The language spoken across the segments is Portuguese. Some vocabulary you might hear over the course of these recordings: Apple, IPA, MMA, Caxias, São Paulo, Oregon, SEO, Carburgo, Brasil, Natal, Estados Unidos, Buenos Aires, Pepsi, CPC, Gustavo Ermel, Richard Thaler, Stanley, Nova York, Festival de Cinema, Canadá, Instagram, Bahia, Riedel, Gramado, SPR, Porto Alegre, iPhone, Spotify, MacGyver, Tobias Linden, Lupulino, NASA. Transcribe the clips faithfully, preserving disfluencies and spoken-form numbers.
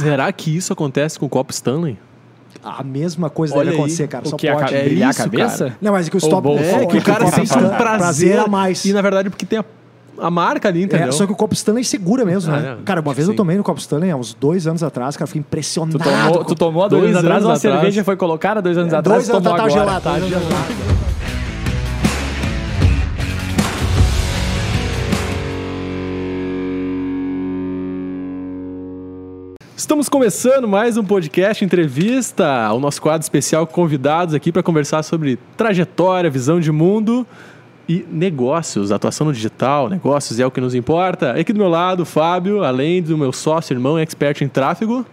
Será que isso acontece com o copo Stanley? A mesma coisa deve acontecer, cara. O só que pode é brilhar isso, a cabeça? Cara. Não, mas é que o stop oh, é, é que o cara sente um prazer a mais. E na verdade, porque tem a, a marca ali, entendeu? É, só que o copo Stanley segura mesmo, ah, né? É. Cara, uma vez Sim. eu tomei no copo Stanley há uns dois anos atrás, cara, fiquei impressionado. Tu tomou, tu tomou há dois, dois anos atrás, uma cerveja foi colocada dois anos é, atrás. Dois anos atrás, gelado. Tá gelado. Estamos começando mais um podcast entrevista, o nosso quadro especial convidados aqui para conversar sobre trajetória, visão de mundo e negócios, atuação no digital, negócios é o que nos importa. Aqui do meu lado, Fábio, além do meu sócio, irmão, expert em tráfego.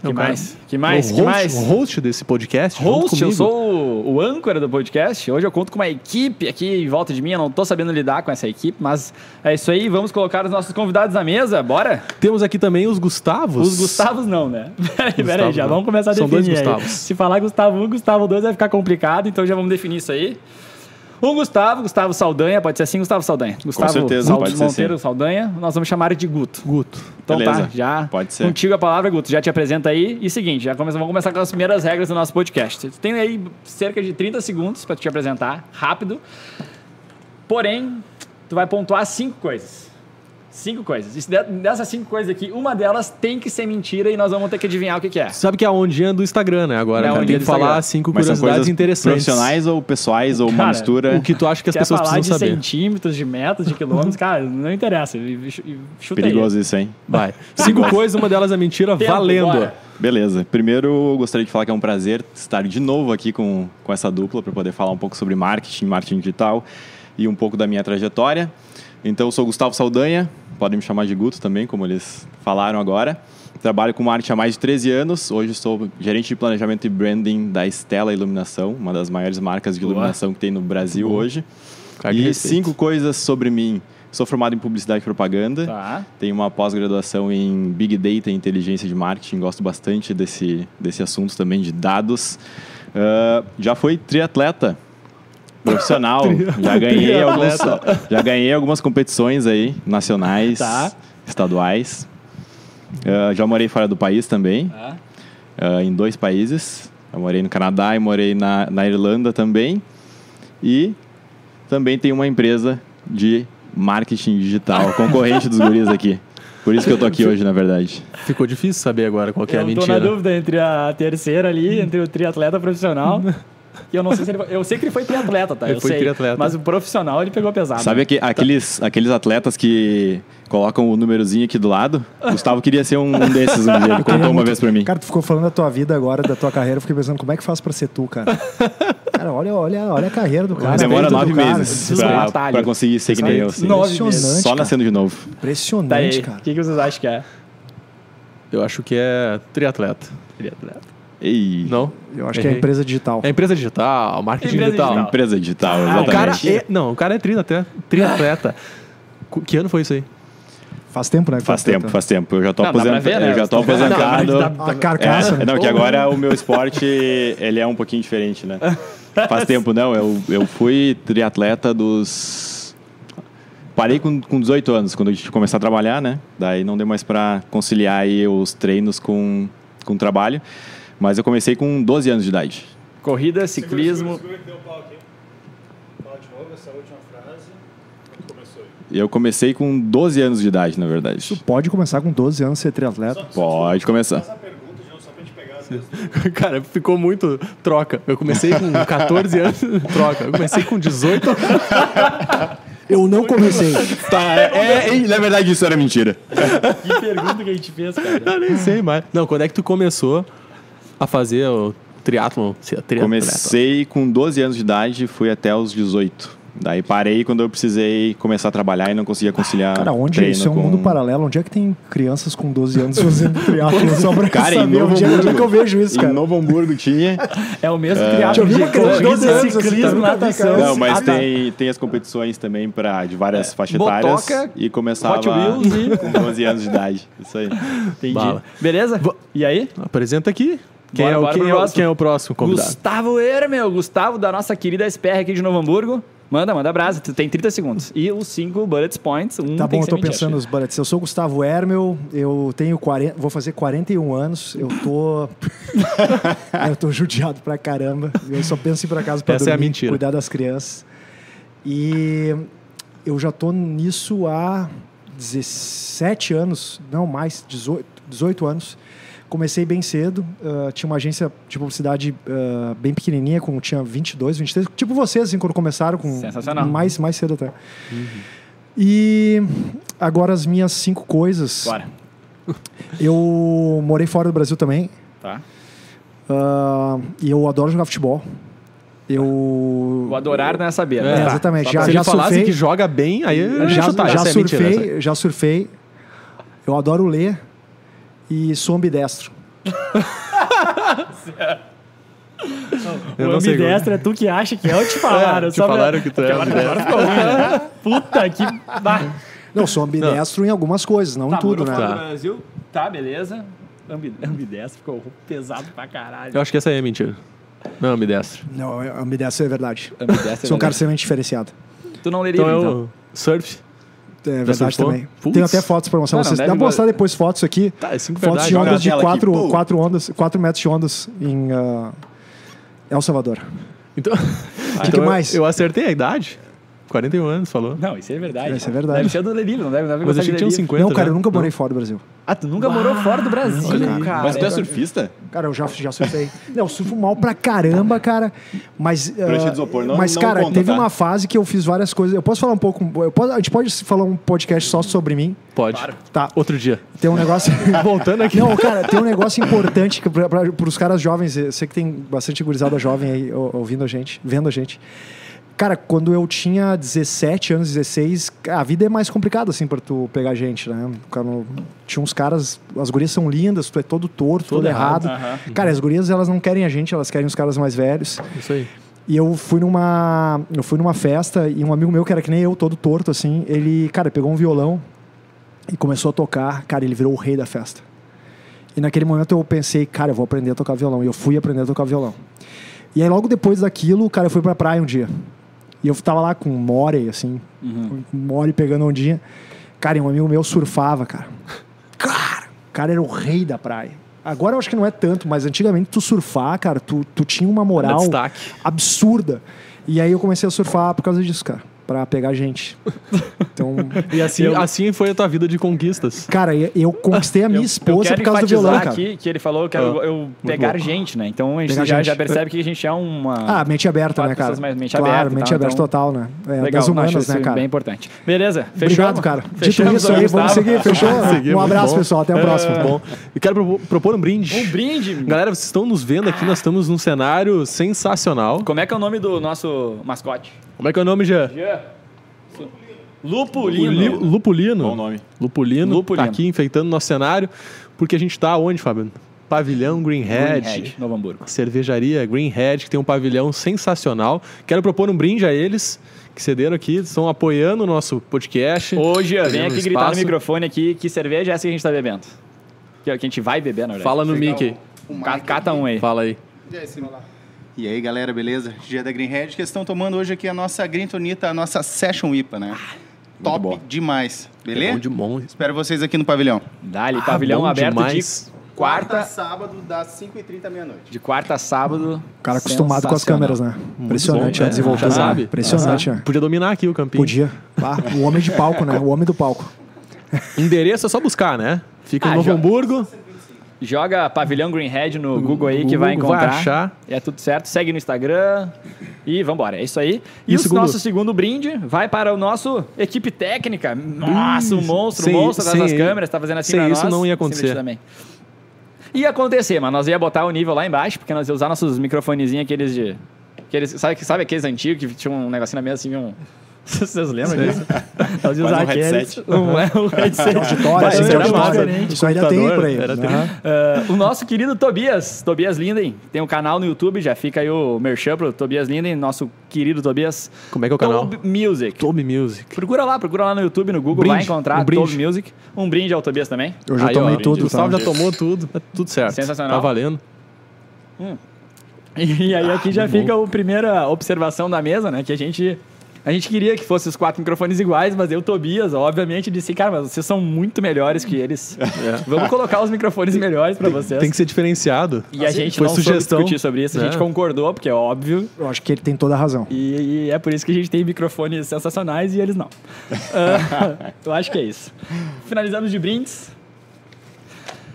Que Não, mais? Cara, que mais? O que host, mais? O host desse podcast. Host, eu sou o âncora do podcast. Hoje eu conto com uma equipe aqui em volta de mim. Eu não estou sabendo lidar com essa equipe, mas é isso aí. Vamos colocar os nossos convidados na mesa. Bora? Temos aqui também os Gustavos. Os Gustavos não, né? Peraí, peraí, já não. Vamos começar a São definir. Dois Gustavos. Se falar Gustavo um, Gustavo dois vai ficar complicado, então já vamos definir isso aí. Um Gustavo, Gustavo Saldanha, pode ser assim, Gustavo Saldanha. Gustavo, com certeza, pode ser Monteiro assim. Saldanha, nós vamos chamar ele de Guto. Guto. Então Beleza. tá, já pode ser. Contigo a palavra, Guto, já te apresenta aí. E seguinte, já começa, vamos começar com as primeiras regras do nosso podcast. Tu tem aí cerca de trinta segundos para te apresentar, rápido. Porém, tu vai pontuar cinco coisas. Cinco coisas. E dessas cinco coisas aqui, uma delas tem que ser mentira e nós vamos ter que adivinhar o que, que é. Sabe que é a ondinha do Instagram, né? Agora é tem que falar cinco curiosidades interessantes. Profissionais ou pessoais ou cara, uma mistura? O que tu acha que as pessoas precisam saber? Falar de centímetros, de metros, de quilômetros, cara, não interessa. Chuta Perigoso aí. Isso, hein? Vai. Cinco coisas, uma delas é mentira, Tempo, valendo. Bora. Beleza. Primeiro, eu gostaria de falar que é um prazer estar de novo aqui com, com essa dupla para poder falar um pouco sobre marketing, marketing digital e um pouco da minha trajetória. Então, eu sou Gustavo Saldanha, podem me chamar de Guto também, como eles falaram agora. Trabalho com marketing há mais de treze anos. Hoje sou gerente de planejamento e branding da Stella Iluminação, uma das maiores marcas de iluminação Boa. que tem no Brasil Boa. hoje. Cara, e cinco coisas sobre mim. Sou formado em publicidade e propaganda. Tá. Tenho uma pós-graduação em Big Data e inteligência de marketing. Gosto bastante desse, desse assunto também, de dados. Uh, já fui triatleta. Profissional, já ganhei, alguns, já ganhei algumas competições aí, nacionais, tá. estaduais. Uh, já morei fora do país também, ah. uh, em dois países. Eu morei no Canadá e morei na, na Irlanda também. E também tenho uma empresa de marketing digital, concorrente dos guris aqui. Por isso que eu tô aqui hoje, na verdade. Ficou difícil saber agora qual que é a mentira. Eu tô na dúvida entre a terceira ali, entre o triatleta profissional... E eu não sei se ele foi, eu sei que ele foi triatleta, tá? Ele eu foi sei, triatleta. Mas o profissional ele pegou pesado. Sabe aqu- aqueles, aqueles atletas que colocam o númerozinho aqui do lado? Gustavo queria ser um desses um dia. Ele contou uma muito... vez pra mim. Cara, tu ficou falando da tua vida agora, da tua carreira. Eu fiquei pensando, como é que faz pra ser tu, cara? Cara, olha, olha, olha a carreira do cara. Demora nove meses pra, pra conseguir ser que nem eu. Assim. Nove meses. Só nascendo de novo. Impressionante, cara. O que, que vocês acham que é? Eu acho que é triatleta. Triatleta. Ei. Não? Eu acho Errei. que é empresa digital. É empresa digital, marketing empresa digital. digital. Empresa digital, exatamente. Ah, o cara é, não, o cara é triatleta. triatleta. Que ano foi isso aí? Faz tempo, né? Faz, faz tempo, tempo, faz tempo. Eu já tô aposentado. Né? Eu já tô aposentado. Não, não, a carcaça. É, né? Não, que agora o meu esporte, ele é um pouquinho diferente, né? Faz tempo, não. Eu, eu fui triatleta dos... Parei com, com dezoito anos, quando a gente começou a trabalhar, né? Daí não deu mais pra conciliar aí os treinos com, com o trabalho. Mas eu comecei com doze anos de idade. Corrida, ciclismo... Segura, segura, segura que deu um pau aqui. Fala de novo essa última frase. Como começou? Eu comecei com doze anos de idade, na verdade. Isso pode começar com doze anos ser triatleta? Pode começar. Essa pergunta, João, só pra gente pegar as mesmas... Cara, ficou muito troca. Eu comecei com catorze anos, troca. Eu comecei com dezoito anos. Eu não comecei. Tá, é, é, na verdade isso era mentira. Que pergunta que a gente fez, cara. Eu nem sei mais. Não, quando é que tu começou... a fazer o triatlon? Comecei com doze anos de idade e fui até os dezoito. Daí parei quando eu precisei começar a trabalhar e não conseguia conciliar. Cara, onde isso é um com... mundo paralelo? Onde é que tem crianças com doze anos fazendo triatlon? Só pra cara, saber em Novo onde Hamburgo, é que eu vejo isso, cara. Em Novo Hamburgo tinha. É o mesmo triatlon. De doze anos, ciclismo, natação. Não, mas ah, tem, tá. tem as competições também pra, de várias é, faixas etárias. Botoca, e começava Hot Wheels e... com doze anos de idade. Isso aí. Entendi. Bala. Beleza? E aí? Apresenta aqui. Quem, bora, é o, quem, é o, quem é o próximo convidado? Gustavo Ermel, Gustavo da nossa querida S P R aqui de Novo Hamburgo. Manda, manda brasa. Tu tem trinta segundos. E os cinco bullet points. Um tá bom, eu tô mentira, pensando nos bullets. Eu sou o Gustavo Ermel, eu tenho quarenta, vou fazer quarenta e um anos, eu tô... eu tô judiado pra caramba. Eu só penso em ir pra casa pra Essa dormir, é a mentira. Cuidar das crianças. E eu já tô nisso há dezessete anos, não mais, dezoito anos. Comecei bem cedo, uh, tinha uma agência de publicidade uh, bem pequenininha, com, tinha vinte e dois, vinte e três, tipo vocês, assim, quando começaram, com mais, mais cedo até. Uhum. E agora as minhas cinco coisas. Bora. Eu morei fora do Brasil também. Tá. Uh, e eu adoro jogar futebol. Eu... O adorar não é saber, né? É, exatamente. Tá. Já, se já surfei... falasse que joga bem, aí eu já, chutar. Já, surfei, é mentira, essa... já surfei, eu adoro ler. E sou ambidestro. O ambidestro é tu que acha que é ou te falaram? É, te falaram pra... que tu é, é ambidestro. Né? Puta que... Não, sou ambidestro não. Em algumas coisas, não tá, em tudo, né? Tá. Brasil, tá, beleza. Ambidestro ficou pesado pra caralho. Eu acho que essa aí é mentira. Não, ambidestro. Não, ambidestro é verdade. Ambidestro é sou um cara extremamente diferenciado. Tu não leria, então? então? Surf. É verdade também. Puts. Tenho até fotos para mostrar pra vocês. Dá pra mostrar depois fotos aqui. Tá, é cinco fotos verdade, de ondas de quatro metros de ondas em uh, El Salvador. Então, ah, que então que mais? Eu, eu acertei a idade. quarenta e um anos, falou. Não, isso é verdade. Isso é verdade. Deve ser do Delírio, não deve, deve Mas eu achei que tinha uns cinquenta. Não, cara, eu nunca morei não. fora do Brasil. Ah, tu nunca ah, morou fora do Brasil, cara. cara. Mas tu é surfista? Cara, eu já, já surfei. Não, eu surfo mal pra caramba, cara. Mas, uh, isopor, não, mas não cara, conta, teve tá? uma fase que eu fiz várias coisas. Eu posso falar um pouco... Eu posso, a gente pode falar um podcast só sobre mim? Pode. Claro. Tá. Outro dia. Tem um negócio... Voltando aqui. Não, cara, tem um negócio importante que pra, pra, pros caras jovens. Eu sei que tem bastante gurizada jovem aí ouvindo a gente, vendo a gente. Cara, quando eu tinha dezessete anos, dezesseis, a vida é mais complicada, assim, pra tu pegar gente, né? Quando tinha uns caras, as gurias são lindas, tu é todo torto, todo, todo errado. errado. Uhum. Cara, as gurias, elas não querem a gente, elas querem os caras mais velhos. Isso aí. E eu fui numa, eu fui numa festa e um amigo meu, que era que nem eu, todo torto, assim, ele, cara, pegou um violão e começou a tocar. Cara, ele virou o rei da festa. E naquele momento eu pensei, cara, eu vou aprender a tocar violão. E eu fui aprender a tocar violão. E aí, logo depois daquilo, cara, eu fui pra praia um dia. E eu tava lá com um more, assim, uhum. more pegando ondinha. Cara, e um amigo meu surfava, cara. Cara, o cara era o rei da praia. Agora eu acho que não é tanto, mas antigamente tu surfar, cara, tu, tu tinha uma moral absurda. E aí eu comecei a surfar por causa disso, cara. Pra pegar gente. Então, e assim, eu... assim foi a tua vida de conquistas. Cara, eu conquistei a minha eu, esposa eu por causa do violão, cara. Aqui, que ele falou que ah, eu, eu pegar bom. gente, né? Então a gente, já, gente já percebe que a gente é uma... Ah, mente aberta, né, cara? Mente claro, aberta, mente aberta então... total, né? É, legal, das humanas, né, cara? Bem importante. Beleza, fechou. Obrigado, cara. Fechamos. Dito isso aí, vamos seguir, fechou? Seguimos, um abraço, bom. pessoal. Até o próximo. É... Bom, eu quero propor um brinde. Um brinde. Galera, vocês estão nos vendo aqui, nós estamos num cenário sensacional. Como é que é o nome do nosso mascote? Como é que é o nome, Jean? Jean. Lupulino. Lupulino. Lupulino. Bom nome. Lupulino. Lupulino. Tá aqui enfeitando o nosso cenário. Porque a gente tá onde, Fábio? Pavilhão Green Head. Green Head, Novo Hamburgo. Cervejaria Green Head, que tem um pavilhão sensacional. Quero propor um brinde a eles, que cederam aqui, estão apoiando o nosso podcast. Hoje, vem aqui gritar no microfone aqui, que cerveja é essa que a gente tá bebendo? Que a gente vai beber, na verdade. Fala no Mickey. Cata um aí. Fala aí. E aí, Simão? E aí, galera, beleza? Dia da Green Head, que estão tomando hoje aqui a nossa Green Tonita, a nossa Session I P A, né? Ah, top bom. demais, beleza? É bom de bom. Espero vocês aqui no pavilhão. Dá-lhe, ah, pavilhão aberto demais. de quarta... quarta a sábado, das cinco e trinta à meia-noite. De quarta a sábado... O cara acostumado com as câmeras, né? Impressionante, bom, né? Desenvoltura, já sabe. Impressionante, ah, né? Podia dominar aqui o campinho. Podia. Ah, o homem de palco, né? O homem do palco. Endereço é só buscar, né? Fica ah, em Novo já... Hamburgo... Joga Pavilhão Green Head no Google aí, que vai encontrar. Vai achar. É tudo certo. Segue no Instagram. E vambora. É isso aí. E, e o segundo... nosso segundo brinde vai para o nosso equipe técnica. Nossa, o monstro, o monstro das câmeras. Tá fazendo assim pra nós. Sem isso não ia acontecer. Também. Ia acontecer, mas nós ia botar o nível lá embaixo, porque nós ia usar nossos microfonezinhos, aqueles de... Aqueles, sabe, sabe aqueles antigos que tinha um negocinho na mesa assim, um... Vocês lembram disso? Nós usamos um headset. Um, é, um headset. Auditório, Mas, assim, auditório. Isso ainda tem pra ele. Uh, o nosso querido Tobias, Tobias Linden, tem um canal no YouTube, já fica aí o merchan pro Tobias Linden, nosso querido Tobias. Como é que é o canal? Tobi Music. Tobi Music. Procura lá, procura lá no YouTube, no Google, brinde, vai encontrar um Tobi Music. Um brinde ao Tobias também. Eu já aí, tomei ó, tudo. O Gustavo tá? já tomou tudo. É tudo certo. Sensacional. Tá valendo. Hum. E aí aqui ah, já fica bom. a primeira observação da mesa, né? Que a gente... A gente queria que fossem os quatro microfones iguais, mas eu, Tobias, obviamente, disse, cara, mas vocês são muito melhores que eles. É. Vamos colocar os microfones melhores para vocês. Tem que ser diferenciado. E a gente foi não sugestão. Soube discutir sobre isso. É. A gente concordou, porque é óbvio. Eu acho que ele tem toda a razão. E, e é por isso que a gente tem microfones sensacionais e eles não. uh, eu acho que é isso. Finalizando de brindes.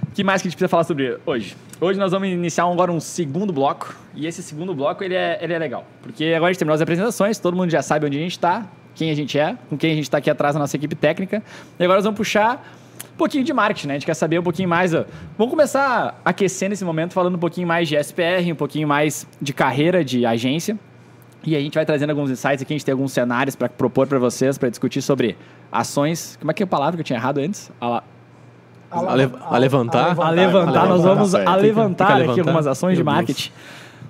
O que mais que a gente precisa falar sobre hoje? Hoje nós vamos iniciar agora um segundo bloco. E esse segundo bloco, ele é, ele é legal. Porque agora a gente terminou as apresentações, todo mundo já sabe onde a gente está, quem a gente é, com quem a gente está aqui atrás da nossa equipe técnica. E agora nós vamos puxar um pouquinho de marketing, né? A gente quer saber um pouquinho mais. Ó. Vamos começar aquecendo esse momento, falando um pouquinho mais de S P R, um pouquinho mais de carreira de agência. E a gente vai trazendo alguns insights aqui, a gente tem alguns cenários para propor para vocês, para discutir sobre ações. Como é que é a palavra que eu tinha errado antes? Ah lá. A, le, a, levantar. a levantar. A levantar. Nós vamos a levantar aqui levantar. algumas ações de marketing.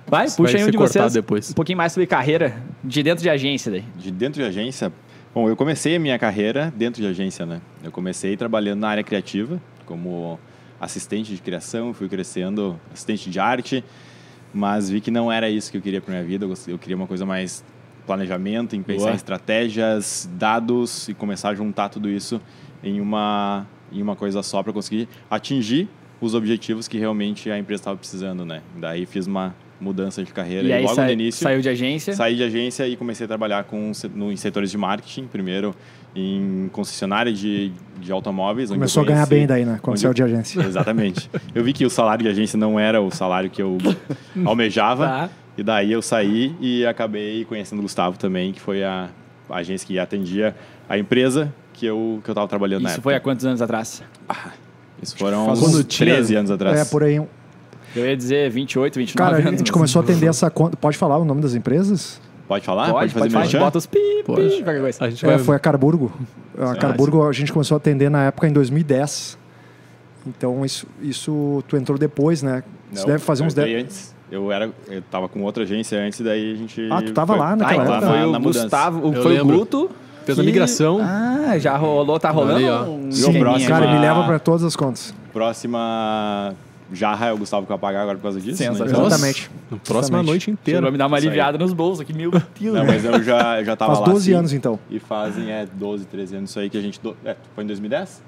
Vai, puxa vai aí um de vocês depois. Um pouquinho mais sobre carreira de dentro de agência. Daí. De dentro de agência? Bom, eu comecei a minha carreira dentro de agência, né? Eu comecei trabalhando na área criativa, como assistente de criação, fui crescendo, assistente de arte, mas vi que não era isso que eu queria para minha vida. Eu queria uma coisa mais planejamento, em pensar Boa. em estratégias, dados e começar a juntar tudo isso em uma... em uma coisa só para conseguir atingir os objetivos que realmente a empresa estava precisando, né? Daí fiz uma mudança de carreira e, aí e logo sai, no início... saiu de agência? Saí de agência e comecei a trabalhar com, no, em setores de marketing, primeiro em concessionária de, de automóveis. Começou onde eu conheci, a ganhar bem daí, né? Quando saiu de agência. Exatamente. Eu vi que o salário de agência não era o salário que eu almejava. Tá. E daí eu saí e acabei conhecendo o Gustavo também, que foi a, a agência que atendia a empresa... que eu que eu tava trabalhando na época. Isso foi há quantos anos atrás? Ah, isso foram uns treze anos atrás. É, por aí. Um... Eu ia dizer vinte e oito, vinte e nove anos. Cara, a gente começou a atender essa conta. Pode falar o nome das empresas? Pode falar? Pode, pode fazer pode, merchan? Bota os pi, pi, pode. Qualquer coisa. A gente é, vai... Foi a Carburgo. A ah, Carburgo sim. A gente começou a atender na época em dois mil e dez. Então, isso, isso tu entrou depois, né? Não, isso deve fazer uns dez... antes. Eu era, eu tava com outra agência antes, daí a gente... Ah, tu tava foi... lá naquela ah, época. Foi o na Gustavo, eu foi o Guto... Fez a migração. Ah, já rolou, tá rolando. Aí, um... Sim, próxima... Cara, me leva para todas as contas. Próxima jarra é o Gustavo que vai pagar agora por causa disso. Sim, né? Exatamente. Nossa, próxima noite inteira. Vai me dar uma aliviada nos bolsos aqui, meu Deus. Não, mas eu já, já tava faz lá. Faz doze assim, anos, então. E fazem é, doze, treze anos. Isso aí que a gente... Do... É, foi em dois mil e dez?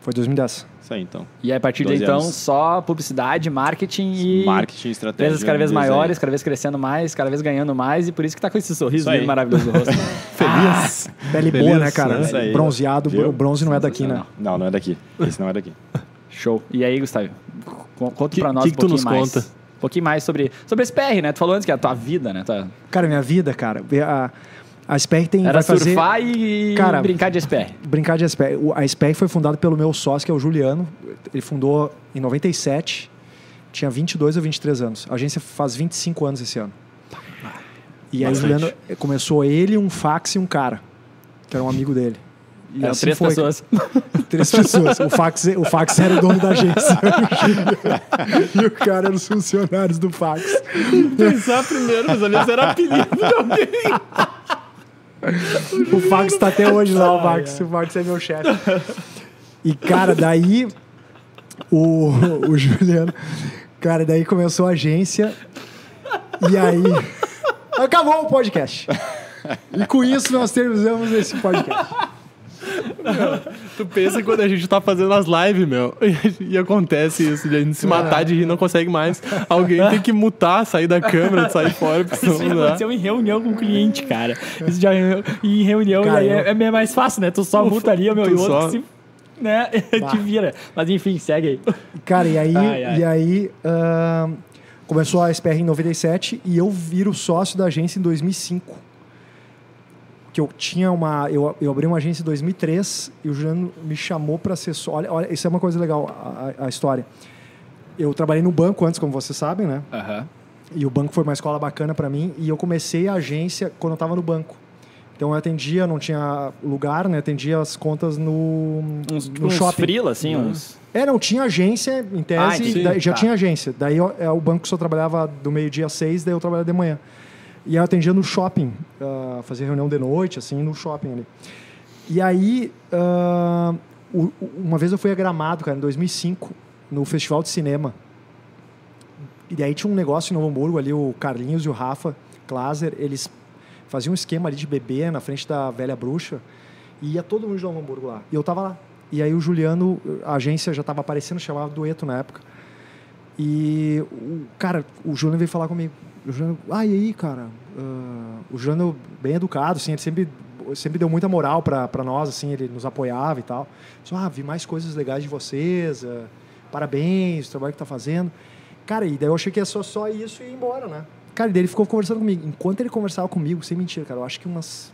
Foi em dois mil e dez. Isso aí, então. E aí, a partir de então, anos. Só publicidade, marketing e... Marketing, estratégia. Empresas cada vez maiores, cada vez crescendo mais, cada vez ganhando mais. E por isso que tá com esse sorriso meio maravilhoso no rosto. Feliz. Ah, pele Feliz, boa, né, cara? Né? Aí, bronzeado. Viu? O bronze não é daqui, né? Não. não, não é daqui. Esse não é daqui. Show. E aí, Gustavo? Conta que, pra nós que um pouquinho que tu nos mais. Conta? Um pouquinho mais sobre, sobre a S P R, né? Tu falou antes que é a tua vida, né? Tua... Cara, minha vida, cara... A... A S P R tem... Era vai surfar fazer... e Cara, brincar de S P R. Brincar de S P R. A S P R foi fundada pelo meu sócio, que é o Juliano. Ele fundou em noventa e sete. Tinha vinte e dois ou vinte e três anos. A agência faz vinte e cinco anos esse ano. E aí o Juliano começou ele, um fax e um cara, que era um amigo dele. E eram assim três foi. pessoas. Três pessoas. O fax, o fax era o dono da agência. E o cara era os funcionários do fax. Pensar primeiro, mas aliás era apelido de alguém. O Fax está até hoje lá, o Fax. O Fax é meu chefe. E, cara, daí o, o Juliano... Cara, daí começou a agência. E aí... Acabou o podcast. E com isso nós terminamos esse podcast. Meu, tu pensa quando a gente tá fazendo as lives, meu, e, e acontece isso, de a gente se matar de rir, não consegue mais. Alguém tem que mutar, sair da câmera, sair fora. Isso já aconteceu em reunião com o cliente, cara. Isso já em reunião cara, e é, é mais fácil, né? Tu só muta ali, meu, e o outro só... se, né? Te vira. Mas enfim, segue aí. Cara, e aí, ai, ai. E aí uh, começou a S P R em noventa e sete e eu viro sócio da agência em dois mil e cinco. Que eu tinha uma... Eu, eu abri uma agência em dois mil e três e o Juliano me chamou para ser sócio. Olha, olha, isso é uma coisa legal, a, a história. Eu trabalhei no banco antes, como vocês sabem, né? Uhum. E o banco foi uma escola bacana para mim. E eu comecei a agência quando eu estava no banco. Então, eu atendia, não tinha lugar, né? Atendia as contas no, uns, no uns shopping. Frila, assim, uhum. Uns... É, não, tinha agência, em tese. Ah, daí, já tá. tinha agência. Daí, eu, é, o banco só trabalhava do meio-dia às seis, daí eu trabalhava de manhã. E eu atendia no shopping, uh, fazia reunião de noite, assim, no shopping ali. E aí, uh, o, uma vez eu fui a Gramado, cara, em dois mil e cinco, no Festival de Cinema. E daí tinha um negócio em Novo Hamburgo ali, o Carlinhos e o Rafa Klaser, eles fazia um esquema ali de bebê na frente da velha bruxa e ia todo mundo de Novo Hamburgo lá. E eu tava lá. E aí o Juliano, a agência já tava aparecendo, chamava Dueto na época. E o cara, o Juliano veio falar comigo. O Juliano, ah, e aí, cara? Uh, o Juliano, bem educado, assim, ele sempre, sempre deu muita moral pra, pra nós, assim, ele nos apoiava e tal. Só, ah, vi mais coisas legais de vocês, uh, parabéns, o trabalho que tá fazendo. Cara, e daí eu achei que ia só, só isso e ir embora, né? Cara, e daí ele ficou conversando comigo. Enquanto ele conversava comigo, sem mentira, cara, eu acho que umas,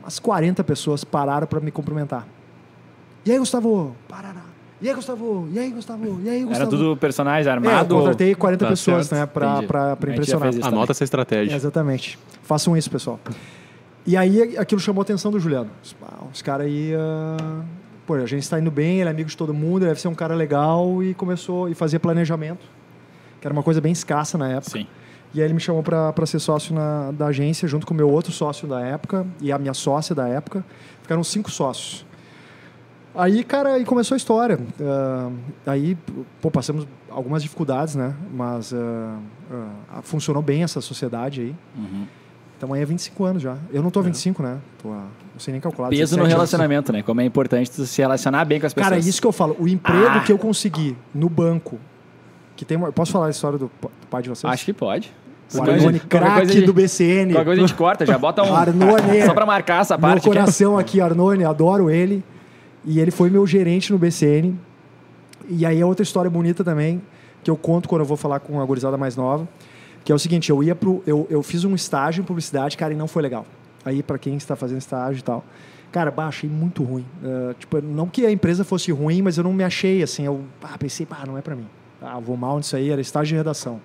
umas quarenta pessoas pararam pra me cumprimentar. E aí, Gustavo? Parará. E aí, Gustavo? E aí, Gustavo? E aí, Gustavo? Era tudo personagem armado? É, eu contratei quarenta tá pessoas, certo, né, pra, pra, pra impressionar. Anota também essa estratégia. É, exatamente. Façam isso, pessoal. E aí, aquilo chamou a atenção do Juliano. Os caras aí... Uh... Pô, a gente tá indo bem, ele é amigo de todo mundo, ele deve ser um cara legal. E começou a fazer planejamento, que era uma coisa bem escassa na época. Sim. E aí ele me chamou pra, pra ser sócio na, da agência, junto com o meu outro sócio da época e a minha sócia da época. Ficaram cinco sócios. Aí, cara, aí começou a história. Uh, aí, pô, passamos algumas dificuldades, né? Mas uh, uh, funcionou bem essa sociedade aí. Uhum. Então, aí é vinte e cinco anos já. Eu não tô há vinte e cinco, né? Tô a... Não sei nem calcular. Peso no relacionamento, anos, né? Como é importante tu se relacionar bem com as pessoas. Cara, é isso que eu falo. O emprego ah. que eu consegui no banco... Que tem uma... Posso falar a história do, do pai de vocês? Acho que pode. O Arnone, craque do B C N. Qualquer coisa a gente corta, já bota um... Arnone, só pra marcar essa parte. Meu coração aqui, Arnone. Adoro ele. E ele foi meu gerente no B C N. E aí é outra história bonita também, que eu conto quando eu vou falar com a gurizada mais nova, que é o seguinte, eu ia pro... Eu, eu fiz um estágio em publicidade, cara, e não foi legal. Aí, pra quem está fazendo estágio e tal... Cara, bah, achei muito ruim. Uh, tipo, não que a empresa fosse ruim, mas eu não me achei, assim. Eu ah, pensei, bah, não é pra mim. Ah, vou mal nisso aí, era estágio de redação.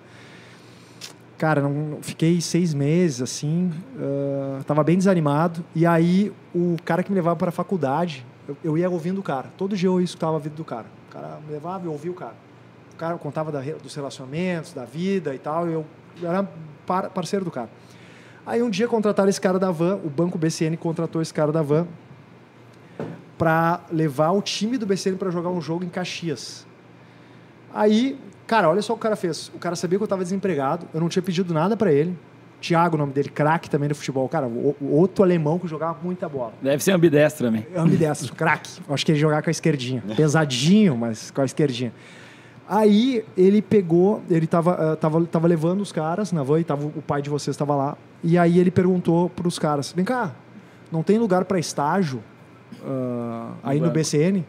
Cara, não, não, fiquei seis meses, assim. Uh, tava bem desanimado. E aí, o cara que me levava para a faculdade... Eu, eu ia ouvindo o cara. Todo dia eu escutava a vida do cara. O cara me levava e eu ouvia o cara. O cara contava da, dos relacionamentos, da vida e tal. E eu, eu era par, parceiro do cara. Aí um dia contrataram esse cara da van. O banco B C N contratou esse cara da van para levar o time do B C N para jogar um jogo em Caxias. Aí, cara, olha só o que o cara fez. O cara sabia que eu estava desempregado. Eu não tinha pedido nada para ele. Thiago, o nome dele, craque também do futebol. Cara, o, o outro alemão que jogava muita bola. Deve ser ambidestro também. Ambidestro, craque. Acho que ele jogava com a esquerdinha. Pesadinho, mas com a esquerdinha. Aí ele pegou, ele tava, uh, tava, tava levando os caras na van e tava, o pai de vocês estava lá. E aí ele perguntou para os caras, vem cá, não tem lugar para estágio uh, aí no B C N?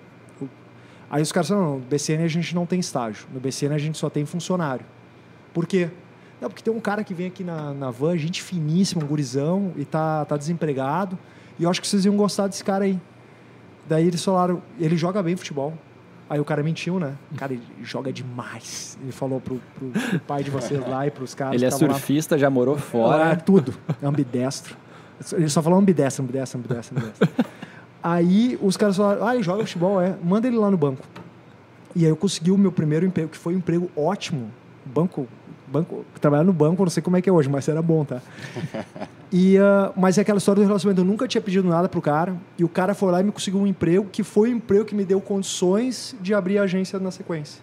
Aí os caras falaram, não, no B C N a gente não tem estágio. No B C N a gente só tem funcionário. Por quê? Não, porque tem um cara que vem aqui na, na van, gente finíssima, um gurizão, e tá, tá desempregado. E eu acho que vocês iam gostar desse cara aí. Daí eles falaram, ele joga bem futebol. Aí o cara mentiu, né? Cara, ele joga demais. Ele falou pro, pro, pro pai de vocês lá e pros caras. Ele é surfista, lá. Já morou fora. É, tudo. Ambidestro. Ele só falou ambidestro, ambidestro, ambidestro, ambidestro. Aí os caras falaram, ah, ele joga futebol, é. Manda ele lá no banco. E aí eu consegui o meu primeiro emprego, que foi um emprego ótimo. Banco... Banco, trabalhar no banco, não sei como é que é hoje, mas era bom, tá? E, uh, mas é aquela história do relacionamento. Eu nunca tinha pedido nada pro cara. E o cara foi lá e me conseguiu um emprego, que foi o emprego que me deu condições de abrir a agência na sequência.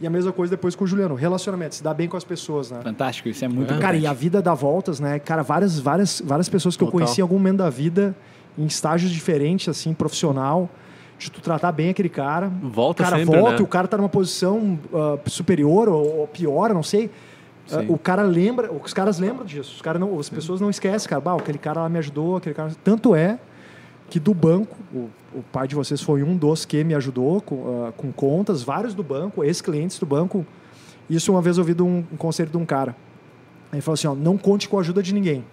E a mesma coisa depois com o Juliano. Relacionamento, se dá bem com as pessoas, né? Fantástico, isso é muito importante. Cara, e a vida dá voltas, né? Cara, várias, várias, várias pessoas que Total. eu conheci em algum momento da vida, em estágios diferentes, assim, profissional... de tu tratar bem aquele cara. Volta sempre, né? O cara volta, né? O cara tá numa posição uh, superior ou, ou pior, não sei. Uh, o cara lembra, os caras lembram disso. Os cara não, as Sim. pessoas não esquecem, cara. Bah, aquele cara lá me ajudou, aquele cara... Tanto é que do banco, o, o pai de vocês foi um dos que me ajudou com, uh, com contas, vários do banco, ex-clientes do banco. Isso uma vez eu ouvi de um, um conselho de um cara. Ele falou assim, ó, não conte com a ajuda de ninguém,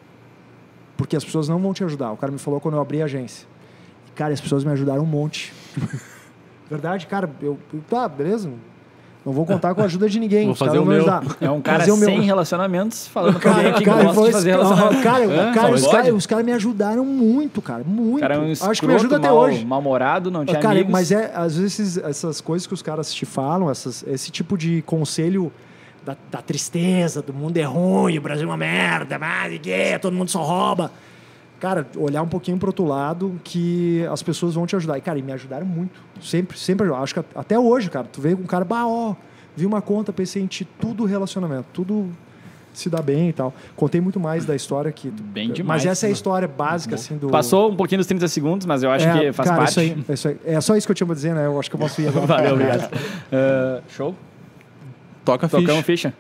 porque as pessoas não vão te ajudar. O cara me falou quando eu abri a agência. Cara, as pessoas me ajudaram um monte. Verdade, cara, eu... Tá, beleza. Não vou contar com a ajuda de ninguém. Vou fazer o meu. Ajudar. É um cara sem meu... relacionamentos falando com alguém que gosta de fazer relacionamentos. Cara, é? cara os caras cara me ajudaram muito, cara. Muito. Cara, é um escroto, acho que me ajuda até mal, hoje. Mal-humorado, não tinha cara, amigos. Mas é, às vezes, essas coisas que os caras te falam, essas, esse tipo de conselho... Da, da tristeza, do mundo é ruim, o Brasil é uma merda, mas que todo mundo só rouba... Cara, olhar um pouquinho pro outro lado, que as pessoas vão te ajudar. E, cara, e me ajudaram muito. Sempre, sempre. Acho que até hoje, cara, tu veio com um cara, bah, ó, vi uma conta, pensei em ti, tudo relacionamento, tudo... se dá bem e tal. Contei muito mais da história aqui. Bem demais. Mas essa é a história básica, assim, do... Passou um pouquinho dos trinta segundos, mas eu acho é, que faz cara, parte. Isso aí, isso aí. É só isso que eu tinha pra dizer, né? Eu acho que eu posso ir agora. Valeu, obrigado. Uh, show? Toca ficha. Tocamos ficha.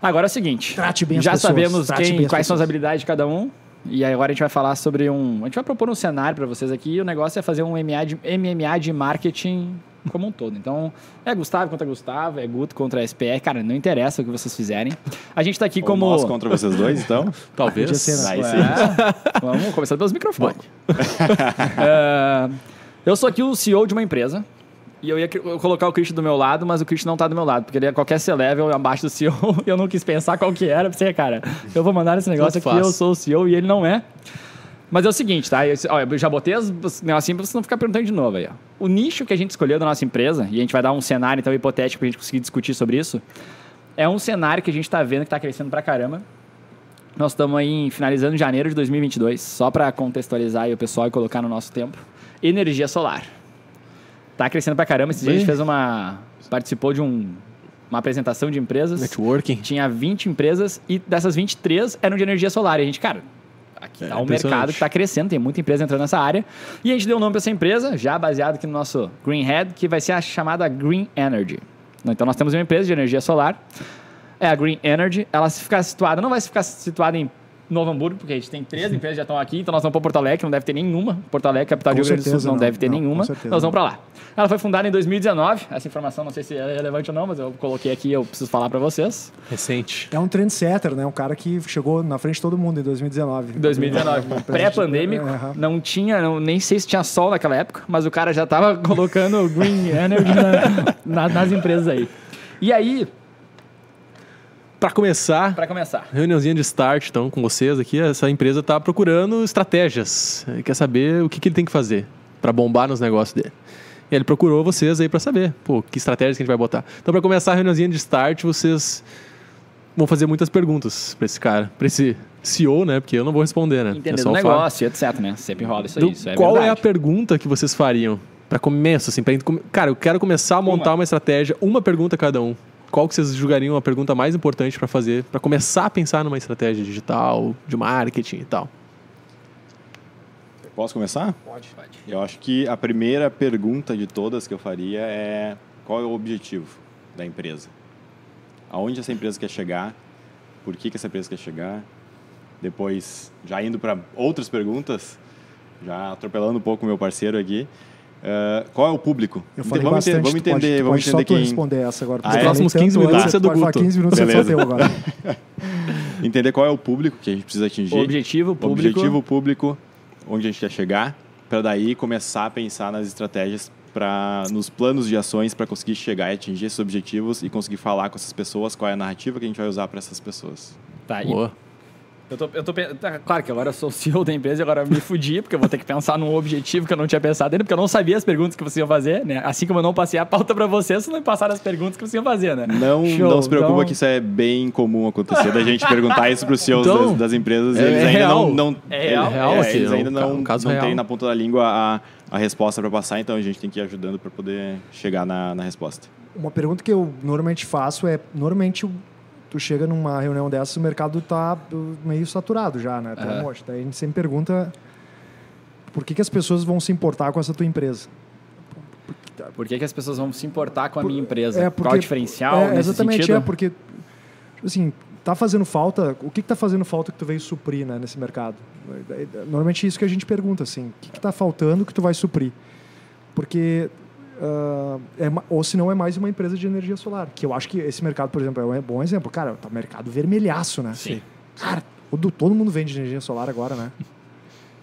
Agora é o seguinte. Trate bem as já pessoas. Sabemos quem, bem quais pessoas. São as habilidades de cada um. E agora a gente vai falar sobre um... A gente vai propor um cenário para vocês aqui. E o negócio é fazer um M M A de marketing... como um todo. Então, é Gustavo contra Gustavo, é Guto contra S P R. Cara, não interessa o que vocês fizerem. A gente tá aqui ou como... nós contra vocês dois, então? Talvez. Ser, né? é. Vamos começar pelos microfones. uh, eu sou aqui o C E O de uma empresa. E eu ia colocar o Christian do meu lado, mas o Christian não tá do meu lado. Porque ele é qualquer C-level abaixo do C E O. Eu não quis pensar qual que era. Pensei, cara, eu vou mandar esse negócio aqui. Eu sou o C E O e ele não é. Mas é o seguinte, tá? Eu, ó, eu já botei as assim pra você não ficar perguntando de novo aí, ó. O nicho que a gente escolheu da nossa empresa, e a gente vai dar um cenário então hipotético pra gente conseguir discutir sobre isso, é um cenário que a gente tá vendo que tá crescendo pra caramba. Nós estamos aí finalizando janeiro de dois mil e vinte e dois, só pra contextualizar aí o pessoal e colocar no nosso tempo. Energia solar. Tá crescendo pra caramba. Esse dia a gente fez uma... participou de um... uma apresentação de empresas. Networking. Tinha vinte empresas e dessas vinte e três eram de energia solar. E a gente, cara... Aqui está é, um mercado que está crescendo, tem muita empresa entrando nessa área. E a gente deu o um nome para essa empresa, já baseado aqui no nosso Green Head, que vai ser a chamada Green Energy. Então, nós temos uma empresa de energia solar, é a Green Energy. Ela se ficar situada, não vai ficar situada em Novo Hamburgo, porque a gente tem três empresas que já estão aqui, então nós vamos para Porto Alegre, não deve ter nenhuma. Porto Alegre, capital do Rio Grande do Sul, não deve ter não, nenhuma. Nós vamos para lá. Ela foi fundada em dois mil e dezenove. Essa informação não sei se é relevante ou não, mas eu coloquei aqui e eu preciso falar para vocês. Recente. É um trendsetter, né? Um cara que chegou na frente de todo mundo em dois mil e dezenove. dois mil e dezenove. Pré-pandêmico. Uhum. Não tinha, não, nem sei se tinha sol naquela época, mas o cara já estava colocando Green Energy na, na, nas empresas aí. E aí... Para começar, pra começar, reuniãozinha de start então, com vocês aqui, essa empresa está procurando estratégias, quer saber o que, que ele tem que fazer para bombar nos negócios dele. E ele procurou vocês aí para saber, pô, que estratégias que a gente vai botar. Então, para começar a reuniãozinha de start, vocês vão fazer muitas perguntas para esse cara, para esse C E O, né? Porque eu não vou responder, né? Entendendo o negócio, etcétera, né? Sempre rola isso aí, isso é verdade. Qual é a pergunta que vocês fariam para começo? Assim, pra... Cara, eu quero começar a montar uma, uma estratégia, uma pergunta cada um. Qual que vocês julgariam a pergunta mais importante para fazer, para começar a pensar numa estratégia digital, de marketing e tal? Posso começar? Pode. Pode. Eu acho que a primeira pergunta de todas que eu faria é qual é o objetivo da empresa? Aonde essa empresa quer chegar? Por que, que essa empresa quer chegar? Depois, já indo para outras perguntas, já atropelando um pouco o meu parceiro aqui, Uh, qual é o público? Eu falei vamos bastante, vamos entender, pode, vamos pode entender só quem... responder essa agora. Os ah, próximos quinze minutos é do Guto. quinze minutos é só teu agora. Entender qual é o público que a gente precisa atingir. O objetivo público. Objetivo público, onde a gente quer chegar, para daí começar a pensar nas estratégias, pra, nos planos de ações para conseguir chegar e atingir esses objetivos e conseguir falar com essas pessoas qual é a narrativa que a gente vai usar para essas pessoas. Tá, boa. E... Eu tô, eu tô, claro que agora eu sou o C E O da empresa e agora eu me fudi, porque eu vou ter que pensar num objetivo que eu não tinha pensado ainda, porque eu não sabia as perguntas que vocês iam fazer, né? Assim como eu não passei a pauta pra vocês, vocês não passaram as perguntas que vocês iam fazer, né? Não, não se preocupa então... que isso é bem comum acontecer, da gente perguntar isso pros C E Os então, das, das empresas e é, eles ainda é não, não... É real? É, real, é, assim, eles ainda não, um caso não real. Têm na ponta da língua a, a resposta pra passar, então a gente tem que ir ajudando pra poder chegar na, na resposta. Uma pergunta que eu normalmente faço é, normalmente... Tu chega numa reunião dessas, o mercado tá meio saturado já, né? Tem um monte. Daí a gente sempre pergunta por que, que as pessoas vão se importar com essa tua empresa? Por que, que as pessoas vão se importar com a por, minha empresa? É porque, qual o diferencial é, nesse exatamente, sentido? Exatamente, é porque... Assim, tá fazendo falta... O que que tá fazendo falta que tu veio suprir, né, nesse mercado? Normalmente é isso que a gente pergunta, assim. O que que tá faltando que tu vai suprir? Porque... Uh, é, ou se não é mais uma empresa de energia solar, que eu acho que esse mercado, por exemplo, é um bom exemplo. Cara, tá mercado vermelhaço, né? Sim. Cara, todo, todo mundo vende energia solar agora, né?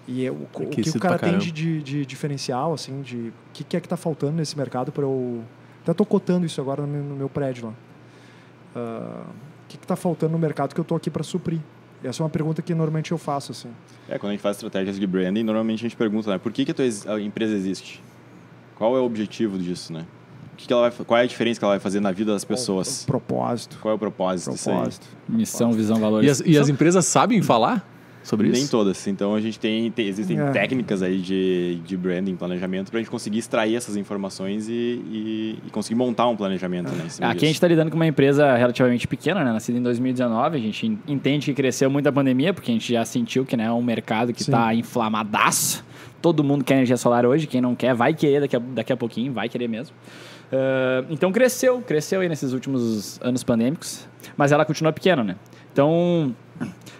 E eu, o que o cara tem de, de, de diferencial, assim, de o que, que é que tá faltando nesse mercado para eu... Até tô cotando isso agora no meu, no meu prédio lá. O uh, que que tá faltando no mercado que eu tô aqui para suprir? Essa é uma pergunta que normalmente eu faço, assim. É, quando a gente faz estratégias de branding, normalmente a gente pergunta, né? Por que, que a tua empresa existe? Qual é o objetivo disso, né? O que que ela vai, qual é a diferença que ela vai fazer na vida das pessoas? O propósito. Qual é o propósito? Propósito. Missão, visão, valores. E as, e as empresas sabem falar? sobre isso? Nem todas. Então, a gente tem... tem existem é. técnicas aí de, de branding, planejamento, pra gente conseguir extrair essas informações e, e, e conseguir montar um planejamento. É. Né, Aqui disso. a gente tá lidando com uma empresa relativamente pequena, né? Nascida em dois mil e dezenove. A gente entende que cresceu muito a pandemia, porque a gente já sentiu que, né, é um mercado que Sim. tá inflamadaço. Todo mundo quer energia solar hoje. Quem não quer, vai querer daqui a, daqui a pouquinho. Vai querer mesmo. Uh, então, cresceu. Cresceu aí nesses últimos anos pandêmicos. Mas ela continua pequena, né? Então...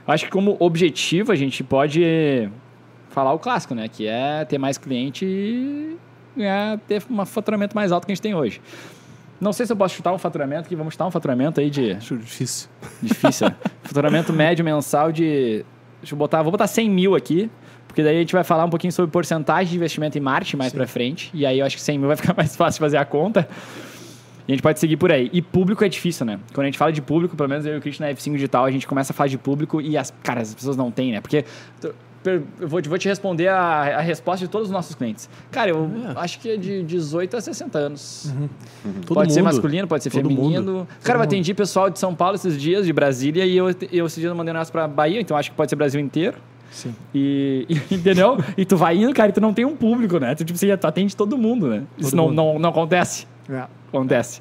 acho que como objetivo a gente pode falar o clássico, né? Que é ter mais cliente e ganhar, ter um faturamento mais alto que a gente tem hoje. Não sei se eu posso chutar um faturamento, que vamos chutar um faturamento aí de... Acho difícil. Difícil, né? Faturamento médio mensal de... Deixa eu botar... Vou botar cem mil aqui, porque daí a gente vai falar um pouquinho sobre porcentagem de investimento em marketing mais Sim. pra frente. E aí eu acho que cem mil vai ficar mais fácil de fazer a conta. E a gente pode seguir por aí. E público é difícil, né? Quando a gente fala de público, pelo menos eu e o Christian na F cinco Digital, a gente começa a falar de público e, as, cara, as pessoas não têm, né? Porque eu vou te responder a, a resposta de todos os nossos clientes. Cara, eu é. acho que é de dezoito a sessenta anos. Uhum. Uhum. Pode mundo. ser masculino, pode ser Todo feminino. Mundo. Cara, eu atendi pessoal de São Paulo esses dias, de Brasília, e eu, eu esses dias mandei um negócio pra Bahia, então acho que pode ser Brasil inteiro. Sim. E, e, entendeu? E tu vai indo, cara, e tu não tem um público, né? Tu, tipo, você atende todo mundo, né? Todo Isso mundo. Não, não, não acontece. É. Acontece.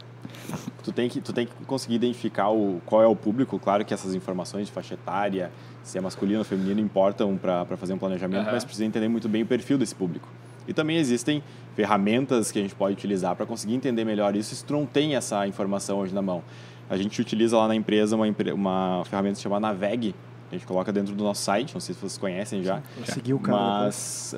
Tu tem que, tu tem que conseguir identificar o, qual é o público. Claro que essas informações de faixa etária, se é masculino ou feminino, importam para fazer um planejamento, uhum. mas precisa entender muito bem o perfil desse público. E também existem ferramentas que a gente pode utilizar para conseguir entender melhor isso, se tu não tem essa informação hoje na mão. A gente utiliza lá na empresa uma, uma ferramenta chamada Navegg, que a gente coloca dentro do nosso site, não sei se vocês conhecem já. Consegui o cara. Mas...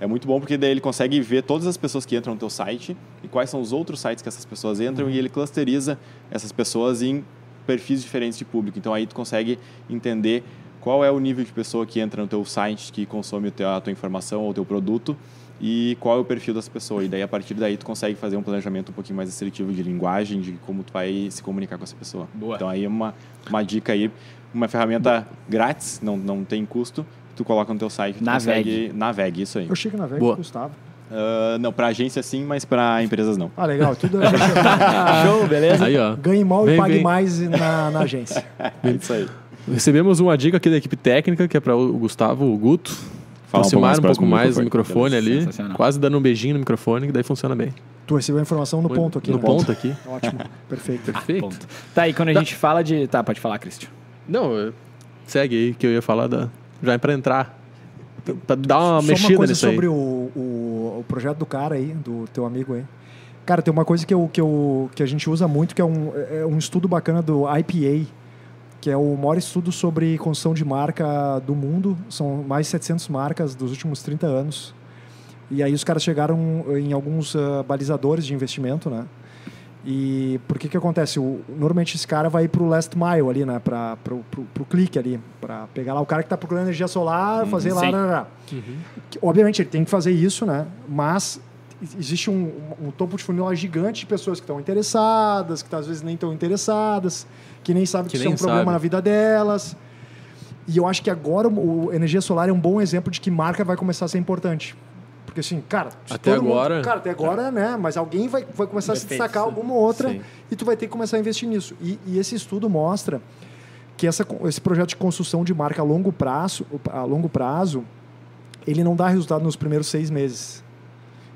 é muito bom porque daí ele consegue ver todas as pessoas que entram no teu site e quais são os outros sites que essas pessoas entram, uhum. e ele clusteriza essas pessoas em perfis diferentes de público. Então, aí tu consegue entender qual é o nível de pessoa que entra no teu site, que consome a tua informação ou o teu produto, e qual é o perfil dessa pessoa. E daí, a partir daí, tu consegue fazer um planejamento um pouquinho mais assertivo de linguagem, de como tu vai se comunicar com essa pessoa. Boa. Então, aí é uma, uma dica aí, uma ferramenta grátis, não, não tem custo. Tu coloca no teu site, tu consegue... Navegg, isso aí. Eu achei que Navegg custava. Uh, não, pra agência sim, mas pra empresas não. Ah, legal. Tudo é show, beleza? Aí, ó. Ganhe mal vem, e pague vem. mais na, na agência. Isso aí. Recebemos uma dica aqui da equipe técnica, que é pra o Gustavo, o Guto. Aproximar um pouco mais o microfone, microfone ali. Quase dando um beijinho no microfone, que daí funciona bem. Tu recebeu a informação no Foi, ponto aqui. No né? ponto aqui. Ótimo. Perfeito. Perfeito. Ah, tá, e quando a tá. gente fala de... Tá, pode falar, Christian. Não, segue aí, que eu ia falar da... Já é para entrar, para dar uma Só mexida uma coisa nisso sobre aí. O, o, o projeto do cara aí, do teu amigo aí. Cara, tem uma coisa que, eu, que, eu, que a gente usa muito, que é um, é um estudo bacana do I P A, que é o maior estudo sobre construção de marca do mundo. São mais de setecentas marcas dos últimos trinta anos. E aí os caras chegaram em alguns uh, balizadores de investimento, né? E por que que acontece? O, normalmente esse cara vai pro last mile ali, né? Pra, pro, pro, pro clique ali, para pegar lá o cara que tá procurando energia solar, fazer uhum, lá... lá, lá. Uhum. Obviamente ele tem que fazer isso, né? Mas existe um, um topo de funil gigante de pessoas que estão interessadas, que às vezes nem estão interessadas, que nem sabem que, que isso é um sabe. problema na vida delas. E eu acho que agora o, o energia solar é um bom exemplo de que marca vai começar a ser importante. Porque assim, cara... Até agora... Mundo, cara, até agora, né? Mas alguém vai, vai começar a se destacar alguma outra Sim. e tu vai ter que começar a investir nisso. E, e esse estudo mostra que essa, esse projeto de construção de marca a longo, prazo, a longo prazo, ele não dá resultado nos primeiros seis meses.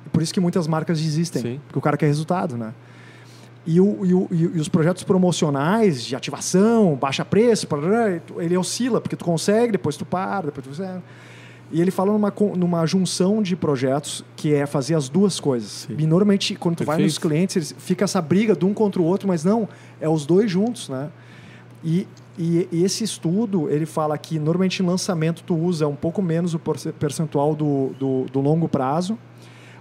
E por isso que muitas marcas desistem. Sim. Porque o cara quer resultado, né? E, o, e, o, e os projetos promocionais de ativação, baixa preço, ele oscila, porque tu consegue, depois tu para, depois tu... E ele fala numa, numa junção de projetos, que é fazer as duas coisas. Sim. E normalmente, quando tu Perfeito. vai nos clientes, eles, fica essa briga de um contra o outro, mas não, é os dois juntos, né? E, e, e esse estudo, ele fala que normalmente em lançamento tu usa um pouco menos o percentual do, do, do longo prazo,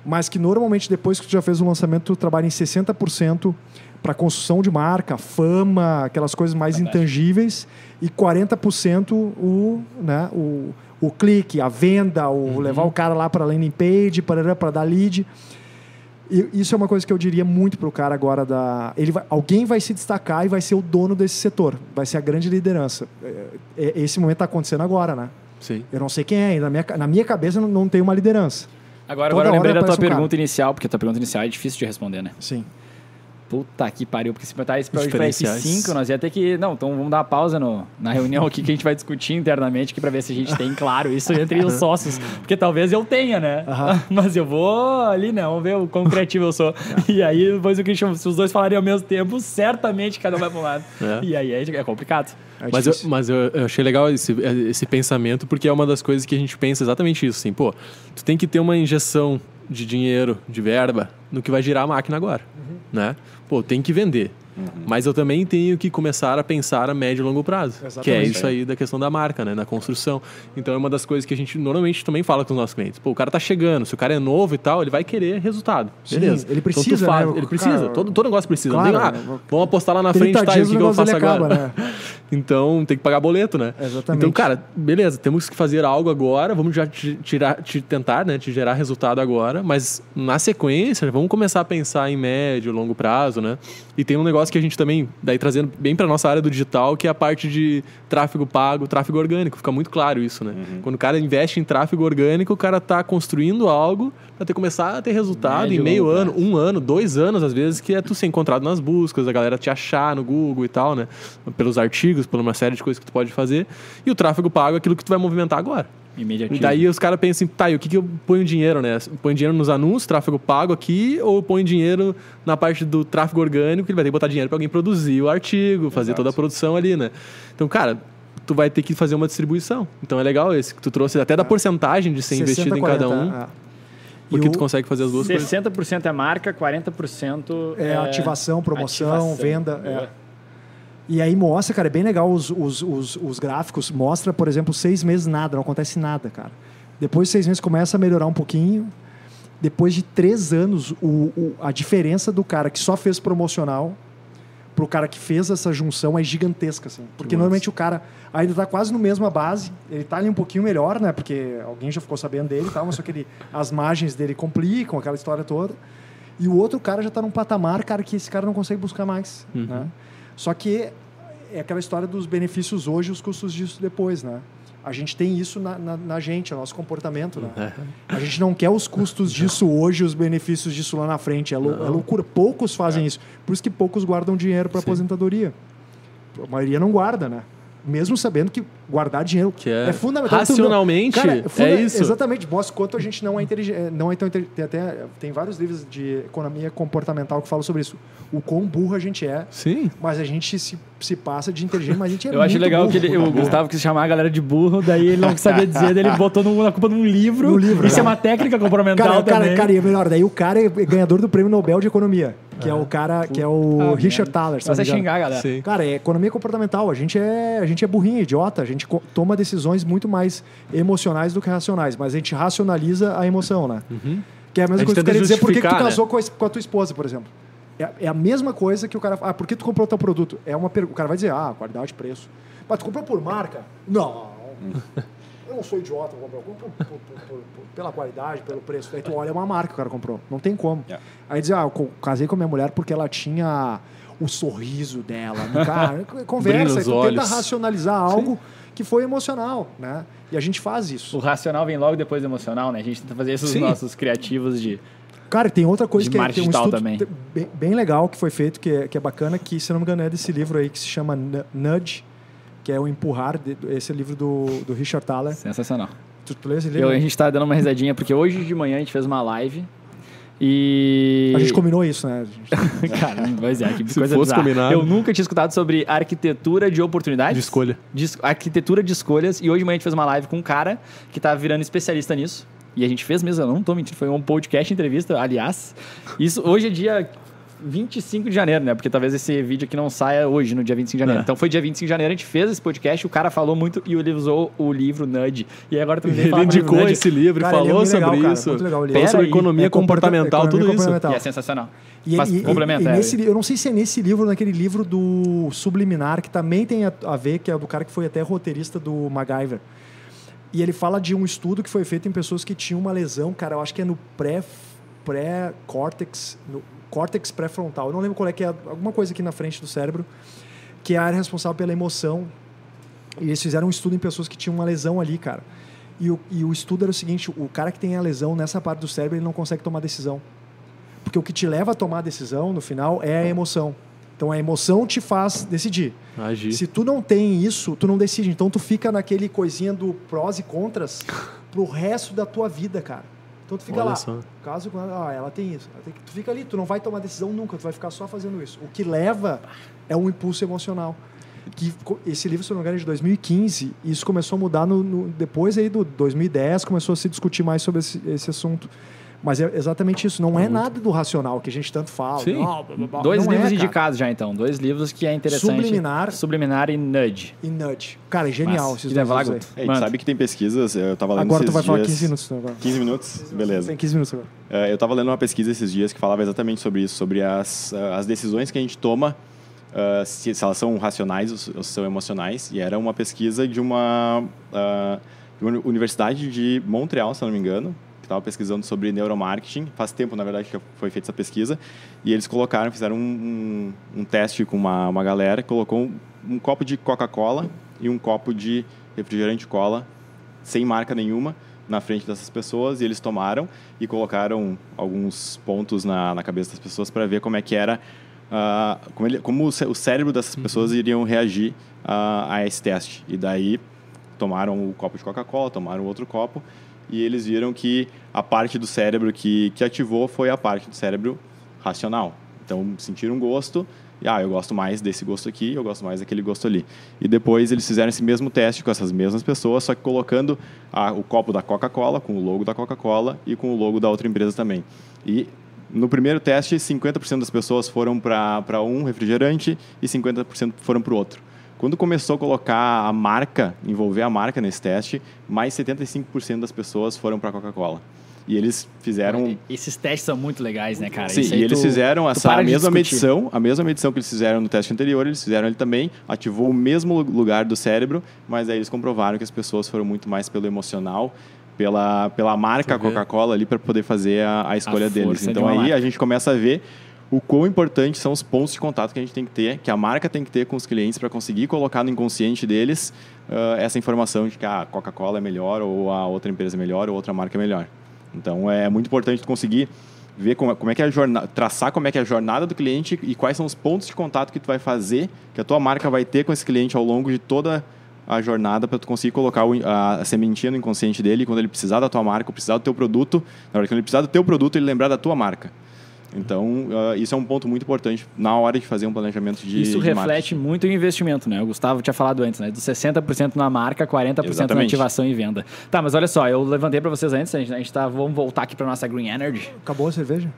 mas que normalmente depois que tu já fez o lançamento, tu trabalha em sessenta por cento para construção de marca, fama, aquelas coisas mais Fantástico. intangíveis, e quarenta por cento o... Né, o o clique, a venda, o uhum. levar o cara lá para a landing page, para dar lead. E isso é uma coisa que eu diria muito para o cara agora. Da... Ele vai... Alguém vai se destacar e vai ser o dono desse setor. Vai ser a grande liderança. Esse momento está acontecendo agora, né? Sim. Eu não sei quem é. Na minha, na minha cabeça não, não tem uma liderança. Agora, agora eu lembrei da tua um pergunta cara. inicial, porque a tua pergunta inicial é difícil de responder, né? Sim. Puta que pariu, porque se botar esse pra hoje pra esses cinco, nós ia ter que... Não, então vamos dar uma pausa no, na reunião aqui que a gente vai discutir internamente aqui pra ver se a gente tem, claro, isso entre os sócios. Porque talvez eu tenha, né? Uh-huh. Mas eu vou ali, né? Vamos ver o quão criativo eu sou. É. E aí, depois o Christian, se os dois falarem ao mesmo tempo, certamente cada um vai pra um lado. É. E aí é complicado. É mas eu, mas eu, eu achei legal esse, esse pensamento, porque é uma das coisas que a gente pensa exatamente isso, assim. Pô, tu tem que ter uma injeção de dinheiro, de verba, no que vai girar a máquina agora, uhum. né? Pô, tem que vender. Uhum. Mas eu também tenho que começar a pensar a médio e longo prazo. Exatamente. Que é isso aí da questão da marca, né? Na construção. Então, é uma das coisas que a gente normalmente também fala com os nossos clientes. Pô, o cara tá chegando. Se o cara é novo e tal, ele vai querer resultado. Sim, beleza. Ele precisa, então, faz, né? Ele precisa. Cara, todo, todo negócio precisa. Claro, não tem, ah, vamos apostar lá na frente, tá? E o que, que eu faço agora? Acaba, né? Então, tem que pagar boleto, né? Exatamente. Então, cara, beleza. Temos que fazer algo agora. Vamos já te, tirar, te tentar, né? Te gerar resultado agora. Mas, na sequência, vamos começar a pensar em médio, longo prazo, né? E tem um negócio que a gente também, daí trazendo bem para nossa área do digital, que é a parte de tráfego pago, tráfego orgânico. Fica muito claro isso, né? Uhum. Quando o cara investe em tráfego orgânico, o cara tá construindo algo para ter começar a ter resultado médio, em meio ano, prazo. um ano, dois anos, às vezes, que é tu ser encontrado nas buscas, a galera te achar no Google e tal, né? Pelos artigos, por uma série de coisas que tu pode fazer. E o tráfego pago é aquilo que tu vai movimentar agora. E daí os caras pensam assim, tá, e o que, que eu ponho dinheiro, né? Eu ponho dinheiro nos anúncios, tráfego pago aqui, ou eu ponho dinheiro na parte do tráfego orgânico, que ele vai ter que botar dinheiro para alguém produzir o artigo, fazer Exato. Toda a produção ali, né? Então, cara, tu vai ter que fazer uma distribuição. Então é legal esse que tu trouxe, até da porcentagem de ser sessenta, investido em quarenta, cada um. Ah. Porque tu consegue fazer as duas sessenta por cento coisas. sessenta por cento é marca, quarenta por cento é... é ativação, promoção, ativação, venda... É. É. E aí mostra, cara, é bem legal os, os, os, os gráficos. Mostra, por exemplo, seis meses nada, não acontece nada, cara. Depois de seis meses começa a melhorar um pouquinho. Depois de três anos, o, o, a diferença do cara que só fez promocional pro cara que fez essa junção é gigantesca, assim. Porque Nossa. Normalmente o cara ainda tá quase no mesma base, ele tá ali um pouquinho melhor, né? Porque alguém já ficou sabendo dele e tal, mas só que ele, as margens dele complicam, aquela história toda. E o outro cara já tá num patamar, cara, que esse cara não consegue buscar mais, uhum. né? Só que é aquela história dos benefícios hoje e os custos disso depois, né? A gente tem isso na, na, na gente, é o nosso comportamento, né? É. A gente não quer os custos disso hoje e os benefícios disso lá na frente. É, lou, é loucura. Poucos fazem é. Isso. Por isso que poucos guardam dinheiro para aposentadoria. A maioria não guarda, né? Mesmo sabendo que guardar dinheiro que é, é fundamental. Racionalmente, cara, é, funda- é isso. Exatamente. Mostra quanto a gente não é inteligente. Não é tão inteligente. Tem, até, tem vários livros de economia comportamental que falam sobre isso. O quão burro a gente é. Sim. Mas a gente se, se passa de inteligente, mas a gente é Eu muito acho legal burro, que ele, o Gustavo quis chamar a galera de burro, daí ele não sabia dizer, daí ele botou no, na culpa num livro. No livro. Isso cara. É uma técnica comportamental cara, também. Cara, cara, é melhor. Daí o cara é ganhador do Prêmio Nobel de Economia. Que ah, é o cara, que é o ah, Richard Thaler. Você vai xingar, galera. Sim. Cara, é economia comportamental. A gente é, a gente é burrinho, idiota. A gente co- toma decisões muito mais emocionais do que racionais. Mas a gente racionaliza a emoção, né? Uhum. Que é a mesma a coisa que tu queria dizer. Por que tu casou, né? com, a, com a tua esposa, por exemplo? É, é a mesma coisa que o cara... Ah, por que tu comprou teu produto? É uma per... O cara vai dizer, ah, qualidade, preço. Mas tu comprou por marca? Não. Eu não sou idiota. Eu compro, eu compro por, por, por, por, pela qualidade, pelo preço. Aí tu olha, é uma marca que o cara comprou. Não tem como. Yeah. Aí diz, ah, eu casei com a minha mulher porque ela tinha o sorriso dela. Cara, conversa. Aí tu olhos. Tenta racionalizar algo Sim. que foi emocional, né? E a gente faz isso. O racional vem logo depois do emocional, né? A gente tenta fazer esses Sim. nossos criativos de... Cara, tem outra coisa que é, tem um estudo também. Bem, bem legal que foi feito, que é, que é bacana, que, se não me engano, é desse livro aí que se chama Nudge, que é o Empurrar, esse é livro do, do Richard Thaler. Sensacional. Tu, tu leu esse livro? Eu, a gente tá dando uma risadinha, porque hoje de manhã a gente fez uma live e... A gente combinou isso, né? Gente... Cara, pois é, que coisa bizarra. Se fosse combinado. Eu nunca tinha escutado sobre arquitetura de oportunidades. De escolha. De, arquitetura de escolhas. E hoje de manhã a gente fez uma live com um cara que tá virando especialista nisso. E a gente fez mesmo, eu não tô mentindo, foi um podcast, entrevista, aliás. Isso hoje é dia... vinte e cinco de janeiro, né? Porque talvez esse vídeo aqui não saia hoje, no dia vinte e cinco de janeiro. É. Então foi dia vinte e cinco de janeiro, a gente fez esse podcast, o cara falou muito e ele usou o livro Nudge. E agora também ele indicou Nudge. Esse livro, cara, falou sobre legal, isso. Cara, legal, falou sobre economia é comportamental, comporta- tudo comportamental. Isso. E é sensacional. E, Mas e, complementa. E, e nesse, eu não sei se é nesse livro, naquele livro do Subliminar, que também tem a, a ver, que é do cara que foi até roteirista do MacGyver. E ele fala de um estudo que foi feito em pessoas que tinham uma lesão, cara, eu acho que é no pré, pré-córtex... No, córtex pré-frontal, eu não lembro qual é que é, alguma coisa aqui na frente do cérebro, que é a área responsável pela emoção. E eles fizeram um estudo em pessoas que tinham uma lesão ali, cara. E o, e o estudo era o seguinte, o cara que tem a lesão nessa parte do cérebro, ele não consegue tomar decisão. Porque o que te leva a tomar a decisão, no final, é a emoção. Então, a emoção te faz decidir. Agir. Se tu não tem isso, tu não decide. Então, tu fica naquele coisinha do prós e contras pro resto da tua vida, cara. Então, tu fica Olha lá. Só. Caso, ah, ela tem isso. Ela tem... Tu fica ali, tu não vai tomar decisão nunca. Tu vai ficar só fazendo isso. O que leva é um impulso emocional. Que esse livro, se não me engano, é de dois mil e quinze. E isso começou a mudar no, no, depois aí do dois mil e dez. Começou a se discutir mais sobre esse, esse assunto. Mas é exatamente isso. Não é, é nada do racional que a gente tanto fala. Sim. Blá, blá, blá. Dois não livros é, indicados já, então. Dois livros que é interessante. Subliminar. Subliminar e Nudge. E Nudge. Cara, é genial. Mas, esses dois lá, é, a gente sabe que tem pesquisas. Eu tava lendo agora tu vai dias... falar quinze minutos. Agora. quinze minutos? Beleza. Tem quinze minutos agora. Uh, eu tava lendo uma pesquisa esses dias que falava exatamente sobre isso. Sobre as, uh, as decisões que a gente toma. Uh, se, se elas são racionais ou se são emocionais. E era uma pesquisa de uma, uh, de uma universidade de Montreal, se não me engano. Estava pesquisando sobre neuromarketing. Faz tempo, na verdade, que foi feita essa pesquisa. E eles colocaram, fizeram um, um, um teste com uma, uma galera. Colocou um, um copo de Coca-Cola e um copo de refrigerante cola, sem marca nenhuma, na frente dessas pessoas. E eles tomaram e colocaram alguns pontos na, na cabeça das pessoas para ver como é que era, uh, como, ele, como o cérebro dessas pessoas iriam reagir uh, a esse teste. E daí tomaram o copo de Coca-Cola, tomaram outro copo. E eles viram que a parte do cérebro que, que ativou foi a parte do cérebro racional. Então, sentiram um gosto. E, ah, eu gosto mais desse gosto aqui, eu gosto mais daquele gosto ali. E depois eles fizeram esse mesmo teste com essas mesmas pessoas, só que colocando a, o copo da Coca-Cola, com o logo da Coca-Cola e com o logo da outra empresa também. E no primeiro teste, cinquenta por cento das pessoas foram para um refrigerante e cinquenta por cento foram para o outro. Quando começou a colocar a marca, envolver a marca nesse teste, mais setenta e cinco por cento das pessoas foram para a Coca-Cola. E eles fizeram... Esses testes são muito legais, né, cara? Sim, e eles tu, fizeram essa a mesma medição, a mesma medição que eles fizeram no teste anterior, eles fizeram ele também, ativou o mesmo lugar do cérebro, mas aí eles comprovaram que as pessoas foram muito mais pelo emocional, pela, pela marca Coca-Cola ali, para poder fazer a, a escolha a deles. Então aí marca. A gente começa a ver... o quão importante são os pontos de contato que a gente tem que ter, que a marca tem que ter com os clientes para conseguir colocar no inconsciente deles uh, essa informação de que a Coca-Cola é melhor, ou a outra empresa é melhor, ou outra marca é melhor. Então, é muito importante conseguir ver como, como é que é a jornada, traçar como é que é a jornada do cliente e quais são os pontos de contato que tu vai fazer, que a tua marca vai ter com esse cliente ao longo de toda a jornada, para tu conseguir colocar o, a, a sementinha no inconsciente dele, e quando ele precisar da tua marca, ou precisar do teu produto, na hora que ele precisar do teu produto, ele lembrar da tua marca. Então, uh, isso é um ponto muito importante na hora de fazer um planejamento de Isso de reflete marketing. Muito o investimento, né? O Gustavo tinha falado antes, né? Dos sessenta por cento na marca, quarenta por cento Exatamente. Na ativação e venda. Tá, mas olha só, eu levantei para vocês antes, a gente, a gente tá... Vamos voltar aqui para nossa Green Energy. Acabou a cerveja?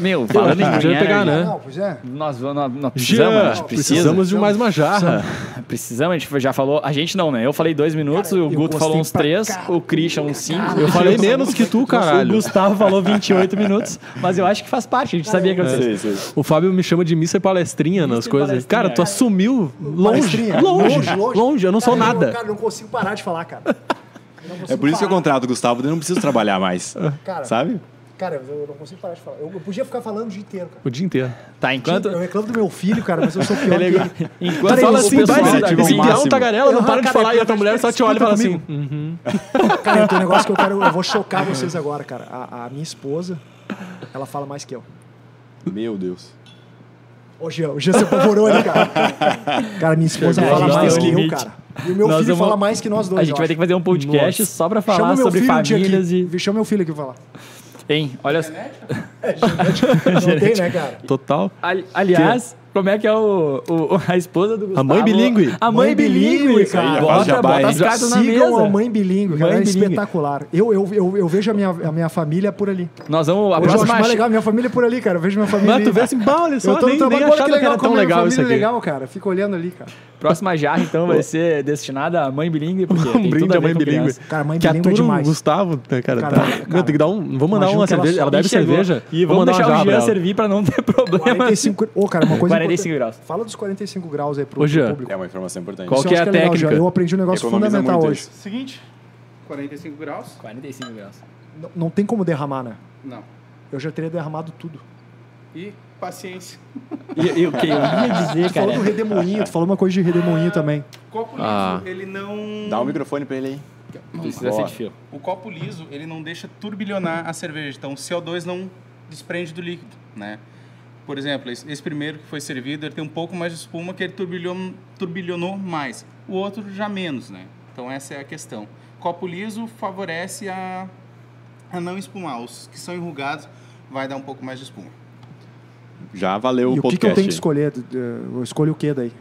Meu, falando em Green Energy... Pegar, né? Não, pois é. Nós, nós, nós, nós precisamos, já, a gente precisa. Precisamos de mais uma jarra. Precisamos, a gente já falou... A gente não, né? Eu falei dois minutos, cara, o Guto falou uns três, cara, o Christian uns cinco. Eu falei menos que tu, caralho. O Gustavo falou vinte e oito minutos, mas eu acho que faz parte, a gente sabia que aconteceu. É, o Fábio me chama de mister Palestrinha nas mister coisas. Palestrinha, cara, tu assumiu longe, longe, longe, longe, longe. Eu não cara, sou nada. Eu, cara, não consigo parar de falar, cara. É por isso parar. Que eu contrato o Gustavo, eu não preciso trabalhar mais. Cara, sabe? Cara, eu não consigo parar de falar. Eu podia ficar falando o dia inteiro, cara. O dia inteiro. Tá, enquanto... Eu reclamo do meu filho, cara, mas eu sou pior ele... que ele. Enquanto fala assim, esse grão tagarela, não para de falar, e a tua mulher só te olha e fala assim... Uhum. Cara, tem um negócio que eu quero... Eu vou chocar vocês agora, cara. A, a minha esposa, ela fala mais que eu. Meu Deus. Ô, Jean, o Jean se apavorou ali, cara. Cara, minha esposa fala mais que eu, cara. E o meu filho fala mais que nós dois. A gente vai ter que fazer um podcast só pra falar sobre famílias e... Chama meu filho aqui pra falar. Hein? Olha só. É, não tem, né, cara? Total. Ali, aliás, que? Como é que é o, o, a esposa do Gustavo? A mãe bilíngue. A mãe, mãe bilíngue, cara. Bota, bota as cartas na mesa. Sigam a mãe bilíngue, cara. É espetacular. Eu, eu, eu, eu vejo a minha, a minha família por ali. Nós vamos... A Hoje próxima eu acho mais legal. Minha família é por ali, cara. Eu vejo minha família Mas ali. Tu vê assim, bah, olha só, eu tô nem, nem achava que, que era tão legal isso aqui. Legal, cara. Fico olhando ali, cara. Próxima jarra, então, vai ser destinada à mãe bilíngue. Porque um tem brinde tudo a à mãe bilíngue. Cara, mãe bilíngue é demais. Gustavo, né, cara? Caraca, tá. Cara. Não, tem que dar um... Vou mandar uma cerveja. Ela deve cerveja. E vamos deixar o Jean servir pra não ter problema. Ô, cara, uma coisa quarenta e cinco graus. Fala dos quarenta e cinco graus aí pro Hoje, público. É uma informação importante. Qual que é a técnica? Legal, já. Eu aprendi um negócio Economiza fundamental hoje. Isso. Seguinte, quarenta e cinco graus. quarenta e cinco graus. Não, não tem como derramar, né? Não. Eu já teria derramado tudo. E paciência. E o que eu ia dizer, tu cara? Tu falou do redemoinho, tu falou uma coisa de redemoinho ah, também. O copo liso, ah. ele não... Dá o um microfone pra ele aí. Precisa ser de fio. O copo liso, ele não deixa turbilhonar a cerveja. Então, o C O dois não... desprende do líquido, né? Por exemplo, esse primeiro que foi servido, ele tem um pouco mais de espuma que ele turbilhou, turbilhonou mais. O outro já menos, né? Então essa é a questão. Copo liso favorece a, a não espumar. Os que são enrugados vai dar um pouco mais de espuma. Já valeu e o podcast. E o que, que eu tenho que escolher? Eu escolho o que daí?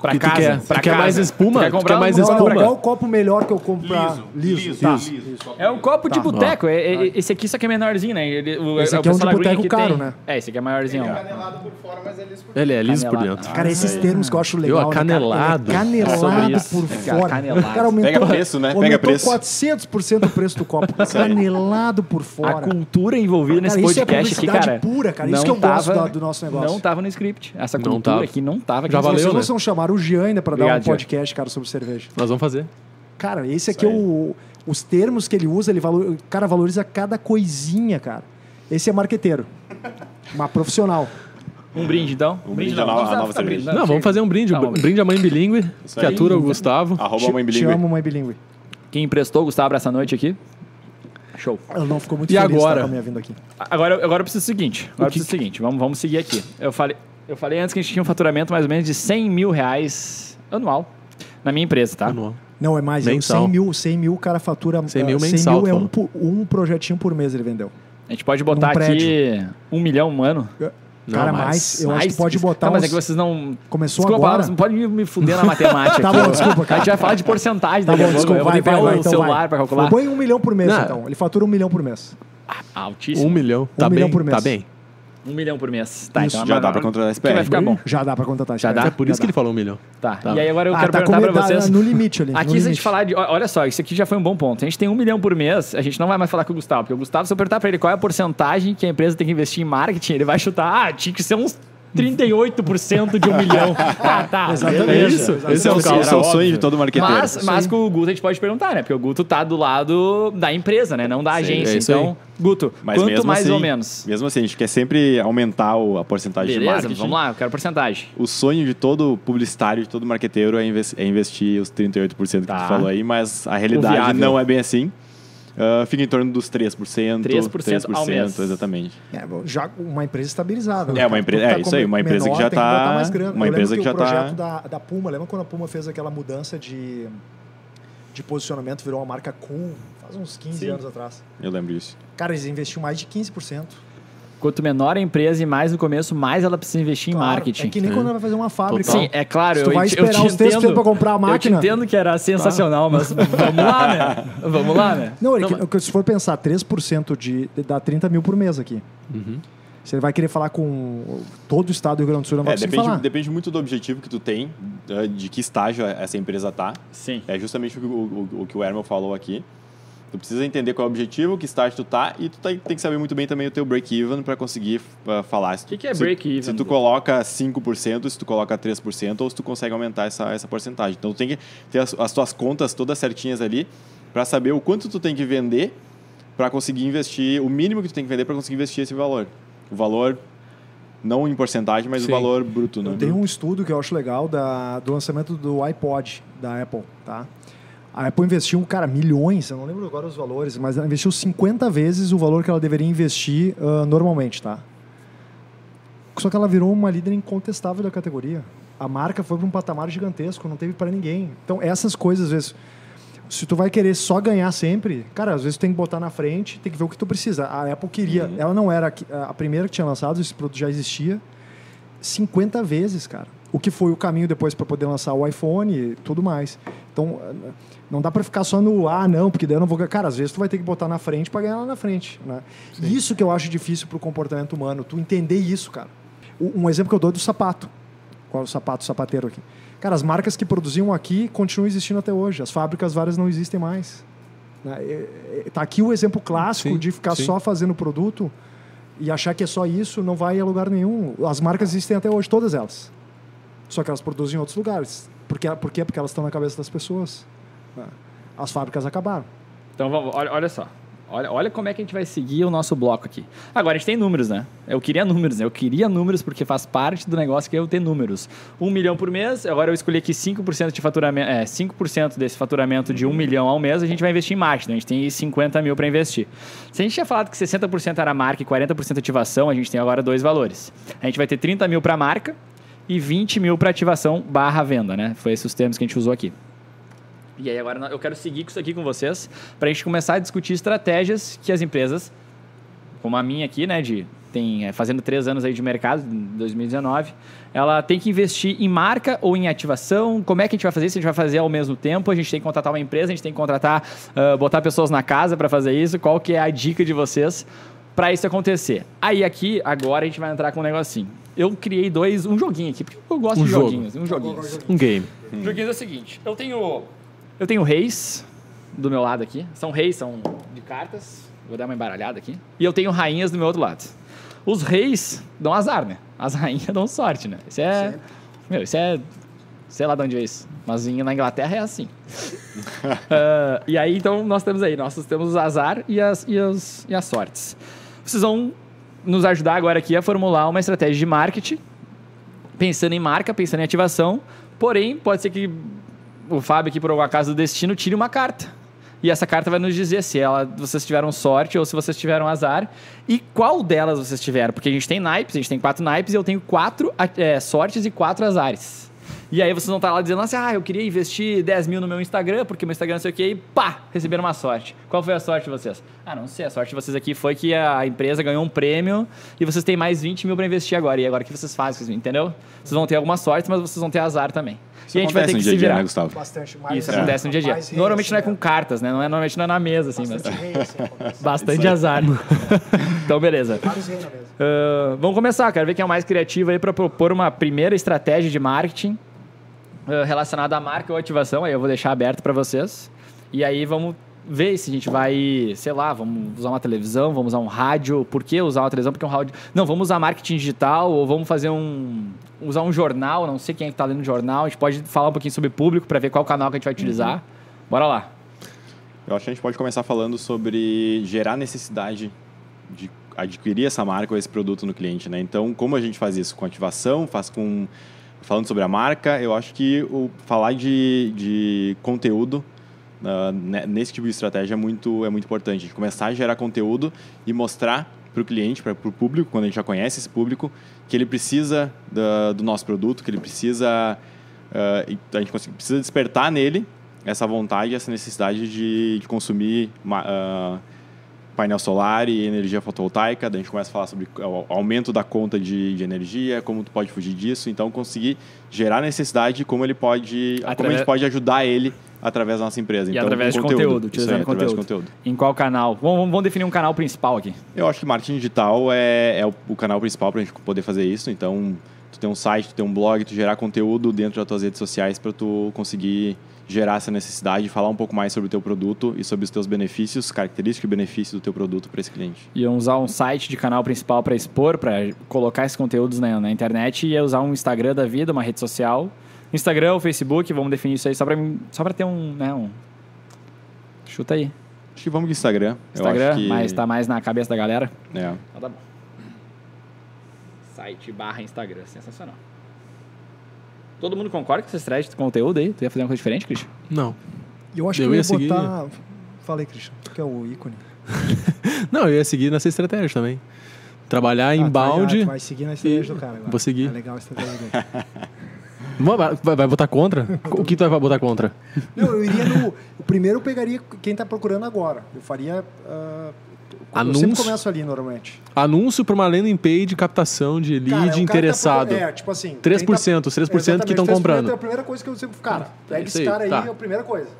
Pra casa, quer, pra casa. Quer mais espuma? Quer, quer mais espuma? Qual, qual o copo melhor que eu comprar? Liso. Liso. liso, tá. liso, liso. É um copo tá. de boteco. É, é, é. Esse aqui, isso aqui é menorzinho, né? Ele, o, esse aqui é um de boteco caro, tem. né? É, esse aqui é maiorzinho. Ele é canelado por fora, mas é liso por dentro. Ele é liso canelado. por dentro. Cara, ah, esses é. termos que eu acho legal. Eu, canelado. Né, canelado é por fora. Canelado. O cara aumentou, Pega preço, né? Pega preço. quatrocentos por cento o preço do copo. Canelado por fora. A cultura envolvida nesse podcast aqui, cara. pura, cara. Isso que eu gosto do nosso negócio. Não tava no script. Essa cultura aqui não tava. Já valeu, né? O Jean ainda para dar um podcast, cara, sobre cerveja. Nós vamos fazer. Cara, esse aqui é o, os termos que ele usa, ele valor, cara, valoriza cada coisinha, cara. Esse é marqueteiro. Uma profissional. Um brinde, então? Um, um brinde, brinde não, a nova, a nova cerveja. Brinde. Não, vamos fazer um brinde. Tá, um brinde à mãe bilíngue, que atura o Gustavo. Arroba mãe bilíngue. Te amo, mãe bilíngue. Quem emprestou o Gustavo pra essa noite aqui? Show. Ela não ficou muito e feliz agora, tá, com a minha vinda aqui. Agora, agora eu preciso do seguinte. Agora eu preciso do seguinte. Vamos, vamos seguir aqui. Eu falei... Eu falei antes que a gente tinha um faturamento mais ou menos de cem mil reais anual na minha empresa, tá? Anual. Não, é mais. cem mil, cem mil o cara fatura... cem mil mensal. cem mil é um, um projetinho por mês ele vendeu. A gente pode botar aqui um milhão um ano. Cara, mais. Eu acho que pode botar uns... Mas é que vocês não... Começou agora. Desculpa, você não pode me fuder na matemática. Tá bom, desculpa, cara. A gente vai falar de porcentagem. Tá bom, desculpa. Eu vou pegar o celular pra calcular. Põe um milhão por mês, então. Ele fatura um milhão por mês. Altíssimo. Um milhão. Tá bem, tá bem. Um milhão por mês. Tá, isso, então, já dá pra contratar a S P R. Vai ficar bom. Já dá pra contratar a S P R. Já dá? É por já isso dá. que ele falou um milhão. Tá. tá. E aí agora eu ah, quero tá perguntar pra vocês... no limite ali. Aqui se limite. a gente falar de... Olha só, isso aqui já foi um bom ponto. A gente tem um milhão por mês, a gente não vai mais falar com o Gustavo. Porque o Gustavo, se eu perguntar pra ele qual é a porcentagem que a empresa tem que investir em marketing, ele vai chutar, ah, tinha que ser uns trinta e oito por cento de um milhão. Ah, tá. Exatamente. É isso. Exatamente. Esse é o, cara, é o sonho de todo marqueteiro. Mas, mas com o Guto a gente pode perguntar, né? Porque o Guto tá do lado da empresa, né? Não da Sim, agência. É então, aí. Guto, mas quanto mais assim, ou menos? Mesmo assim, a gente quer sempre aumentar a porcentagem Beleza, de marketing. Beleza, vamos lá. Eu quero porcentagem. O sonho de todo publicitário, de todo marqueteiro é investir os trinta e oito por cento que tá. tu falou aí, mas a realidade não é bem assim. Uh, fica em torno dos três por cento. três por cento, três por cento ao mês. Exatamente. É, já uma empresa estabilizada. É, uma empresa, tá é isso aí. Uma empresa menor, que já está... Uma eu empresa que, que já está... O projeto tá... da, da Puma, lembra quando a Puma fez aquela mudança de, de posicionamento, virou uma marca cool? Faz uns quinze Sim. anos atrás. Eu lembro disso. Cara, eles investiram mais de quinze por cento. Quanto menor a empresa e mais no começo, mais ela precisa investir claro, em marketing. É que nem hum. quando ela vai fazer uma fábrica. Total. Sim, é claro. Se tu eu, vai esperar eu te uns três por cento para comprar a máquina. Eu te entendo que era sensacional, tá. mas vamos lá, né? Vamos lá, né? Não, ele, Não mas... se for pensar, três por cento de, dá trinta mil por mês aqui. Uhum. Você vai querer falar com todo o estado do Rio Grande do Sul, não vai é, depende, falar. Depende muito do objetivo que tu tem, de que estágio essa empresa tá. Sim. É justamente o, o, o que o Ermel falou aqui. Tu precisa entender qual é o objetivo, que estágio tu tá, e tu tá, tem que saber muito bem também o teu break-even para conseguir uh, falar. O que, que é break-even? Se tu coloca cinco por cento, se tu coloca três por cento, ou se tu consegue aumentar essa, essa porcentagem. Então, tu tem que ter as, as tuas contas todas certinhas ali para saber o quanto tu tem que vender para conseguir investir, o mínimo que tu tem que vender para conseguir investir esse valor. O valor... Não em porcentagem, mas Sim. o valor bruto. Né? Tem um estudo que eu acho legal da, do lançamento do iPod da Apple, tá? A Apple investiu, cara, milhões, eu não lembro agora os valores, mas ela investiu cinquenta vezes o valor que ela deveria investir uh, normalmente, tá? Só que ela virou uma líder incontestável da categoria. A marca foi para um patamar gigantesco, não teve para ninguém. Então, essas coisas, às vezes, se tu vai querer só ganhar sempre, cara, às vezes tu tem que botar na frente, tem que ver o que tu precisa. A Apple queria, uhum. ela não era a primeira que tinha lançado, esse produto já existia. cinquenta vezes, cara. O que foi o caminho depois para poder lançar o iPhone e tudo mais. Então, não dá para ficar só no, ah, não, porque daí eu não vou ganhar. Cara, às vezes tu vai ter que botar na frente para ganhar lá na frente, né? Sim. Isso que eu acho difícil para o comportamento humano, tu entender isso, cara. Um exemplo que eu dou é do sapato. Qual é o sapato, o sapateiro aqui? Cara, as marcas que produziam aqui continuam existindo até hoje. As fábricas várias não existem mais. Tá aqui o exemplo clássico sim, de ficar sim. só fazendo produto e achar que é só isso, não vai a lugar nenhum. As marcas existem até hoje, todas elas. Só que elas produzem em outros lugares. Por quê? Porque elas estão na cabeça das pessoas. As fábricas acabaram. Então, vamos, olha, olha só. Olha, olha como é que a gente vai seguir o nosso bloco aqui. Agora, a gente tem números, né? Eu queria números, né? Eu queria números porque faz parte do negócio que eu ter números. Um milhão por mês, agora eu escolhi aqui cinco por cento, de faturamento, é, cinco por cento desse faturamento de um milhão ao mês, a gente vai investir em marketing. A gente tem cinquenta mil para investir. Se a gente tinha falado que sessenta por cento era marca e quarenta por cento ativação, a gente tem agora dois valores. A gente vai ter trinta mil para marca e vinte mil para ativação barra venda, né? Foi esses os termos que a gente usou aqui. E aí agora eu quero seguir com isso aqui com vocês para a gente começar a discutir estratégias que as empresas, como a minha aqui, né, de tem, é, fazendo três anos aí de mercado, em dois mil e dezenove, ela tem que investir em marca ou em ativação. Como é que a gente vai fazer isso? A gente vai fazer ao mesmo tempo? A gente tem que contratar uma empresa, a gente tem que contratar, uh, botar pessoas na casa para fazer isso. Qual que é a dica de vocês para isso acontecer? Aí aqui, agora a gente vai entrar com um negocinho. Eu criei dois, um joguinho aqui, porque eu gosto um de jogo. joguinhos. Um joguinho. Um game. Um joguinho é o seguinte, eu tenho... Eu tenho reis do meu lado aqui. São reis, são de cartas. Vou dar uma embaralhada aqui. E eu tenho rainhas do meu outro lado. Os reis dão azar, né? As rainhas dão sorte, né? Isso é... Certo. Meu, isso é... Sei lá de onde é isso. Mas na Inglaterra é assim. uh, e aí, então, nós temos aí. Nós temos o azar e as, e, as, e as sortes. Vocês vão nos ajudar agora aqui a formular uma estratégia de marketing. Pensando em marca, pensando em ativação. Porém, pode ser que... o Fábio aqui, por algum acaso do destino, tire uma carta. E essa carta vai nos dizer se ela, vocês tiveram sorte ou se vocês tiveram azar. E qual delas vocês tiveram? Porque a gente tem naipes, a gente tem quatro naipes e eu tenho quatro é, sortes e quatro azares. E aí vocês vão estar lá dizendo assim, ah, eu queria investir dez mil no meu Instagram, porque meu Instagram não sei o quê, e pá, receberam uma sorte. Qual foi a sorte de vocês? Ah, não sei, a sorte de vocês aqui foi que a empresa ganhou um prêmio e vocês têm mais vinte mil para investir agora. E agora o que vocês fazem, entendeu? Vocês vão ter alguma sorte, mas vocês vão ter azar também. Isso e a gente vai ter que no se dia virar. Dia, né, Gustavo? Bastante mais. Isso é. acontece no dia a dia. Mais normalmente reis, não é com né? cartas, né? Não é, normalmente não é na mesa, assim. Bastante, mas... reis, assim, bastante azar. Então, beleza. Uh, vamos começar, quero ver quem é o mais criativo aí para propor uma primeira estratégia de marketing uh, relacionada à marca ou ativação. Aí eu vou deixar aberto para vocês. E aí vamos ver se a gente vai, sei lá, vamos usar uma televisão, vamos usar um rádio. Por que usar uma televisão? Porque um rádio... Não, vamos usar marketing digital ou vamos fazer um... usar um jornal, não sei quem é que está lendo jornal. A gente pode falar um pouquinho sobre público para ver qual canal que a gente vai utilizar. Uhum. Bora lá. Eu acho que a gente pode começar falando sobre gerar necessidade de adquirir essa marca ou esse produto no cliente, né? Então, como a gente faz isso? Com ativação, faz com... Falando sobre a marca, eu acho que o falar de, de conteúdo... Uh, nesse tipo de estratégia é muito, é muito importante. A gente começar a gerar conteúdo e mostrar para o cliente, para o público, quando a gente já conhece esse público, que ele precisa da, do nosso produto, que ele precisa, uh, a gente precisa despertar nele essa vontade, essa necessidade de, de consumir uma, uh, painel solar e energia fotovoltaica. Daí a gente começa a falar sobre o aumento da conta de, de energia, como tu pode fugir disso. Então, conseguir gerar necessidade, como ele pode, Atrave... como a gente pode ajudar ele através da nossa empresa. E então, através de conteúdo. conteúdo utilizando aí, conteúdo. Através de conteúdo. Em qual canal? Vamos, vamos definir um canal principal aqui. Eu acho que marketing digital é, é o, o canal principal para a gente poder fazer isso. Então, tu tem um site, tu tem um blog, tu gerar conteúdo dentro das tuas redes sociais para tu conseguir gerar essa necessidade, falar um pouco mais sobre o teu produto e sobre os teus benefícios, características e benefícios do teu produto para esse cliente. E usar um site de canal principal para expor, para colocar esses conteúdos na, na internet, e usar um Instagram da vida, uma rede social... Instagram, Facebook, vamos definir isso aí só para só para ter um, né, um... Chuta aí. Acho que vamos de Instagram. Instagram, eu acho que... mas tá mais na cabeça da galera. É. Então tá bom. Site barra Instagram, sensacional. Todo mundo concorda que você traz conteúdo aí? Tu ia fazer uma coisa diferente, Christian? Não. Eu acho eu que eu ia, ia seguir... botar... Falei, Christian, tu que é o ícone. Não, eu ia seguir nessa estratégia também. Trabalhar em ah, balde... Tá, tu vai seguir na estratégia e... do cara agora. Vou seguir. É legal a estratégia dele. Vai, vai botar contra? O que tu vai botar contra? Não, eu iria no... Primeiro eu pegaria quem está procurando agora. Eu faria... Uh, anúncio, eu sempre começo ali, normalmente. Anúncio para uma landing page, captação de lead, cara, é um interessado. Tá, é, tipo assim... três por cento, tá, três por cento que estão comprando. É a primeira coisa que eu sempre... Cara, pega é esse aí, cara aí, tá. É a primeira coisa.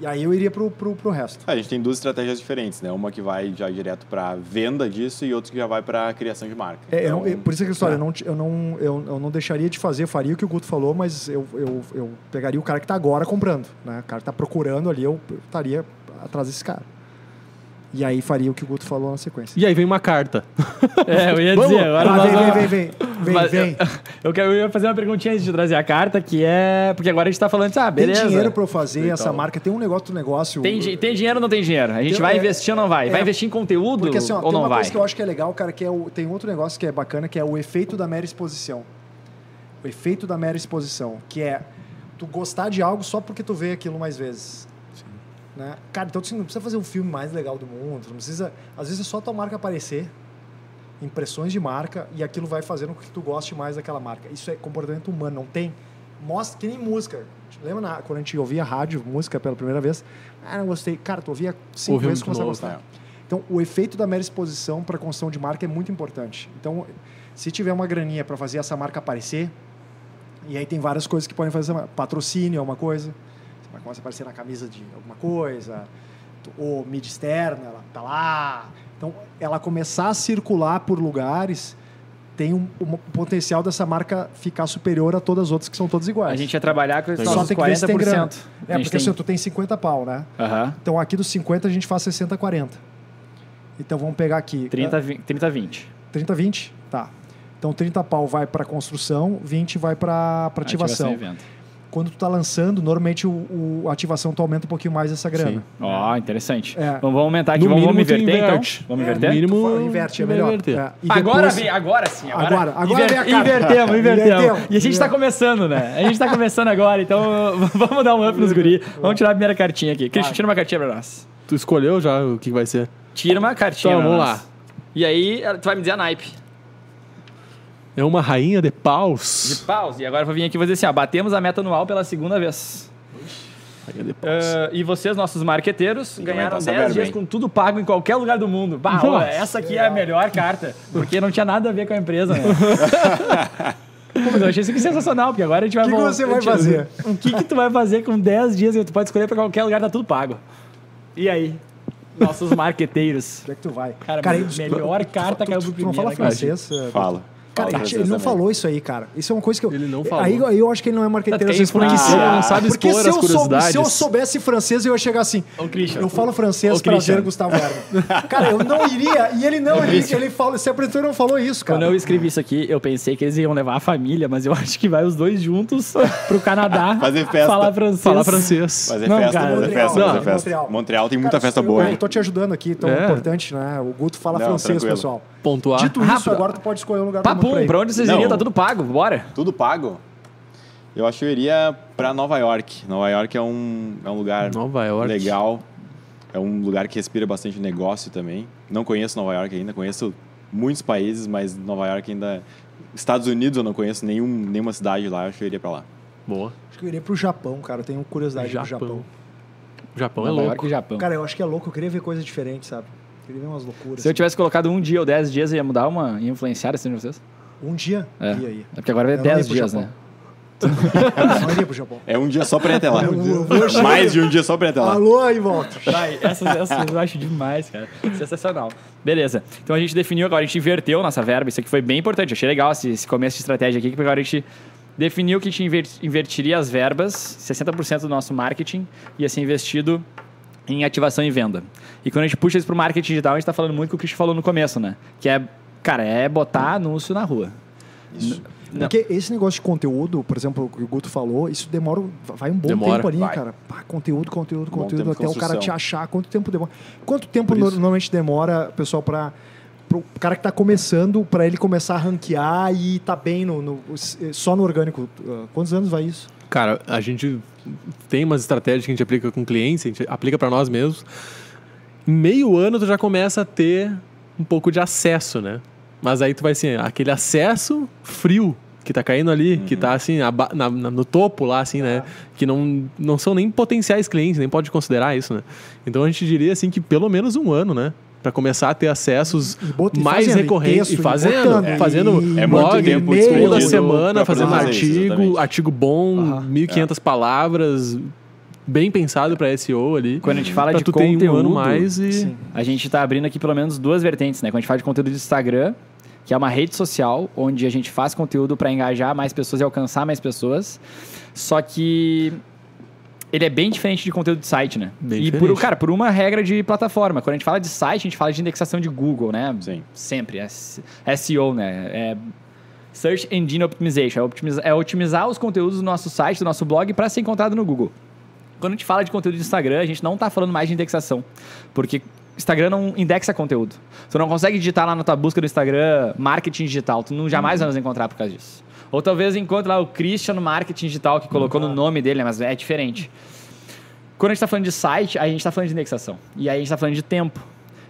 E aí eu iria pro, pro, pro resto. A gente tem duas estratégias diferentes, né? Uma que vai já direto pra venda disso e outra que já vai pra criação de marca. É, então, eu, por isso que a história, é. eu, não, eu, não, eu, eu não deixaria de fazer, eu faria o que o Guto falou, mas eu, eu, eu pegaria o cara que tá agora comprando, né? O cara que tá procurando ali, eu estaria atrás desse cara. E aí faria o que o Guto falou na sequência. E aí vem uma carta. É, eu ia dizer... Agora ah, vem, vem, vem, vem. Vem, vem. Eu, eu, eu ia fazer uma perguntinha antes de trazer a carta, que é... Porque agora a gente tá falando de, ah, beleza. Tem dinheiro pra eu fazer então. Essa marca? Tem um negócio do negócio... Tem, eu... tem dinheiro ou não tem dinheiro? A gente tem, vai é, investir ou não vai? É, vai investir em conteúdo porque, assim, ó, ou não vai? Tem uma coisa que eu acho que é legal, cara, que é o, tem outro negócio que é bacana, que é o efeito da mera exposição. O efeito da mera exposição, que é tu gostar de algo só porque tu vê aquilo mais vezes. Né? Cara, então tu não precisa fazer o filme mais legal do mundo, não precisa, às vezes é só a tua marca aparecer, impressões de marca, e aquilo vai fazendo com que tu goste mais daquela marca. Isso é comportamento humano, não tem. Mostra que nem música. Lembra na, quando a gente ouvia rádio, música pela primeira vez? Ah, não gostei. Cara, tu ouvia cinco vezes e começou a gostar. Né? Então, o efeito da mera exposição para a construção de marca é muito importante. Então, se tiver uma graninha para fazer essa marca aparecer, e aí tem várias coisas que podem fazer, patrocínio é uma coisa. Começa a aparecer na camisa de alguma coisa, ou mídia externa, ela tá lá. Então, ela começar a circular por lugares, tem um, um potencial dessa marca ficar superior a todas as outras, que são todas iguais. A gente ia trabalhar com esses quarenta por cento. quarenta por cento. É, porque tem... assim, tu tem cinquenta pau, né? Uhum. Então, aqui dos cinquenta, a gente faz sessenta, quarenta. Então, vamos pegar aqui... trinta, vinte. trinta, vinte? Tá. Então, trinta pau vai para construção, vinte vai para ativação. Ativação e venda. Quando tu tá lançando, normalmente o, o, a ativação tu aumenta um pouquinho mais essa grana. Ó, oh, interessante. É. Então, vamos aumentar aqui, vamos, vamos inverter então. Vamos é, inverter? No mínimo, fala, inverte, é melhor. Inverter. É. Depois... Agora vem, agora sim. Agora, agora, agora inver... vem a carta. Invertemos, invertemos. E a gente tá começando, né? A gente tá começando agora, então vamos dar um up nos guri. Vamos tirar a primeira cartinha aqui. Christian, tira uma cartinha pra nós. Tu escolheu já o que vai ser? Tira uma cartinha. Então, vamos lá. E aí, tu vai me dizer a naipe. É uma rainha de paus. De paus. E agora eu vou vir aqui e vou dizer assim, ó, batemos a meta anual pela segunda vez. Rainha de paus. Uh, e vocês, nossos marqueteiros, então ganharam dez dias com tudo pago em qualquer lugar do mundo. Bah, ó, essa aqui é a melhor carta, porque não tinha nada a ver com a empresa. Né? Pô, mas eu achei isso aqui sensacional, porque agora a gente vai... O que, que você vai fazer? O que, que tu vai fazer com dez dias? Tu pode escolher pra qualquer lugar, tá tudo pago. E aí? Nossos marqueteiros. Onde é que tu vai? Cara, cara a melhor tu, carta que eu... Tu, tu, tu não fala francês? Fala. Cara, ele exatamente. Não falou isso aí, cara. Isso é uma coisa que eu... Ele não falou. Aí, aí eu acho que ele não é marqueteiro. Às vezes, porque se, não sabe porque expor se, as eu curiosidades. Sou, se eu soubesse francês, eu ia chegar assim... Ô, Christian. Eu falo francês, ô, prazer, Gustavo Ermel. Cara, eu não iria... E ele não... Ô, ele, ele fala, se apresentou e não falou isso, cara. Quando eu escrevi isso aqui, eu pensei que eles iam levar a família, mas eu acho que vai os dois juntos pro Canadá... Fazer festa. Falar francês. Falar francês. Fazer não, festa, cara, fazer Montreal, festa, fazer festa. Montreal, Montreal tem muita cara, festa eu, boa. Eu tô te ajudando aqui, tão é. importante, né? O Guto fala não, francês, tranquilo. Pessoal. Pontuar. Dito isso, agora tu pode escolher um lugar... Pum, pra onde vocês não. iriam? Tá tudo pago, bora. Tudo pago? Eu acho que eu iria pra Nova York. Nova York é um, é um lugar Nova York. legal. É um lugar que respira bastante negócio também. Não conheço Nova York ainda, conheço muitos países, mas Nova York ainda... Estados Unidos eu não conheço nenhum, nenhuma cidade lá, eu acho que eu iria pra lá. Boa. Acho que eu iria pro Japão, cara. Eu tenho curiosidade do Japão. Japão, Japão é Nova louco. York, Japão. Cara, eu acho que é louco, eu queria ver coisa diferente, sabe? Umas loucuras. Se eu tivesse colocado um dia ou dez dias, ia mudar uma... Ia influenciar assim de vocês? Um dia? É. Ia, ia. É porque agora é dez dias, né? Não iria pro Japão. É um dia só pra ir até lá. Um Mais de um dia só pra ir até lá. Alô, e volta. Essas, essas eu acho demais, cara. Sensacional. Beleza. Então a gente definiu agora, a gente inverteu nossa verba. Isso aqui foi bem importante. Eu achei legal esse, esse começo de estratégia aqui, porque agora a gente definiu que a gente invert, invertiria as verbas, sessenta por cento do nosso marketing ia ser investido em ativação e venda. E quando a gente puxa isso para o marketing digital, a gente está falando muito do que o Christian falou no começo, né? Que é, cara, é botar anúncio na rua. Isso. N Porque esse negócio de conteúdo, por exemplo, o que o Guto falou, isso demora, vai um bom demora, tempo ali, vai. cara. Pá, conteúdo, conteúdo, bom conteúdo, até o cara te achar. Quanto tempo demora? Quanto tempo normalmente demora, pessoal, para o cara que está começando, para ele começar a ranquear e tá bem no, no, só no orgânico? Quantos anos vai isso? Cara, a gente tem umas estratégias que a gente aplica com clientes, a gente aplica para nós mesmos. Em meio ano, tu já começa a ter um pouco de acesso, né? Mas aí tu vai assim, aquele acesso frio que tá caindo ali, uhum. que tá assim, na, na, no topo lá, assim, né? Ah. Que não, não são nem potenciais clientes, nem pode considerar isso, né? Então a gente diria assim que pelo menos um ano, né? Para começar a ter acessos Bota, mais fazendo, recorrentes e, texto, e fazendo, botando, é, fazendo é blog, muito tempo toda semana, fazendo artigo, isso, artigo bom, uh-huh, mil e quinhentas é. palavras, bem pensado para S E O ali. Quando a gente fala pra de tu conteúdo, tem um ano mais e... Sim. A gente tá abrindo aqui pelo menos duas vertentes, né? Quando a gente fala de conteúdo do Instagram, que é uma rede social onde a gente faz conteúdo para engajar mais pessoas e alcançar mais pessoas, só que ele é bem diferente de conteúdo de site, né? Bem e, por, cara, por uma regra de plataforma. Quando a gente fala de site, a gente fala de indexação de Google, né? Sim. Sempre. É S E O, né? É Search Engine Optimization. É otimizar, é otimizar os conteúdos do nosso site, do nosso blog, para ser encontrado no Google. Quando a gente fala de conteúdo de Instagram, a gente não está falando mais de indexação. Porque Instagram não indexa conteúdo. Tu não consegue digitar lá na tua busca do Instagram marketing digital. Tu não jamais uhum. vai nos encontrar por causa disso. Ou talvez encontre lá o Christian no marketing digital, que colocou uhum. no nome dele, né? Mas é diferente. Quando a gente está falando de site, a gente está falando de indexação. E aí a gente está falando de tempo.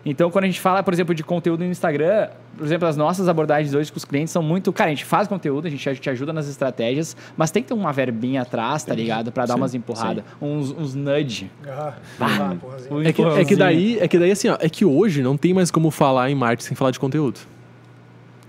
Então, quando a gente fala, por exemplo, de conteúdo no Instagram, por exemplo, as nossas abordagens hoje com os clientes são muito... Cara, a gente faz conteúdo, a gente te ajuda nas estratégias, mas tem que ter uma verbinha atrás, tá ligado? Pra dar sim, umas empurradas, uns, uns nudge. Ah, ah, um é, que, é que daí, é que daí assim, ó, é que hoje não tem mais como falar em marketing sem falar de conteúdo.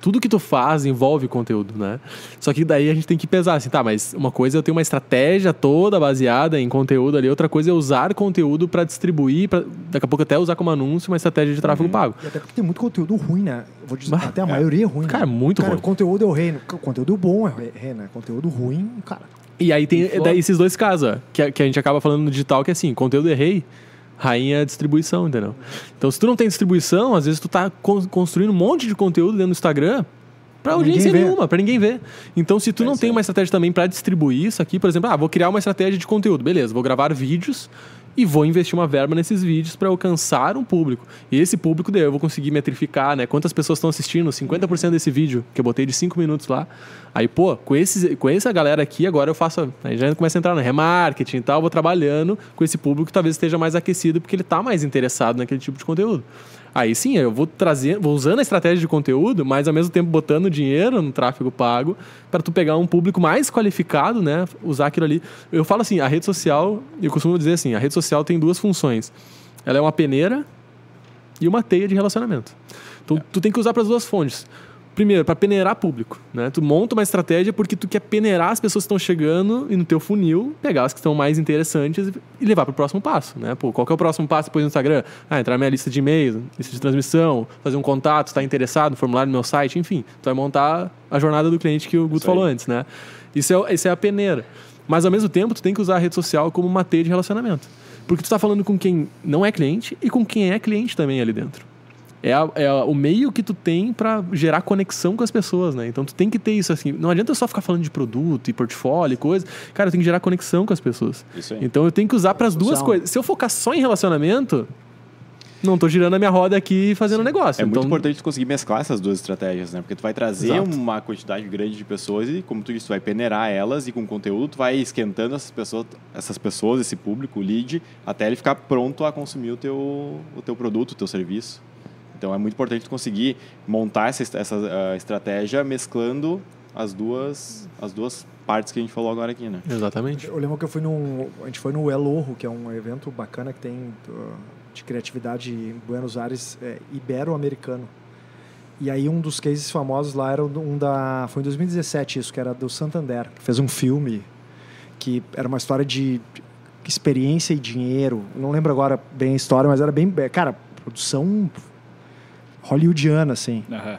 Tudo que tu faz envolve conteúdo, né? Só que daí a gente tem que pesar, assim, tá, mas uma coisa é eu ter uma estratégia toda baseada em conteúdo ali, outra coisa é usar conteúdo para distribuir, pra, daqui a pouco até usar como anúncio uma estratégia de tráfego uhum. pago. E até porque tem muito conteúdo ruim, né? Eu vou dizer, bah, até a é, maioria é ruim. Cara, é né? muito cara, ruim. Cara, conteúdo é o rei, conteúdo bom é o rei, né? Conteúdo ruim, cara. E aí tem e daí esses dois casos, ó, que, a, que a gente acaba falando no digital, que é assim, conteúdo é rei, rainha é distribuição, entendeu? Então, se tu não tem distribuição, às vezes tu tá construindo um monte de conteúdo dentro do Instagram pra audiência nenhuma, pra ninguém ver. Então, se tu não tem uma estratégia também pra distribuir isso aqui, por exemplo, ah, vou criar uma estratégia de conteúdo, beleza, vou gravar vídeos e vou investir uma verba nesses vídeos para alcançar um público. E esse público, daí eu vou conseguir metrificar, né? Quantas pessoas estão assistindo? cinquenta por cento desse vídeo que eu botei de cinco minutos lá. Aí, pô, com, esses, com essa galera aqui, agora eu faço... Aí já começa a entrar no remarketing e tal, vou trabalhando com esse público que talvez esteja mais aquecido porque ele está mais interessado naquele tipo de conteúdo. Aí sim, eu vou trazer, vou usando a estratégia de conteúdo, mas ao mesmo tempo botando dinheiro no tráfego pago para tu pegar um público mais qualificado, né? Usar aquilo ali. Eu falo assim, a rede social, eu costumo dizer assim, a rede social tem duas funções. Ela é uma peneira e uma teia de relacionamento. Então, é. tu tem que usar para as duas fontes. Primeiro, para peneirar público, né? Tu monta uma estratégia porque tu quer peneirar as pessoas que estão chegando e no teu funil pegar as que estão mais interessantes e levar para o próximo passo, né? Pô, qual que é o próximo passo depois no Instagram? Ah, entrar na minha lista de e-mails, lista de transmissão, fazer um contato, estar interessado, formulário no meu site, enfim. Tu vai montar a jornada do cliente que o Guto falou antes, né? Isso é, isso é a peneira. Mas, ao mesmo tempo, tu tem que usar a rede social como uma teia de relacionamento. Porque tu está falando com quem não é cliente e com quem é cliente também ali dentro. É, a, é a, o meio que tu tem para gerar conexão com as pessoas, né? Então, tu tem que ter isso assim. Não adianta só ficar falando de produto e portfólio e coisa. Cara, eu tenho que gerar conexão com as pessoas. Isso aí. Então, eu tenho que usar para as duas coisas. Se eu focar só em relacionamento... Não tô girando a minha roda aqui e fazendo negócio. É então... muito importante tu conseguir mesclar essas duas estratégias, né? Porque tu vai trazer Exato. uma quantidade grande de pessoas e, como tu disse, tu vai peneirar elas e com conteúdo tu vai esquentando essas pessoas, essas pessoas, esse público, o lead, até ele ficar pronto a consumir o teu, o teu produto, o teu serviço. Então é muito importante tu conseguir montar essa, essa uh, estratégia mesclando as duas, as duas partes que a gente falou agora aqui, né? Exatamente. Eu lembro que eu fui num, a gente foi no El Orro, que é um evento bacana que tem... Uh... de criatividade em Buenos Aires, é, ibero-americano. E aí um dos cases famosos lá era um da... Foi em dois mil e dezessete isso, que era do Santander, que fez um filme que era uma história de experiência e dinheiro. Não lembro agora bem a história, mas era bem... Cara, produção hollywoodiana, assim. Uhum.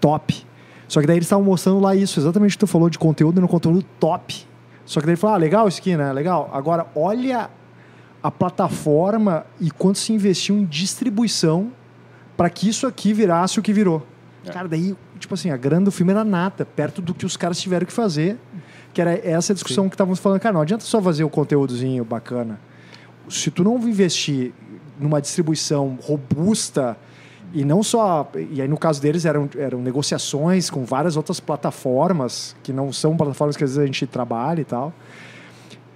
Top. Só que daí eles estavam mostrando lá isso, exatamente o que tu falou de conteúdo, no conteúdo top. Só que daí ele falou, ah, legal isso aqui, né? Legal. Agora, olha... a plataforma e quanto se investiu em distribuição para que isso aqui virasse o que virou. É. Cara, daí, tipo assim, a grana do filme era nada, perto do que os caras tiveram que fazer, que era essa discussão Sim. que estávamos falando. Cara, não adianta só fazer o conteúdozinho bacana. Se tu não investir numa distribuição robusta, e não só... E aí, no caso deles, eram, eram negociações com várias outras plataformas, que não são plataformas que às vezes a gente trabalha e tal,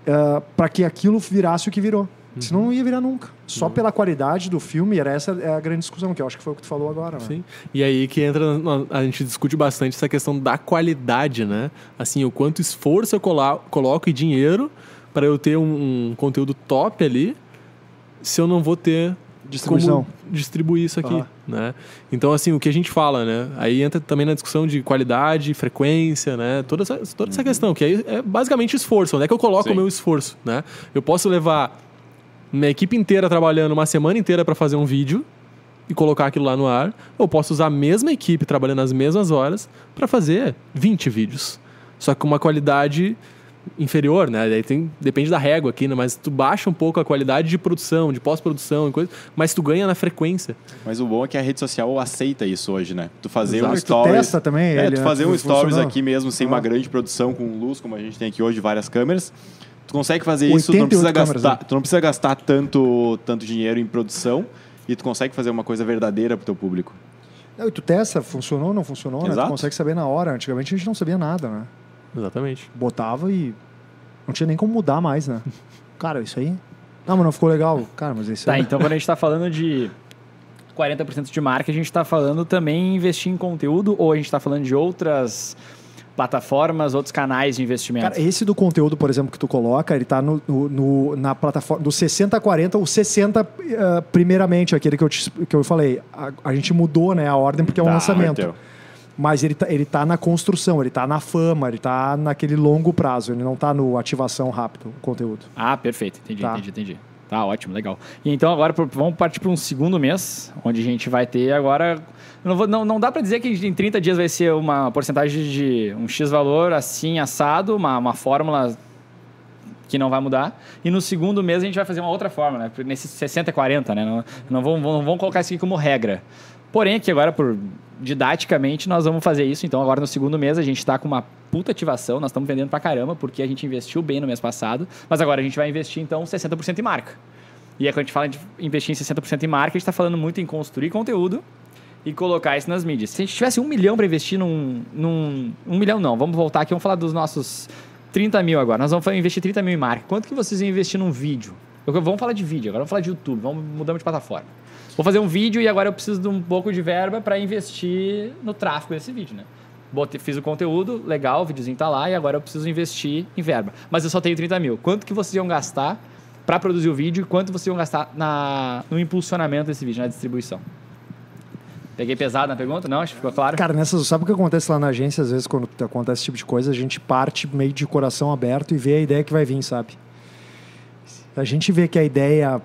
uh, para que aquilo virasse o que virou. Senão não ia virar nunca. Só não. pela qualidade do filme, era essa a grande discussão, que eu acho que foi o que tu falou agora. Né? Sim. E aí que entra, a gente discute bastante essa questão da qualidade, né? Assim, o quanto esforço eu coloco e dinheiro para eu ter um, um conteúdo top ali, se eu não vou ter como distribuir isso aqui. Ah. Né? Então, assim, o que a gente fala, né? Aí entra também na discussão de qualidade, frequência, né? Toda essa, toda essa uhum. questão, que aí é basicamente esforço. Onde é que eu coloco Sim. o meu esforço? Né? Eu posso levar... minha equipe inteira trabalhando uma semana inteira para fazer um vídeo e colocar aquilo lá no ar. Eu posso usar a mesma equipe trabalhando as mesmas horas para fazer vinte vídeos. Só que com uma qualidade inferior, né? Daí tem, depende da régua aqui, né? Mas tu baixa um pouco a qualidade de produção, de pós-produção e coisa, mas tu ganha na frequência. Mas o bom é que a rede social aceita isso hoje, né? Tu fazer Exato. um stories... Tu testa também é, ele, tu fazer um stories aqui mesmo, sem ah. uma grande produção, com luz, como a gente tem aqui hoje, várias câmeras. Tu consegue fazer isso, tu não precisa câmeras, gastar, né? tu não precisa gastar tanto, tanto dinheiro em produção e tu consegue fazer uma coisa verdadeira pro teu público. Não, e tu testa, funcionou ou não funcionou, Exato. né? Tu consegue saber na hora. Antigamente a gente não sabia nada, né? Exatamente. Botava e não tinha nem como mudar mais, né? Cara, isso aí... Não, mas não ficou legal. Cara, mas isso aí... Tá, então quando a gente tá falando de quarenta por cento de marca, a gente tá falando também em investir em conteúdo ou a gente tá falando de outras plataformas, outros canais de investimento? Cara, esse do conteúdo, por exemplo, que tu coloca, ele tá no, no, no, na plataforma do sessenta a quarenta, o sessenta, uh, primeiramente, aquele que eu, te, que eu falei. A, a gente mudou, né, a ordem porque é um tá, lançamento. Então. Mas ele tá, ele tá na construção, ele tá na fama, ele tá naquele longo prazo, ele não tá no ativação rápido, o conteúdo. Ah, perfeito. Entendi, tá. entendi, entendi. Tá ótimo, legal. E então agora vamos partir para um segundo mês, onde a gente vai ter agora... Não, vou, não, não dá para dizer que em trinta dias vai ser uma porcentagem de um X valor assim, assado, uma, uma fórmula que não vai mudar. E no segundo mês a gente vai fazer uma outra fórmula, né? Nesse sessenta e quarenta, né? Não, não, vamos, não vamos colocar isso aqui como regra. Porém, aqui agora, por, didaticamente, nós vamos fazer isso. Então, agora no segundo mês, a gente está com uma puta ativação. Nós estamos vendendo pra caramba, porque a gente investiu bem no mês passado. Mas agora a gente vai investir, então, sessenta por cento em marca. E aí, quando a gente fala de investir em sessenta por cento em marca, a gente está falando muito em construir conteúdo e colocar isso nas mídias. Se a gente tivesse um milhão para investir num, num... Um milhão não, vamos voltar aqui, vamos falar dos nossos trinta mil agora. Nós vamos investir trinta mil em marca. Quanto que vocês iam investir num vídeo? Vamos falar de vídeo agora, vamos falar de YouTube, vamos mudamos de plataforma. Vou fazer um vídeo e agora eu preciso de um pouco de verba para investir no tráfego desse vídeo, né? Botei, fiz o conteúdo, legal, o videozinho tá lá e agora eu preciso investir em verba. Mas eu só tenho trinta mil. Quanto que vocês iam gastar para produzir o vídeo e quanto vocês iam gastar na, no impulsionamento desse vídeo, na distribuição? Peguei pesado na pergunta? Não? Acho que ficou claro. Cara, nessas, sabe o que acontece lá na agência? Às vezes, quando acontece esse tipo de coisa, a gente parte meio de coração aberto e vê a ideia que vai vir, sabe? A gente vê que a ideia...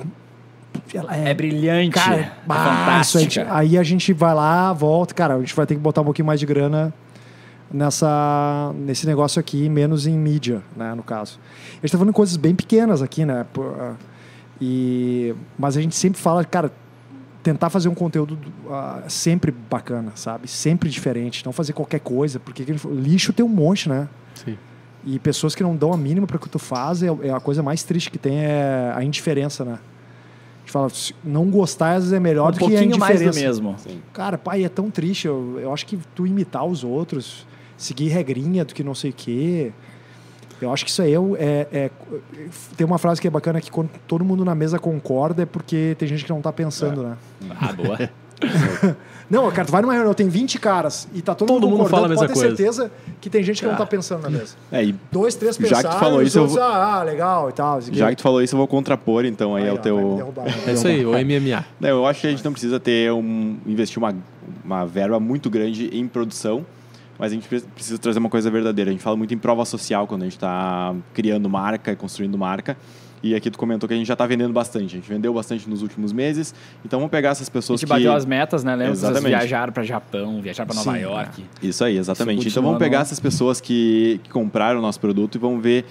Ela é, é brilhante, cara, é fantástica. Aí, aí a gente vai lá, volta, cara, a gente vai ter que botar um pouquinho mais de grana nessa, nesse negócio aqui, menos em mídia, né, no caso. A gente tá falando de coisas bem pequenas aqui, né, e, mas a gente sempre fala, cara, tentar fazer um conteúdo uh, sempre bacana, sabe, sempre diferente, não fazer qualquer coisa, porque lixo tem um monte, né? Sim. E pessoas que não dão a mínima para o que tu faz, é, é a coisa mais triste que tem, é a indiferença, né? A gente fala, não gostar às vezes é melhor um do que a indiferença. Um pouquinho mais do mesmo. Sim. Cara, pai, é tão triste. Eu, eu acho que tu imitar os outros, seguir regrinha do que não sei o quê. Eu acho que isso aí é, é, é... Tem uma frase que é bacana, que quando todo mundo na mesa concorda é porque tem gente que não tá pensando, é. né? Ah, boa. Não, cara, tu vai numa reunião, tem vinte caras e tá todo, todo mundo fala a mesma pode coisa. Pode ter certeza que tem gente que ah. não tá pensando na mesa. É, e dois, três pensaram, já que tu falou isso, outros, eu vou... ah, legal e tal. Já que tu falou isso, eu vou contrapor então aí ao ah, é teu... Derrubar, é isso aí, o M M A. Não, eu acho que a gente não precisa ter um... investir uma, uma verba muito grande em produção, mas a gente precisa trazer uma coisa verdadeira. A gente fala muito em prova social quando a gente tá criando marca e construindo marca. E aqui tu comentou que a gente já está vendendo bastante. A gente vendeu bastante nos últimos meses. Então, vamos pegar essas pessoas que... A gente que... bateu as metas, né? Lembra? Vocês viajaram para Japão, viajaram para Nova Sim, York. É. Isso aí, exatamente. Isso então, vamos pegar não... essas pessoas que, que compraram o nosso produto e vamos ver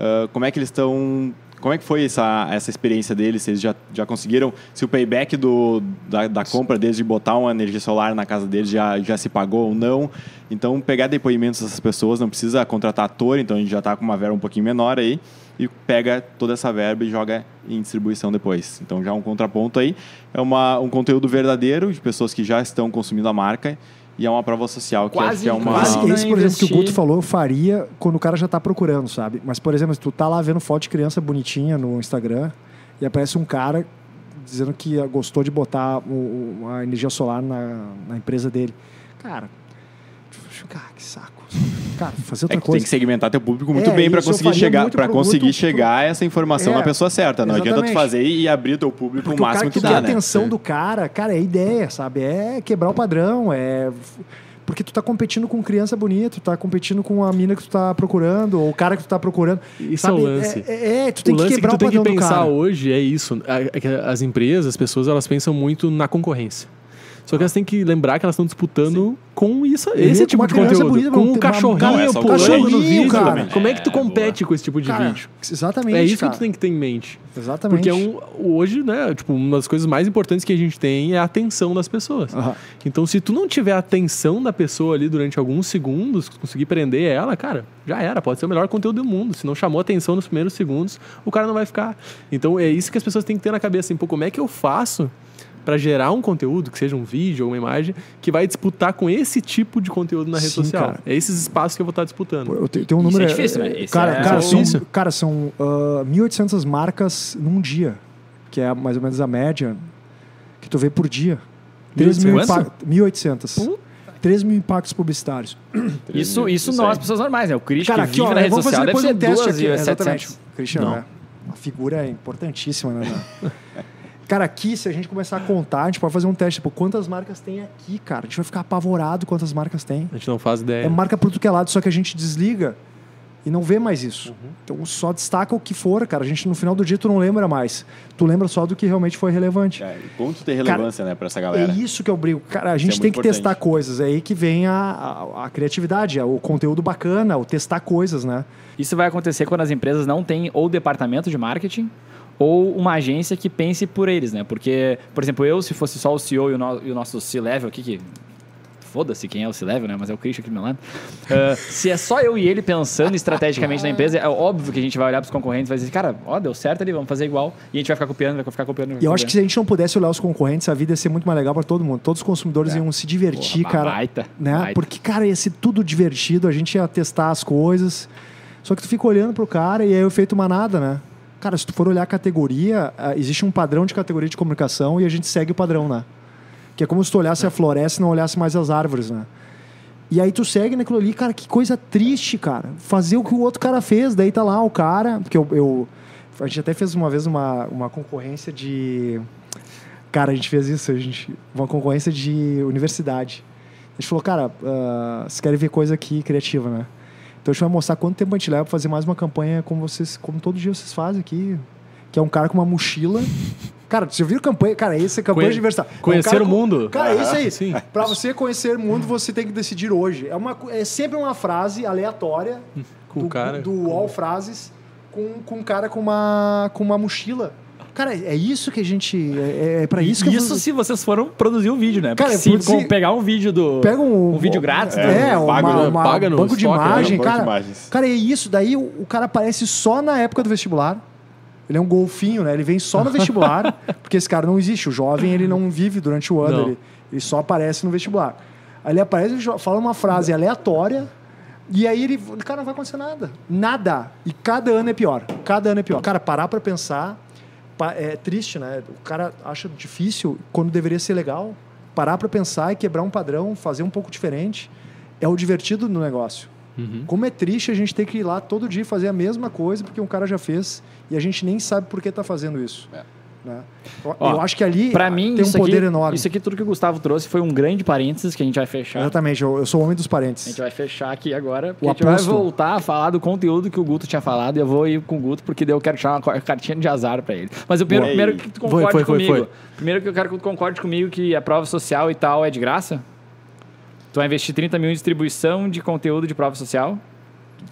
uh, como é que eles estão... Como é que foi essa, essa experiência deles? Se eles já, já conseguiram... Se o payback do, da, da compra deles de botar uma energia solar na casa deles já, já se pagou ou não. Então, pegar depoimentos dessas pessoas. Não precisa contratar ator. Então, a gente já está com uma verba um pouquinho menor aí. E pega toda essa verba e joga em distribuição depois. Então, já um contraponto aí. É uma, um conteúdo verdadeiro de pessoas que já estão consumindo a marca. E é uma prova social que quase, acho que é uma... Quase esse, por exemplo, que o Guto falou, eu faria quando o cara já tá procurando, sabe? Mas, por exemplo, se tu tá lá vendo foto de criança bonitinha no Instagram e aparece um cara dizendo que gostou de botar o, a energia solar na, na empresa dele. Cara, cara, que saco. Cara, fazer outra é que coisa. Tem que segmentar teu público muito é, bem para conseguir chegar, para conseguir muito, chegar essa informação é, na pessoa certa. Não exatamente. Adianta tu fazer e abrir teu público porque o máximo que dá, né? Porque a atenção é. do cara, cara, é ideia, sabe? É quebrar o padrão, é porque tu tá competindo com criança bonita, tu tá competindo com a mina que tu tá procurando, ou o cara que tu tá procurando. Isso sabe? É o lance. É, é, é tu tem o lance que quebrar que tu o padrão tem que pensar do cara. Hoje é isso. As empresas, as pessoas, elas pensam muito na concorrência. Só que elas têm que lembrar que elas estão disputando Sim. com isso, esse tipo de conteúdo. Bonita, com o cachorrinho, é, pô, cachorrinho no vídeo, cara. Como é que tu compete é, com esse tipo de cara, vídeo? Exatamente, É isso cara. que tu tem que ter em mente. Exatamente. Porque é um, hoje, né, tipo, uma das coisas mais importantes que a gente tem é a atenção das pessoas. Uh-huh. Então, se tu não tiver a atenção da pessoa ali durante alguns segundos, conseguir prender ela, cara, já era. Pode ser o melhor conteúdo do mundo. Se não chamou a atenção nos primeiros segundos, o cara não vai ficar. Então, é isso que as pessoas têm que ter na cabeça. Assim, pô, como é que eu faço para gerar um conteúdo, que seja um vídeo ou uma imagem, que vai disputar com esse tipo de conteúdo na rede Sim, social. Cara. É esses espaços que eu vou estar disputando. Pô, eu tenho, tenho um número... Isso é difícil, é, velho. Cara, é... cara, são, cara, são uh, mil e oitocentas marcas num dia, que é mais ou menos a média que tu vê por dia. três mil e oitocentas. três mil impactos publicitários. Isso, isso não é as pessoas normais, né? O Christian cara, que vive ó, na rede social deve ser duas mil e setecentas. Christian, né? Uma figura importantíssima, né? Cara, aqui, se a gente começar a contar, a gente pode fazer um teste. Tipo, quantas marcas tem aqui, cara? A gente vai ficar apavorado quantas marcas tem. A gente não faz ideia. É marca por tudo que é lado, só que a gente desliga e não vê mais isso. Uhum. Então, só destaca o que for, cara. A gente, no final do dia, tu não lembra mais. Tu lembra só do que realmente foi relevante. É, e ponto de relevância, cara, né, pra essa galera. É isso que eu brigo. Cara, a gente isso tem é que importante. testar coisas. É aí que vem a, a, a criatividade, o conteúdo bacana, o testar coisas, né? Isso vai acontecer quando as empresas não têm ou departamento de marketing, ou uma agência que pense por eles, né? Porque, por exemplo, eu, se fosse só o C E O e o, no, e o nosso C-Level aqui, que foda-se quem é o C-Level, né? Mas é o Christian aqui do meu lado. Uh, se é só eu e ele pensando estrategicamente na empresa, é óbvio que a gente vai olhar para os concorrentes e vai dizer, cara, ó, deu certo ali, vamos fazer igual. E a gente vai ficar copiando, vai ficar copiando. Vai ficar e eu copiando. Acho que se a gente não pudesse olhar os concorrentes, a vida ia ser muito mais legal para todo mundo. Todos os consumidores é. iam se divertir, Porra, cara. Baita, né? baita. Porque, cara, ia ser tudo divertido, a gente ia testar as coisas. Só que tu fica olhando pro cara e aí é o efeito manada, né? Cara, se tu for olhar a categoria, existe um padrão de categoria de comunicação e a gente segue o padrão, né? Que é como se tu olhasse é. a floresta e não olhasse mais as árvores, né? E aí tu segue naquilo ali, cara, que coisa triste, cara. Fazer o que o outro cara fez, daí tá lá o cara... Porque eu... eu a gente até fez uma vez uma, uma concorrência de... Cara, a gente fez isso, a gente... Uma concorrência de universidade. A gente falou, cara, uh, vocês querem ver coisa aqui criativa, né? Então a gente vai mostrar quanto tempo a gente leva pra fazer mais uma campanha como vocês, como todo dia vocês fazem aqui. Que é um cara com uma mochila. Cara, você viu campanha? Cara, isso é campanha Conhe... de diversidade. Conhecer é um o com... mundo. Cara, é isso aí. Sim. Pra você conhecer o mundo, você tem que decidir hoje. É, uma, é sempre uma frase aleatória com do, cara, do com... All Frases com, com um cara com uma, com uma mochila. Cara, é isso que a gente... É, é pra isso que... Isso eu... se vocês foram produzir um vídeo, né? Cara, se produzir... pegar um vídeo do... Pega um... Um vídeo grátis. É, é um paga, uma, uma, paga no banco de imagem, cara. Imagens. Cara, é isso. Daí o, o cara aparece só na época do vestibular. Ele é um golfinho, né? Ele vem só no vestibular. Porque esse cara não existe. O jovem, ele não vive durante o ano. Ele, ele só aparece no vestibular. Aí ele aparece e fala uma frase aleatória... E aí, ele, cara, não vai acontecer nada. Nada. E cada ano é pior. Cada ano é pior. Cara, parar pra pensar... É triste, né? O cara acha difícil quando deveria ser legal. Parar para pensar e quebrar um padrão, fazer um pouco diferente, é o divertido do negócio. Uhum. Como é triste a gente ter que ir lá todo dia fazer a mesma coisa porque um cara já fez e a gente nem sabe por que tá fazendo isso. É. Né? Eu Ó, acho que ali pra mim, tem um poder aqui, enorme. Isso aqui, tudo que o Gustavo trouxe, foi um grande parênteses que a gente vai fechar. Exatamente, eu, eu sou o homem dos parênteses. A gente vai fechar aqui agora, porque a gente vai voltar a falar do conteúdo que o Guto tinha falado. E eu vou ir com o Guto, porque daí eu quero tirar uma cartinha de azar pra ele. Mas o primeiro, primeiro que tu concorde foi, foi, comigo foi, foi. Primeiro que eu quero que tu concorde comigo que a prova social e tal é de graça. Tu vai investir trinta mil em distribuição de conteúdo de prova social?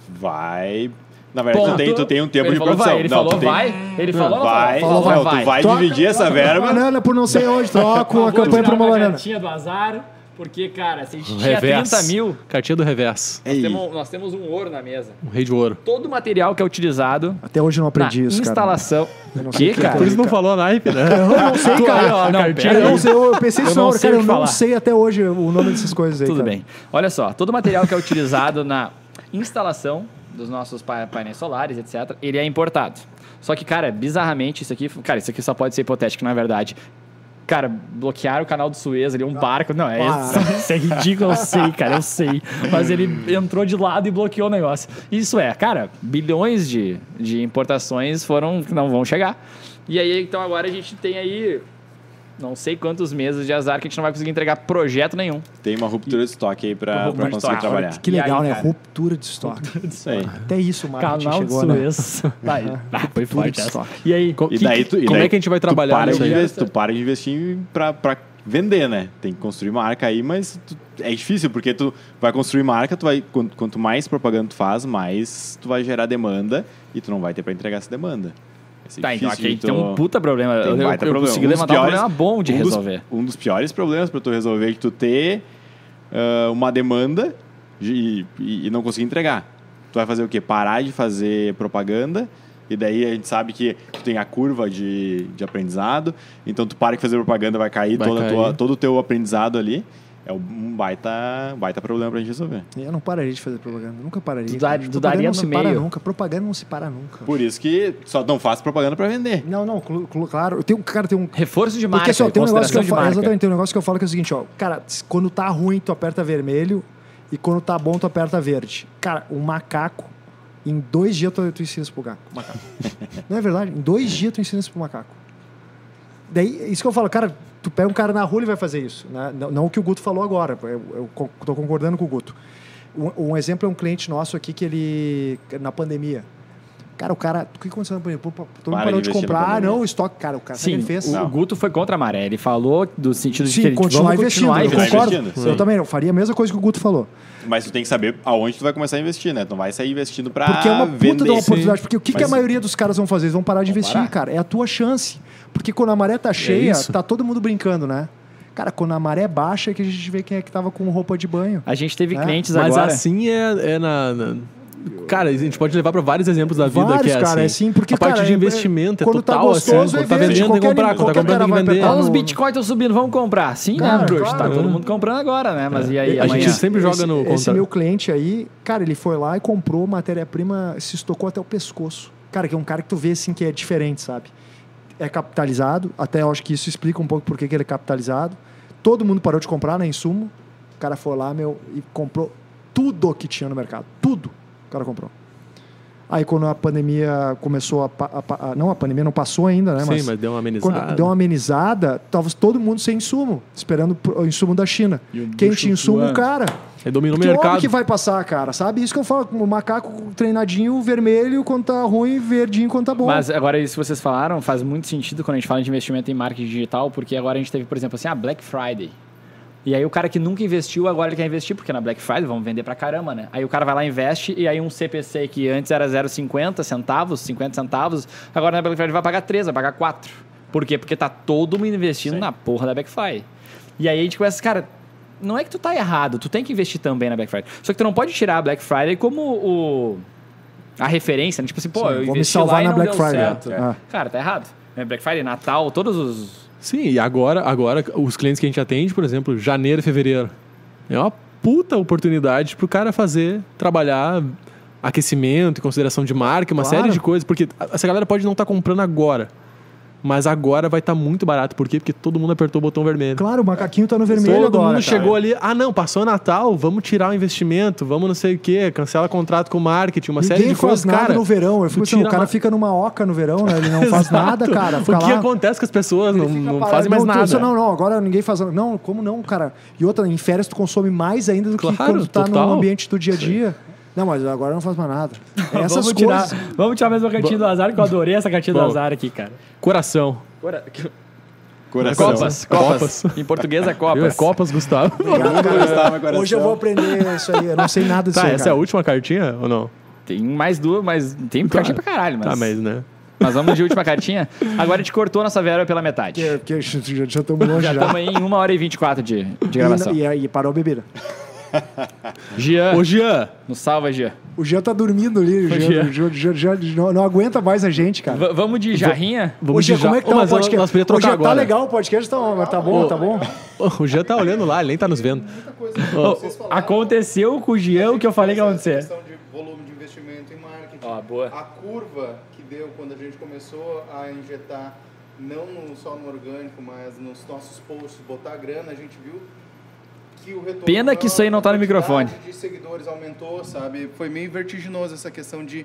Vai... Na verdade, tu tem, tu tem um tempo ele de produção. Vai, ele não, falou tem... vai, ele não, falou vai. Falou, vai. Não, tu vai, vai dividir troca, essa verba. Banana por não sei hoje, troco a campanha por uma banana. Cartinha do azar, porque, cara, se a gente tinha trinta mil... Cartinha do reverso. Nós temos, nós temos um ouro na mesa. Um rei de ouro. Todo o material que é utilizado... Até hoje eu não aprendi isso, cara. Instalação... O que, cara? Por isso não falou naipe, né? Eu não sei, cara. Eu pensei isso na hora, cara. Eu não sei até hoje o nome dessas coisas aí, cara. Tudo bem. Olha só, todo o material que é utilizado na instalação... dos nossos painéis solares, etcétera, ele é importado. Só que, cara, bizarramente, isso aqui... Cara, isso aqui só pode ser hipotético, na verdade. Cara, bloquearam o canal do Suez ali, um ah, barco... Não, é, ah. isso é ridículo, eu sei, cara, eu sei. Mas ele entrou de lado e bloqueou o negócio. Isso é, cara, bilhões de, de importações foram... Não vão chegar. E aí, então, agora a gente tem aí... Não sei quantos meses de azar que a gente não vai conseguir entregar projeto nenhum. Tem uma ruptura e... de estoque aí pra, pra conseguir ah, trabalhar. Que legal, aí, né? Cara. Ruptura de estoque. Ruptura de estoque. Isso aí. Até isso, Marcos. Canal chegou, de Suez. Né? Tá aí. Ah, foi forte. E aí, e daí, que, tu, e daí, como é que a gente vai trabalhar? Tu para, né? de, tu para de investir pra, pra vender, né? Tem que construir marca aí, mas tu, é difícil, porque tu vai construir marca, tu vai, quanto, quanto mais propaganda tu faz, mais tu vai gerar demanda e tu não vai ter para entregar essa demanda. Tá, difícil, então aqui tu... tem um puta problema. Tem um eu eu problema. consegui um levantar piores, um problema bom de um resolver. Dos, um dos piores problemas para tu resolver é que tu ter uh, uma demanda de, e, e não conseguir entregar. Tu vai fazer o quê? Parar de fazer propaganda. E daí a gente sabe que tu tem a curva de, de aprendizado. Então tu para de fazer propaganda, vai cair, vai toda cair. Tua, todo o teu aprendizado ali. É um baita, baita problema pra gente resolver. Eu não pararia de fazer propaganda, nunca pararia. Tu daria no meio. Propaganda não se para nunca. Por isso que só não faço propaganda pra vender. Não, não, claro. Eu tenho, cara, tem um... Reforço de marca, porque, assim, ó, tem um negócio que eu falo, exatamente, tem um negócio que eu falo que é o seguinte, ó. Cara, quando tá ruim, tu aperta vermelho. E quando tá bom, tu aperta verde. Cara, o macaco... Em dois dias tu, tu ensina isso pro macaco. Não é verdade? Em dois dias tu ensina isso pro macaco. Daí, isso que eu falo, cara, tu pega um cara na rua e vai fazer isso. Né? Não, não o que o Guto falou agora, eu, eu tô concordando com o Guto. Um, um exemplo é um cliente nosso aqui que ele, na pandemia... Cara, o cara... O que aconteceu na pandemia? Todo mundo parou de comprar, não, o estoque, cara, o cara Sim, ele fez. O, o Guto foi contra a maré, ele falou do sentido de Sim, que ele continuar investindo. Continuar eu concordo. Investindo. Sim. Eu também, eu faria a mesma coisa que o Guto falou. Mas tu tem que saber aonde tu vai começar a investir, né? Tu não vai sair investindo pra vender. Porque é uma puta vender. de uma oportunidade. Sim. Porque o que, que a maioria dos caras vão fazer? Eles vão parar de vão investir, parar. cara. É a tua chance. Porque quando a maré tá cheia, é tá todo mundo brincando, né? Cara, quando a maré baixa é que a gente vê quem é que tava com roupa de banho. A gente teve é. clientes Mas agora... Mas assim é, é na... na... Cara, a gente pode levar para vários exemplos da vida vários, que é cara, assim. É, sim, porque, a cara, parte de investimento é, é total, tá gostoso, assim. Quando tá vendendo, tem que comprar. Quando tá comprando, tem que vender. Olha os bitcoins estão subindo, vamos comprar. Sim, cara, né, bruxo? Claro, tá é. todo mundo comprando agora, né? Mas é. e aí? A amanhã? gente sempre esse, joga no... Esse contra... meu cliente aí, cara, ele foi lá e comprou matéria-prima, se estocou até o pescoço. Cara, que é um cara que tu vê, assim, que é diferente, sabe? É capitalizado. Até eu acho que isso explica um pouco por que ele é capitalizado. Todo mundo parou de comprar, né? Insumo. O cara foi lá, meu, e comprou tudo que tinha no mercado. Tudo. O cara comprou. Aí quando a pandemia começou a, a, a não, a pandemia não passou ainda, né? Sim, mas, mas deu uma amenizada. Deu uma amenizada, tava todo mundo sem insumo, esperando o insumo da China. Quem tinha insumo, o cara. Ele dominou o mercado. O que vai passar, cara? Sabe? Isso que eu falo, o macaco treinadinho, vermelho quando tá ruim, verdinho quando tá bom. Mas agora isso que vocês falaram faz muito sentido quando a gente fala de investimento em marketing digital, porque agora a gente teve, por exemplo, assim, a Black Friday. E aí o cara que nunca investiu, agora ele quer investir, porque na Black Friday vão vender pra caramba, né? Aí o cara vai lá e investe, e aí um C P C que antes era zero vírgula cinquenta centavos, cinquenta centavos, agora na Black Friday vai pagar três, vai pagar quatro. Por quê? Porque tá todo mundo investindo Sim. na porra da Black Friday. E aí a gente começa, cara, não é que tu tá errado, tu tem que investir também na Black Friday. Só que tu não pode tirar a Black Friday como o... a referência, né? Tipo assim, pô, Sim, eu investi lá e não deu certo. É. Cara, tá errado. Black Friday, Natal, todos os... Sim, e agora, agora os clientes que a gente atende, por exemplo, janeiro e fevereiro, é uma puta oportunidade pro cara fazer, trabalhar aquecimento, consideração de marca, uma claro. série de coisas, porque essa galera pode não estar tá comprando agora, mas agora vai estar tá muito barato. Por quê? Porque todo mundo apertou o botão vermelho. Claro, o macaquinho tá no vermelho todo agora. Todo mundo chegou cara. ali, ah não, passou Natal, vamos tirar o investimento, vamos não sei o quê, cancela contrato com marketing, uma Ninguém série de coisas. Ninguém faz nada cara, no verão. Eu fico pensando, o cara uma... fica numa oca no verão, né? Ele não faz nada, cara. Fica o que lá... acontece com as pessoas, não, não fazem mais não, nada. Tu, não, não, agora ninguém faz nada. Não, como não, cara? E outra, em férias tu consome mais ainda do claro, que quando tu tá total. no ambiente do dia a dia. Não, mas agora não faz mais nada. Essas vamos, tirar, coisas... vamos tirar mesmo a cartinha do azar, que eu adorei essa cartinha Bom, do azar aqui, cara. Coração. Cora... Coração. Copas, copas. Copas. Em português é copas. Viu? Copas, Gustavo. Obrigado, hoje eu vou aprender isso aí. Eu não sei nada disso. Tá, aí, essa cara. é a última cartinha ou não? Tem mais duas, mas tem claro. cartinha pra caralho. Mas... Tá, mas né? Mas vamos de última cartinha. Agora a gente cortou nossa verba pela metade. Que, que, já estamos longe já. Já estamos aí em uma hora e vinte e quatro de, de gravação. E, e, e parou a bebida. Jean. Ô, Jean. Nos salva, Jean. O Jean tá dormindo ali. O Jean, Jean. Jean, Jean, Jean não, não aguenta mais a gente, cara. V- vamos de jarrinha? Vamos Ô, Jean, de como ja... é que tá oh, o podcast? O Jean agora. tá legal o podcast, tá, tá bom, oh, tá bom? Oh, o Jean tá olhando lá, ele nem tá nos vendo. Muita coisa que oh, vocês falaram, aconteceu com o Jean o que eu falei que ia acontecer. A questão de volume de investimento em marketing. Oh, boa. A curva que deu quando a gente começou a injetar, não no, só no orgânico, mas nos nossos posts, botar grana, a gente viu... Que Pena que isso aí não está no microfone. De seguidores aumentou, sabe? Foi meio vertiginoso essa questão de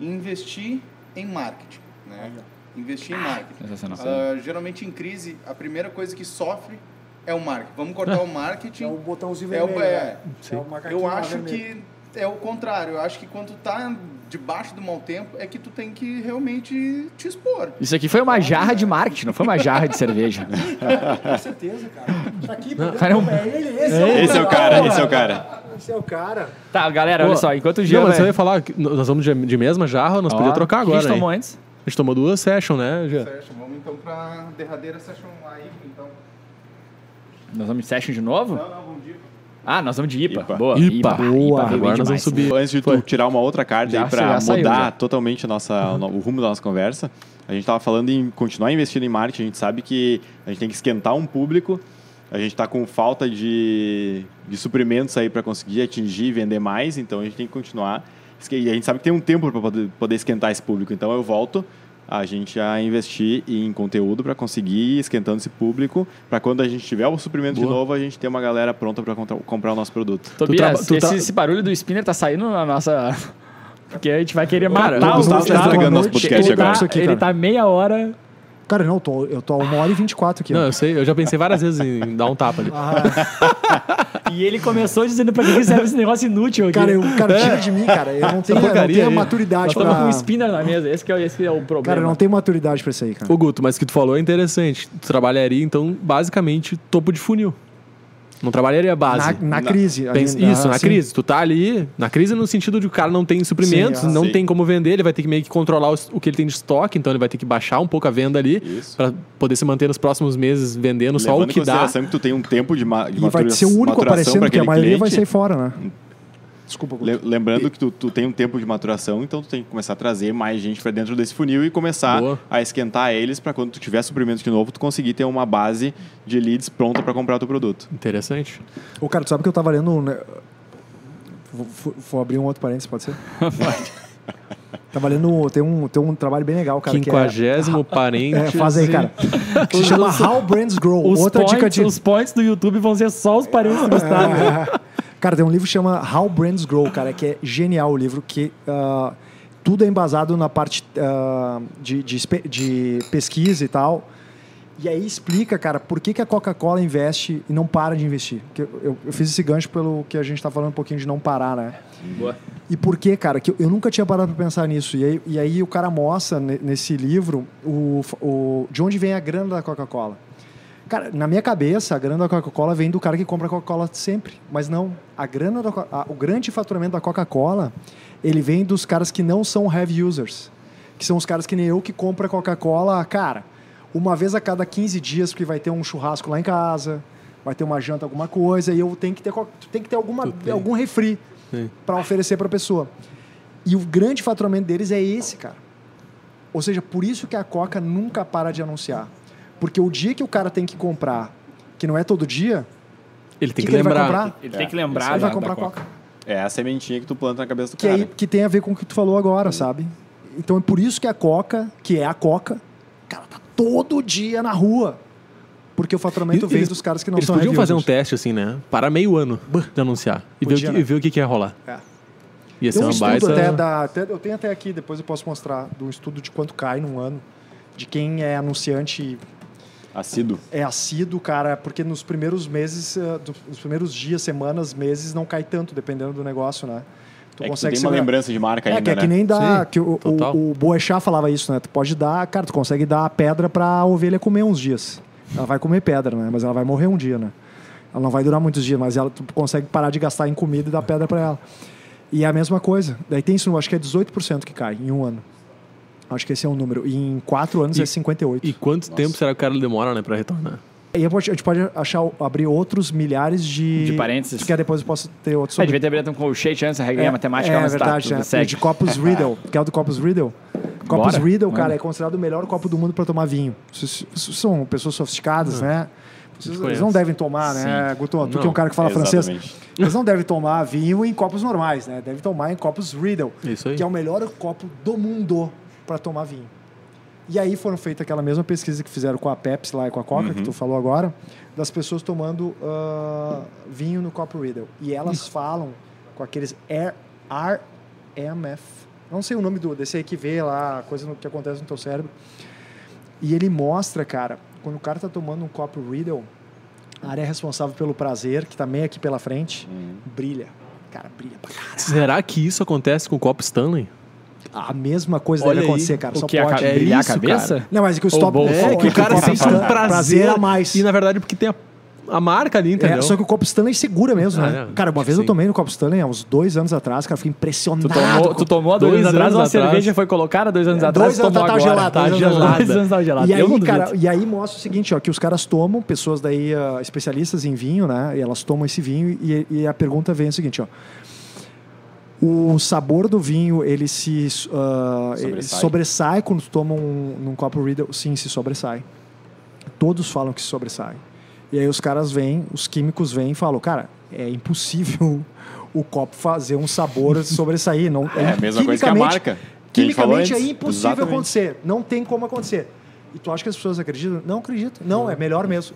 investir em marketing, né? Investir em marketing. Ah, uh, geralmente em crise, a primeira coisa que sofre é o marketing. Vamos cortar ah. o marketing. É o botãozinho vermelho. É o, é, é o eu acho vermelho. que é o contrário. Eu acho que quando tá debaixo do mau tempo, é que tu tem que realmente te expor. Isso aqui foi uma jarra de marketing, não foi uma jarra de cerveja. Com certeza, cara. Tá aqui, não, cara, é um... é ele, esse é, é, esse é o cara, esse é o cara. Esse é o cara. Tá, galera, olha só, enquanto o Jean... Não, mas eu ia falar, nós vamos de, de mesma jarra, nós podíamos trocar agora. A gente tomou antes? A gente tomou duas sessions, né, Jean? Session, vamos então pra derradeira session aí, então. Nós vamos de session de novo? Não, não, vamos de... Ah, nós vamos de I P A. I P A. Boa. I P A. Boa. I P A. Agora nós vamos subir. Antes de tu tirar uma outra carta já aí para mudar saiu, totalmente a nossa, o rumo da nossa conversa, a gente estava falando em continuar investindo em marketing. A gente sabe que a gente tem que esquentar um público. A gente está com falta de, de suprimentos aí para conseguir atingir e vender mais. Então, a gente tem que continuar. E a gente sabe que tem um tempo para poder, poder esquentar esse público. Então, eu volto a gente a investir em conteúdo para conseguir ir esquentando esse público, para quando a gente tiver o suprimento Boa. de novo, a gente ter uma galera pronta para comprar o nosso produto. Tobias, tu tra- tu esse, tra- esse barulho do spinner tá saindo na nossa... Porque a gente vai querer matar o, o Gustavo. Tá estragando nosso podcast ele agora. Tá, aqui, ele tá meia hora... Cara, não, eu tô, eu tô a uma hora e vinte e quatro aqui. Não, eu sei, eu já pensei várias vezes em dar um tapa ali. Ah. E ele começou dizendo pra que serve esse negócio inútil aqui. Cara, eu, cara tira de mim, cara. Eu não tenho, eu não tenho a maturidade pra... Eu tô com um spinner na mesa, esse que, é, esse que é o problema. Cara, eu não tenho maturidade pra isso aí, cara. Ô, Guto, mas o que tu falou é interessante. Tu trabalharia, então, basicamente, topo de funil. Não trabalharia a base. Na, na, na crise. Pensa, gente, isso, ah, na sim. crise. Tu tá ali... Na crise no sentido de o cara não tem suprimentos, sim, ah, não sim. tem como vender, ele vai ter que meio que controlar o, o que ele tem de estoque, então ele vai ter que baixar um pouco a venda ali para poder se manter nos próximos meses vendendo só o que dá. Levando em consideração que tu tem um tempo de, ma- de maturação. E vai ser o único aparecendo, porque a maioria cliente. vai sair fora, né? Desculpa. Le- lembrando e... que tu, tu tem um tempo de maturação, então tu tem que começar a trazer mais gente para dentro desse funil e começar Boa. a esquentar eles para quando tu tiver suprimento de novo, tu conseguir ter uma base de leads pronta para comprar o teu produto. Interessante. Ô, cara, tu sabe que eu tava lendo... Né? Vou, vou abrir um outro parênteses, pode ser? Pode. Tava lendo, tem um, tem um trabalho bem legal, cara. Quinquagésimo é, parênteses. É, faz aí, cara. Se chama How Brands Grow. Os, Outra points, dica de... os points do YouTube vão ser só os parênteses do Estado. É, é. Cara, tem um livro que chama How Brands Grow, cara, que é genial o livro, que uh, tudo é embasado na parte uh, de, de, de pesquisa e tal. E aí explica, cara, por que, que a Coca-Cola investe e não para de investir. Eu, eu, eu fiz esse gancho pelo que a gente tá falando um pouquinho de não parar, né? Boa. E por que, cara? Que eu, eu nunca tinha parado pra pensar nisso. E aí, e aí o cara mostra nesse livro o, o, de onde vem a grana da Coca-Cola. Cara, na minha cabeça, a grana da Coca-Cola vem do cara que compra Coca-Cola sempre. Mas não. A grana da, a, o grande faturamento da Coca-Cola, ele vem dos caras que não são heavy users. Que são os caras que nem eu, que compra Coca-Cola, cara, uma vez a cada quinze dias, porque vai ter um churrasco lá em casa, vai ter uma janta, alguma coisa, e eu tenho que ter, tem que ter alguma, algum refri para oferecer para a pessoa. E o grande faturamento deles é esse, cara. Ou seja, por isso que a Coca nunca para de anunciar. Porque o dia que o cara tem que comprar, que não é todo dia, ele tem que, que, que lembrar. Ele, ele é, tem que lembrar. Ele vai da, comprar da Coca. Coca. É a sementinha que tu planta na cabeça do que cara. É, que tem a ver com o que tu falou agora, é. sabe? Então é por isso que a Coca, que é a Coca, cara, tá todo dia na rua. Porque o faturamento e, vem eles, dos caras que não são. Eles podiam fazer um teste assim, né? Para meio ano de anunciar. E ver o que, ver o que, que ia rolar. É. Ia ser um uma baita... Até da, até, eu tenho até aqui, depois eu posso mostrar, do estudo de quanto cai num ano, de quem é anunciante... Assíduo. É assíduo, cara, porque nos primeiros meses, uh, do, nos primeiros dias, semanas, meses, não cai tanto, dependendo do negócio, né? Tu é consegue que tu tem uma lembra... lembrança de marca é, ainda, é, né? É que nem dá... Que o o, o Boechat falava isso, né? Tu pode dar... Cara, tu consegue dar a pedra pra ovelha comer uns dias. Ela vai comer pedra, né? Mas ela vai morrer um dia, né? Ela não vai durar muitos dias, mas ela, tu consegue parar de gastar em comida e dar pedra pra ela. E é a mesma coisa. Daí tem isso, acho que é dezoito por cento que cai em um ano. Acho que esse é um número. E em quatro anos e, é cinquenta e oito. E quanto Nossa. tempo será que o cara demora, né, para retornar? E a gente pode achar, abrir outros milhares de... De parênteses. Porque depois eu posso ter outros... É, devia ter aberto um colchete antes, a regra é, matemática. É, é verdade. Tá, é. E de Copos Riedel, que é o do Copos Riedel. Copos Riedel, cara, Bora. é considerado o melhor copo do mundo para tomar vinho. São pessoas sofisticadas, hum. né? Vocês, eles não devem tomar, né, Sim. Guto? Tu não, que é um cara que fala exatamente. francês. Eles não devem tomar vinho em copos normais, né? Devem tomar em Copos Riedel. Isso aí. Que é o melhor copo do mundo para tomar vinho. E aí foram feitas aquela mesma pesquisa que fizeram com a Pepsi lá e com a Coca, uhum. que tu falou agora, das pessoas tomando uh, vinho no copo Riedel. E elas uhum. falam com aqueles R M F. Não sei o nome do, desse aí que vê lá, a coisa que acontece no teu cérebro. E ele mostra, cara, quando o cara tá tomando um copo Riedel, a área responsável pelo prazer, que tá meio aqui pela frente, uhum. brilha. Cara, brilha pra caralho. Será que isso acontece com o copo Stanley? a mesma coisa Olha deve acontecer, aí. cara. O só que pode é brilhar isso, a cabeça? Cara. Não, mas é que o stop... É, é, é que o cara sente um prazer a mais. E, na verdade, porque tem a... a marca ali, entendeu? É, só que o copo Stanley segura mesmo, ah, né? Cara, uma vez sim. eu tomei no copo Stanley há uns dois anos atrás, cara, fiquei impressionado. Tu tomou, tu tomou há dois, dois anos atrás, uma cerveja foi colocada dois anos é, atrás, dois anos tomou tá agora. Gelada, tá gelada. Dois anos tá gelada. E aí, cara, e aí mostra o seguinte, ó, que os caras tomam, pessoas daí, uh, especialistas em vinho, né? E elas tomam esse vinho e, e a pergunta vem é o seguinte, ó. O sabor do vinho, ele se uh, sobressai. Ele sobressai quando tu toma um, num copo Riedel? Sim, se sobressai. Todos falam que se sobressai. E aí os caras vêm, os químicos vêm e falam, cara, é impossível o copo fazer um sabor sobressair. Não, é, é a mesma coisa que a marca. Que quimicamente a gente falou antes. É impossível Exatamente. acontecer. Não tem como acontecer. E tu acha que as pessoas acreditam? Não acreditam. Não, é melhor mesmo.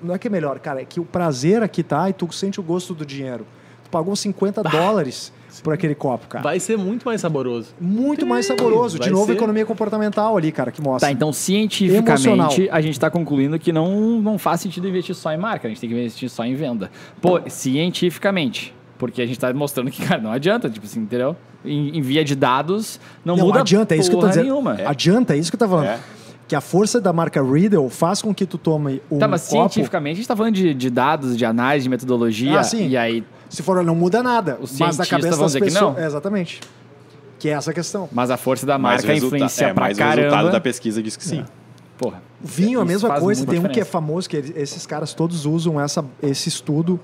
Não é que é melhor, cara. É que o prazer aqui tá e tu sente o gosto do dinheiro. Tu pagou cinquenta dólares por aquele copo, cara. Vai ser muito mais saboroso. Muito Sim. mais saboroso. Vai de novo, ser. economia comportamental ali, cara, que mostra. Tá, então, cientificamente, Emocional. a gente está concluindo que não, não faz sentido investir só em marca. A gente tem que investir só em venda. Pô, cientificamente. Porque a gente está mostrando que, cara, não adianta. Tipo assim, entendeu? Em, em via de dados, não, não muda adianta, é isso que eu tô dizendo. Nenhuma. É. Adianta, é isso que eu tô falando. É. Que a força da marca Riedel faz com que tu tome um copo... Tá, mas copo... cientificamente a gente tá falando de, de dados, de análise, de metodologia. Ah, sim. E aí... Se for, não muda nada. Os mas da cabeça das pessoas... Que não. É, exatamente. Que é essa a questão. Mas a força da marca resulta... influencia é, pra mas caramba. Mas o resultado da pesquisa diz que sim. É. Porra. O vinho é a mesma coisa. Tem diferença. Um que é famoso, que eles, esses caras todos usam essa, esse estudo,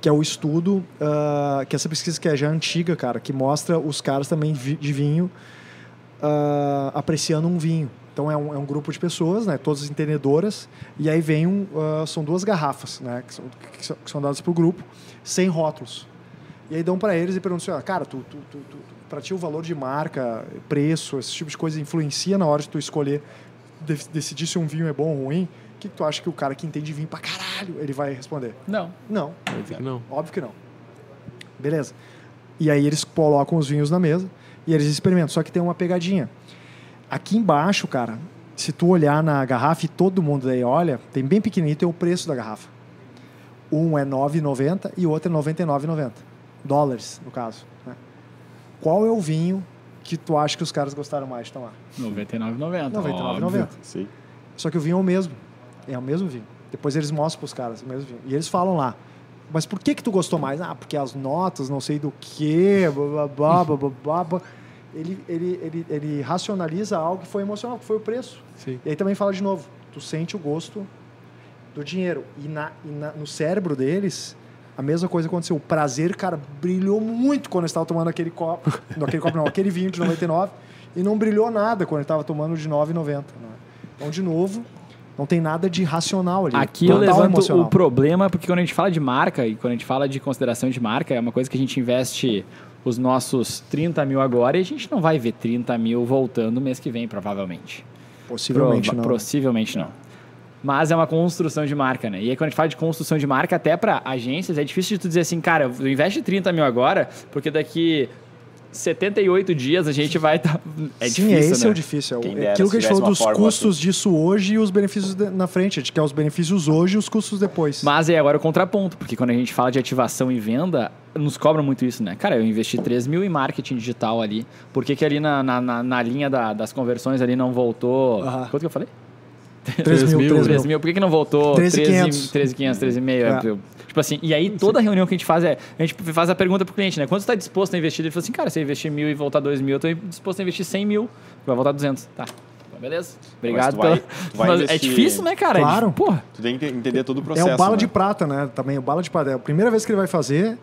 que é o estudo... Uh, que é essa pesquisa que é já antiga, cara, que mostra os caras também de vinho uh, apreciando um vinho. Então, é um, é um grupo de pessoas, né, todas entendedoras, e aí vem um, uh, são duas garrafas, né, que, são, que, são, que são dadas para o grupo, sem rótulos. E aí dão para eles e perguntam assim, ah, cara, tu, tu, tu, tu, para ti o valor de marca, preço, esse tipo de coisa influencia na hora de tu escolher, de, decidir se um vinho é bom ou ruim? O que tu acha que o cara que entende vinho para caralho, ele vai responder? Não. Não. É, não. Óbvio que não. Beleza. E aí eles colocam os vinhos na mesa e eles experimentam, só que tem uma pegadinha. Aqui embaixo, cara, se tu olhar na garrafa e todo mundo aí olha, tem bem pequenininho, tem o preço da garrafa. Um é nove e noventa e o outro é noventa e nove e noventa. Dólares, no caso. Né? Qual é o vinho que tu acha que os caras gostaram mais de tomar? noventa e nove e noventa. noventa e nove e noventa. Sim. Só que o vinho é o mesmo. É o mesmo vinho. Depois eles mostram para os caras o mesmo vinho. E eles falam lá. Mas por que que tu gostou mais? Ah, porque as notas, não sei do quê, blá, blá, blá, blá, blá, blá. Ele, ele, ele, ele racionaliza algo que foi emocional, que foi o preço. Sim. E aí também fala de novo, tu sente o gosto do dinheiro. E, na, e na, no cérebro deles, a mesma coisa aconteceu. O prazer, cara, brilhou muito quando eles estavam tomando aquele copo, não, aquele copo não, aquele vinho de noventa e nove, e não brilhou nada quando ele estava tomando de nove e noventa. Então, de novo... Não tem nada de racional ali. Aqui eu levanto emocional. O problema, porque quando a gente fala de marca e quando a gente fala de consideração de marca, é uma coisa que a gente investe os nossos trinta mil agora e a gente não vai ver trinta mil voltando mês que vem, provavelmente. Possivelmente Prova- não. Possivelmente não. Mas é uma construção de marca, né? E aí quando a gente fala de construção de marca, até para agências, é difícil de tu dizer assim, cara, eu investe trinta mil agora, porque daqui... setenta e oito dias a gente vai estar... Tá... É Sim, difícil, esse né? é o difícil. É dera, aquilo que a gente falou dos custos assim. Disso hoje e os benefícios de... na frente. A gente quer os benefícios hoje e os custos depois. Mas é agora o contraponto, porque quando a gente fala de ativação e venda, nos cobram muito isso, né? Cara, eu investi três mil em marketing digital ali. Por que que ali na, na, na, na linha da, das conversões ali não voltou... Ah. Quanto que eu falei? três mil. Por que que não voltou? treze mil e quinhentos. treze mil e quinhentos, treze mil e meio. É. Tipo assim, e aí toda reunião que a gente faz é... A gente faz a pergunta pro cliente, né? Quanto você está disposto a investir? Ele fala assim, cara, se eu investir mil e voltar dois mil, eu estou disposto a investir cem mil, vai voltar duzentos. Tá, então, beleza. Obrigado. Mas vai, pela... Mas investir... É difícil, né, cara? Claro. É de... Porra. Tu tem que entender todo o processo. É o bala né? de prata, né? Também o bala de prata. É a primeira vez que ele vai fazer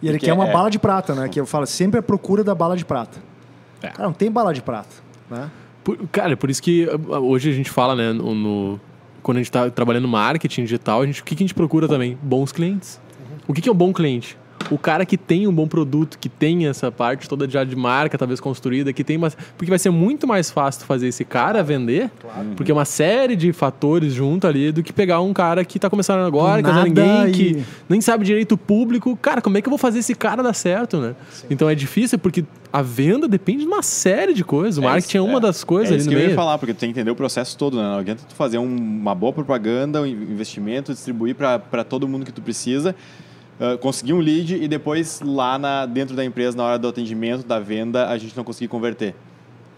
e ele Porque quer uma é... bala de prata, né? Que eu falo sempre a procura da bala de prata. É. Cara, não tem bala de prata, né? Por, cara, por isso que hoje a gente fala, né, no, no, quando a gente está trabalhando marketing digital, a gente, o que, que a gente procura também? Bons clientes. Uhum. O que, que é um bom cliente? O cara que tem um bom produto, que tem essa parte toda já de marca, talvez construída, que tem uma, porque vai ser muito mais fácil fazer esse cara vender, claro. Porque é uma série de fatores junto ali, do que pegar um cara que está começando agora, que não é ninguém, e... que nem sabe direito o público. Cara, como é que eu vou fazer esse cara dar certo, né? Sim. Então é difícil, porque... A venda depende de uma série de coisas. O marketing é, é uma é, das coisas é ali no meio. É isso que eu meio. ia falar, porque tu tem que entender o processo todo, né? Não adianta tu fazer um, uma boa propaganda, um investimento, distribuir para todo mundo que tu precisa, uh, conseguir um lead e depois lá na, dentro da empresa, na hora do atendimento, da venda, a gente não conseguir converter.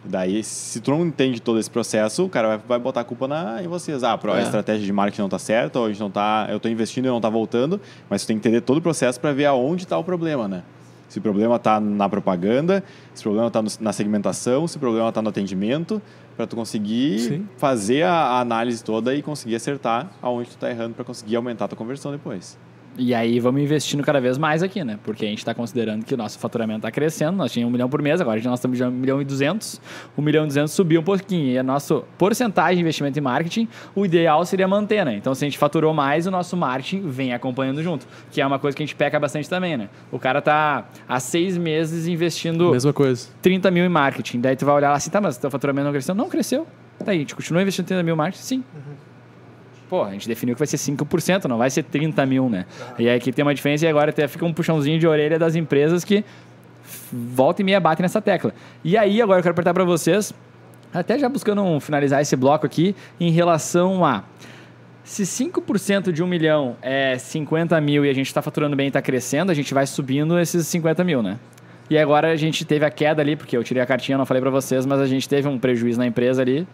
Daí, se tu não entende todo esse processo, o cara vai, vai botar a culpa na, em vocês. Ah, a é. estratégia de marketing não está certa, ou a gente não tá, eu estou investindo e não está voltando. Mas tu tem que entender todo o processo para ver aonde está o problema, né? Se o problema está na propaganda, se o problema está na segmentação, se o problema está no atendimento, para tu conseguir Sim. fazer a, a análise toda e conseguir acertar aonde tu está errando para conseguir aumentar a tua conversão depois. E aí vamos investindo cada vez mais aqui, né? Porque a gente está considerando que o nosso faturamento está crescendo. Nós tínhamos um milhão por mês, agora nós estamos em um milhão e duzentos. Um milhão e duzentos subiu um pouquinho. E a nossa porcentagem de investimento em marketing, o ideal seria manter, né? Então, se a gente faturou mais, o nosso marketing vem acompanhando junto. Que é uma coisa que a gente peca bastante também, né? O cara tá há seis meses investindo... Mesma coisa. trinta mil em marketing. Daí tu vai olhar lá assim, tá, mas o teu faturamento não cresceu? Não, cresceu. Tá aí, a gente continua investindo trinta mil em marketing? Sim. Uhum. Pô, a gente definiu que vai ser cinco por cento, não vai ser trinta mil, né? Ah. E aí que tem uma diferença e agora até fica um puxãozinho de orelha das empresas que volta e meia batem nessa tecla. E aí, agora eu quero perguntar para vocês, até já buscando um, finalizar esse bloco aqui, em relação a... Se cinco por cento de um milhão é cinquenta mil e a gente está faturando bem e está crescendo, a gente vai subindo esses cinquenta mil, né? E agora a gente teve a queda ali, porque eu tirei a cartinha, não falei para vocês, mas a gente teve um prejuízo na empresa ali.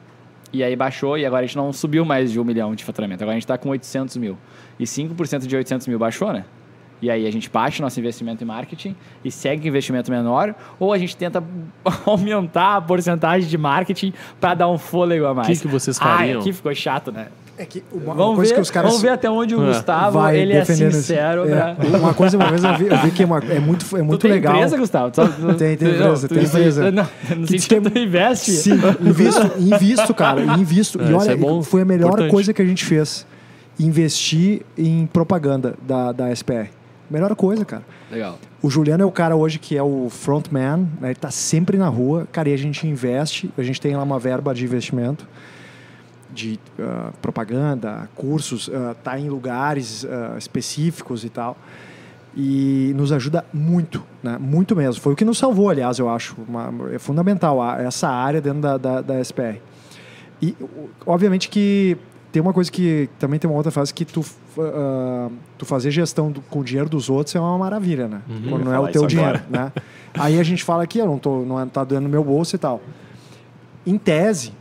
E aí baixou e agora a gente não subiu mais de um milhão de faturamento. Agora a gente está com oitocentos mil. E cinco por cento de oitocentos mil baixou, né? E aí a gente baixa o nosso investimento em marketing e segue investimento menor ou a gente tenta aumentar a porcentagem de marketing para dar um fôlego a mais. O que, que vocês fariam? Ah, aqui ficou chato, né? É que uma, vamos, uma coisa ver, que os caras... vamos ver até onde o é. Gustavo vai ele é sincero. Esse, é. Pra... Uma coisa, uma vez eu vi, eu vi que é, uma, é muito, é muito tu tem legal. Tem empresa, Gustavo? Tu, tu, tem, tem empresa, tu, tem empresa. Não, não que, que tu investe? Sim, invisto, invisto, cara, invisto. É, e olha, é bom, foi a melhor importante. coisa que a gente fez. Investir em propaganda da, da S P R. Melhor coisa, cara. Legal. O Juliano é o cara hoje que é o frontman, né? Ele tá sempre na rua, cara, e a gente investe, a gente tem lá uma verba de investimento. de uh, propaganda, cursos, uh, tá em lugares uh, específicos e tal. E nos ajuda muito, né? Muito mesmo. Foi o que nos salvou, aliás, eu acho. Uma, é fundamental a, essa área dentro da, da, da S P R. E, obviamente, que tem uma coisa que... Também tem uma outra fase que tu, uh, tu fazer gestão do, com o dinheiro dos outros é uma maravilha, né? Uhum, quando não é o teu dinheiro, né? Aí a gente fala que eu não, tô, não tá doendo no meu bolso e tal. Em tese...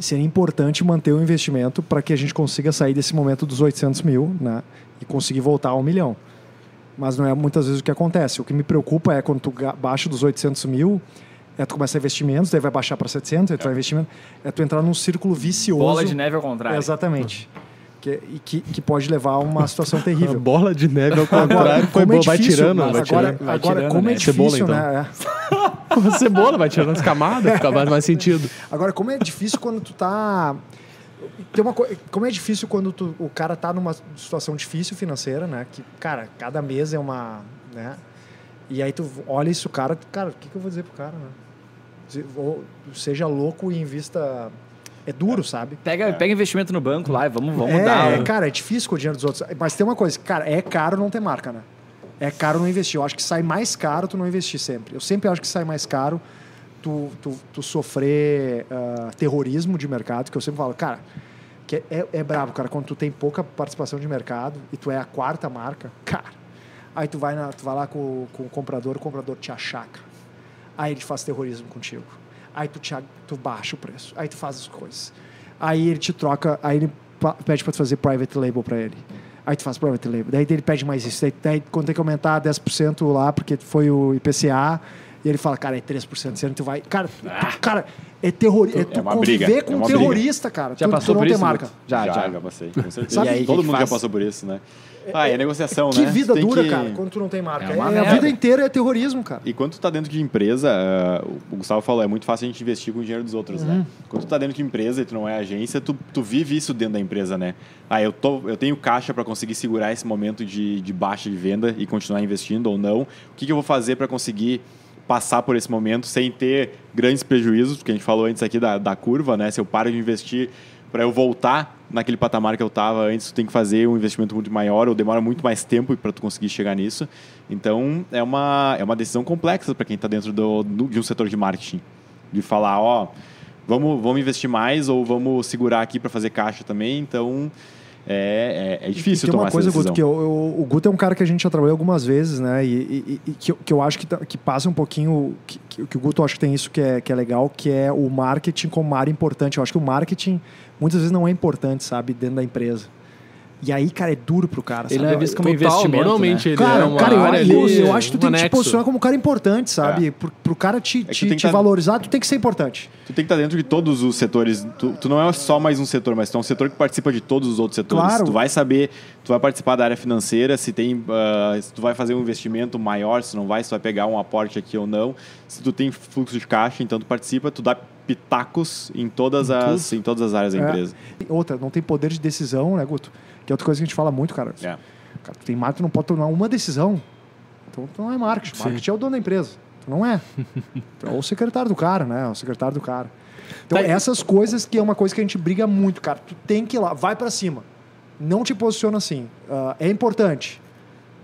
Seria importante manter o investimento para que a gente consiga sair desse momento dos oitocentos mil, né? E conseguir voltar a um milhão. Mas não é muitas vezes o que acontece. O que me preocupa é quando tu baixa dos oitocentos mil, é tu começa investimentos, daí vai baixar para setecentos, aí tu vai investimento, é tu entrar num círculo vicioso. Bola de neve ao contrário. Exatamente. Que, que, que pode levar a uma situação terrível. A bola de neve ao contrário. Agora, foi boa, é vai tirando. Agora, vai tirando, agora, vai tirando, agora como né? é difícil, cebola, então. né? É. Como cebola, vai tirando as camadas, fica mais, mais sentido. Agora, como é difícil quando tu tá... Tem uma co... Como é difícil quando tu... o cara tá numa situação difícil financeira, né? Que, cara, cada mês é uma... Né? E aí tu olha isso, cara... Cara, o que, que eu vou dizer pro cara, né? Ou seja louco e invista... É duro, sabe? Pega, é. pega investimento no banco lá e vamos, vamos é, dar. É, cara, é difícil com o dinheiro dos outros. Mas tem uma coisa, cara, é caro não ter marca, né? É caro não investir. Eu acho que sai mais caro tu não investir sempre. Eu sempre acho que sai mais caro tu, tu, tu sofrer uh, terrorismo de mercado, que eu sempre falo, cara, que é, é brabo, cara, quando tu tem pouca participação de mercado e tu é a quarta marca, cara, aí tu vai, na, tu vai lá com, com o comprador, o comprador te achaca. Aí ele faz terrorismo contigo. Aí tu, te, tu baixa o preço, aí tu faz as coisas. Aí ele te troca, aí ele pede pra tu fazer private label pra ele. Aí tu faz private label, daí ele pede mais isso. Daí, daí quando tem que aumentar dez por cento lá, porque foi o I P C A, e ele fala, cara, é três por cento, você não tu vai... Cara, tu, cara é terrorista, é tu é conviver briga. com é um terrorista, briga. cara. Já tu, passou tu por isso? Marca. Já, já, já, já passei. Com certeza. Sabe? E aí, Todo que mundo que já passou por isso, né? Ah, é negociação, que né? Que vida dura, que... cara, quando tu não tem marca. É é, a vida inteira é terrorismo, cara. E quando tu tá dentro de empresa, uh, o Gustavo falou, é muito fácil a gente investir com o dinheiro dos outros, uhum. né? Quando tu tá dentro de empresa e tu não é agência, tu, tu vive isso dentro da empresa, né? Ah, eu, tô, eu tenho caixa para conseguir segurar esse momento de, de baixa de venda e continuar investindo ou não. O que, que eu vou fazer para conseguir passar por esse momento sem ter grandes prejuízos? Porque a gente falou antes aqui da, da curva, né? Se eu paro de investir... Para eu voltar naquele patamar que eu estava antes, tu tem que fazer um investimento muito maior ou demora muito mais tempo para tu conseguir chegar nisso. Então, é uma, é uma decisão complexa para quem está dentro do, do, de um setor de marketing. De falar, ó, vamos, vamos investir mais ou vamos segurar aqui para fazer caixa também. Então, É, é, é difícil tomar essa decisão. Tem uma coisa, Guto, que eu, eu, o Guto é um cara que a gente já trabalhou algumas vezes, né? E, e, e que, eu, que eu acho que, que passa um pouquinho... Que, que, que o Guto, eu acho que tem isso que é, que é legal, que é o marketing como área importante. Eu acho que o marketing, muitas vezes, não é importante, sabe? Dentro da empresa. E aí, cara, é duro pro cara, sabe? Ele é visto como Total, investimento, normalmente, né? Ele cara, é uma cara, eu, área eu, ali, eu acho que tu um tem anexo. Que te posicionar como um cara importante, sabe? É. Pro, pro cara te, é te, te tá... valorizar, tu tem que ser importante. Tu tem que estar dentro de todos os setores. Tu, tu não é só mais um setor, mas tu é um setor que participa de todos os outros setores. Claro. Tu vai saber, tu vai participar da área financeira, se tem, uh, se tu vai fazer um investimento maior, se não vai, se tu vai pegar um aporte aqui ou não. Se tu tem fluxo de caixa, então tu participa, tu dá... pitacos em todas, em as, em todas as áreas da é. empresa. Outra, não tem poder de decisão, né, Guto? Que é outra coisa que a gente fala muito, cara. É. Cara, tu tem marketing, tu não pode tomar uma decisão. Então, tu não é marketing. Sim. Marketing é o dono da empresa. Tu não é. Tu é o secretário do cara, né? O secretário do cara. Então, tá, essas coisas que é uma coisa que a gente briga muito, cara. Tu tem que ir lá, vai pra cima. Não te posiciona assim. Uh, é importante.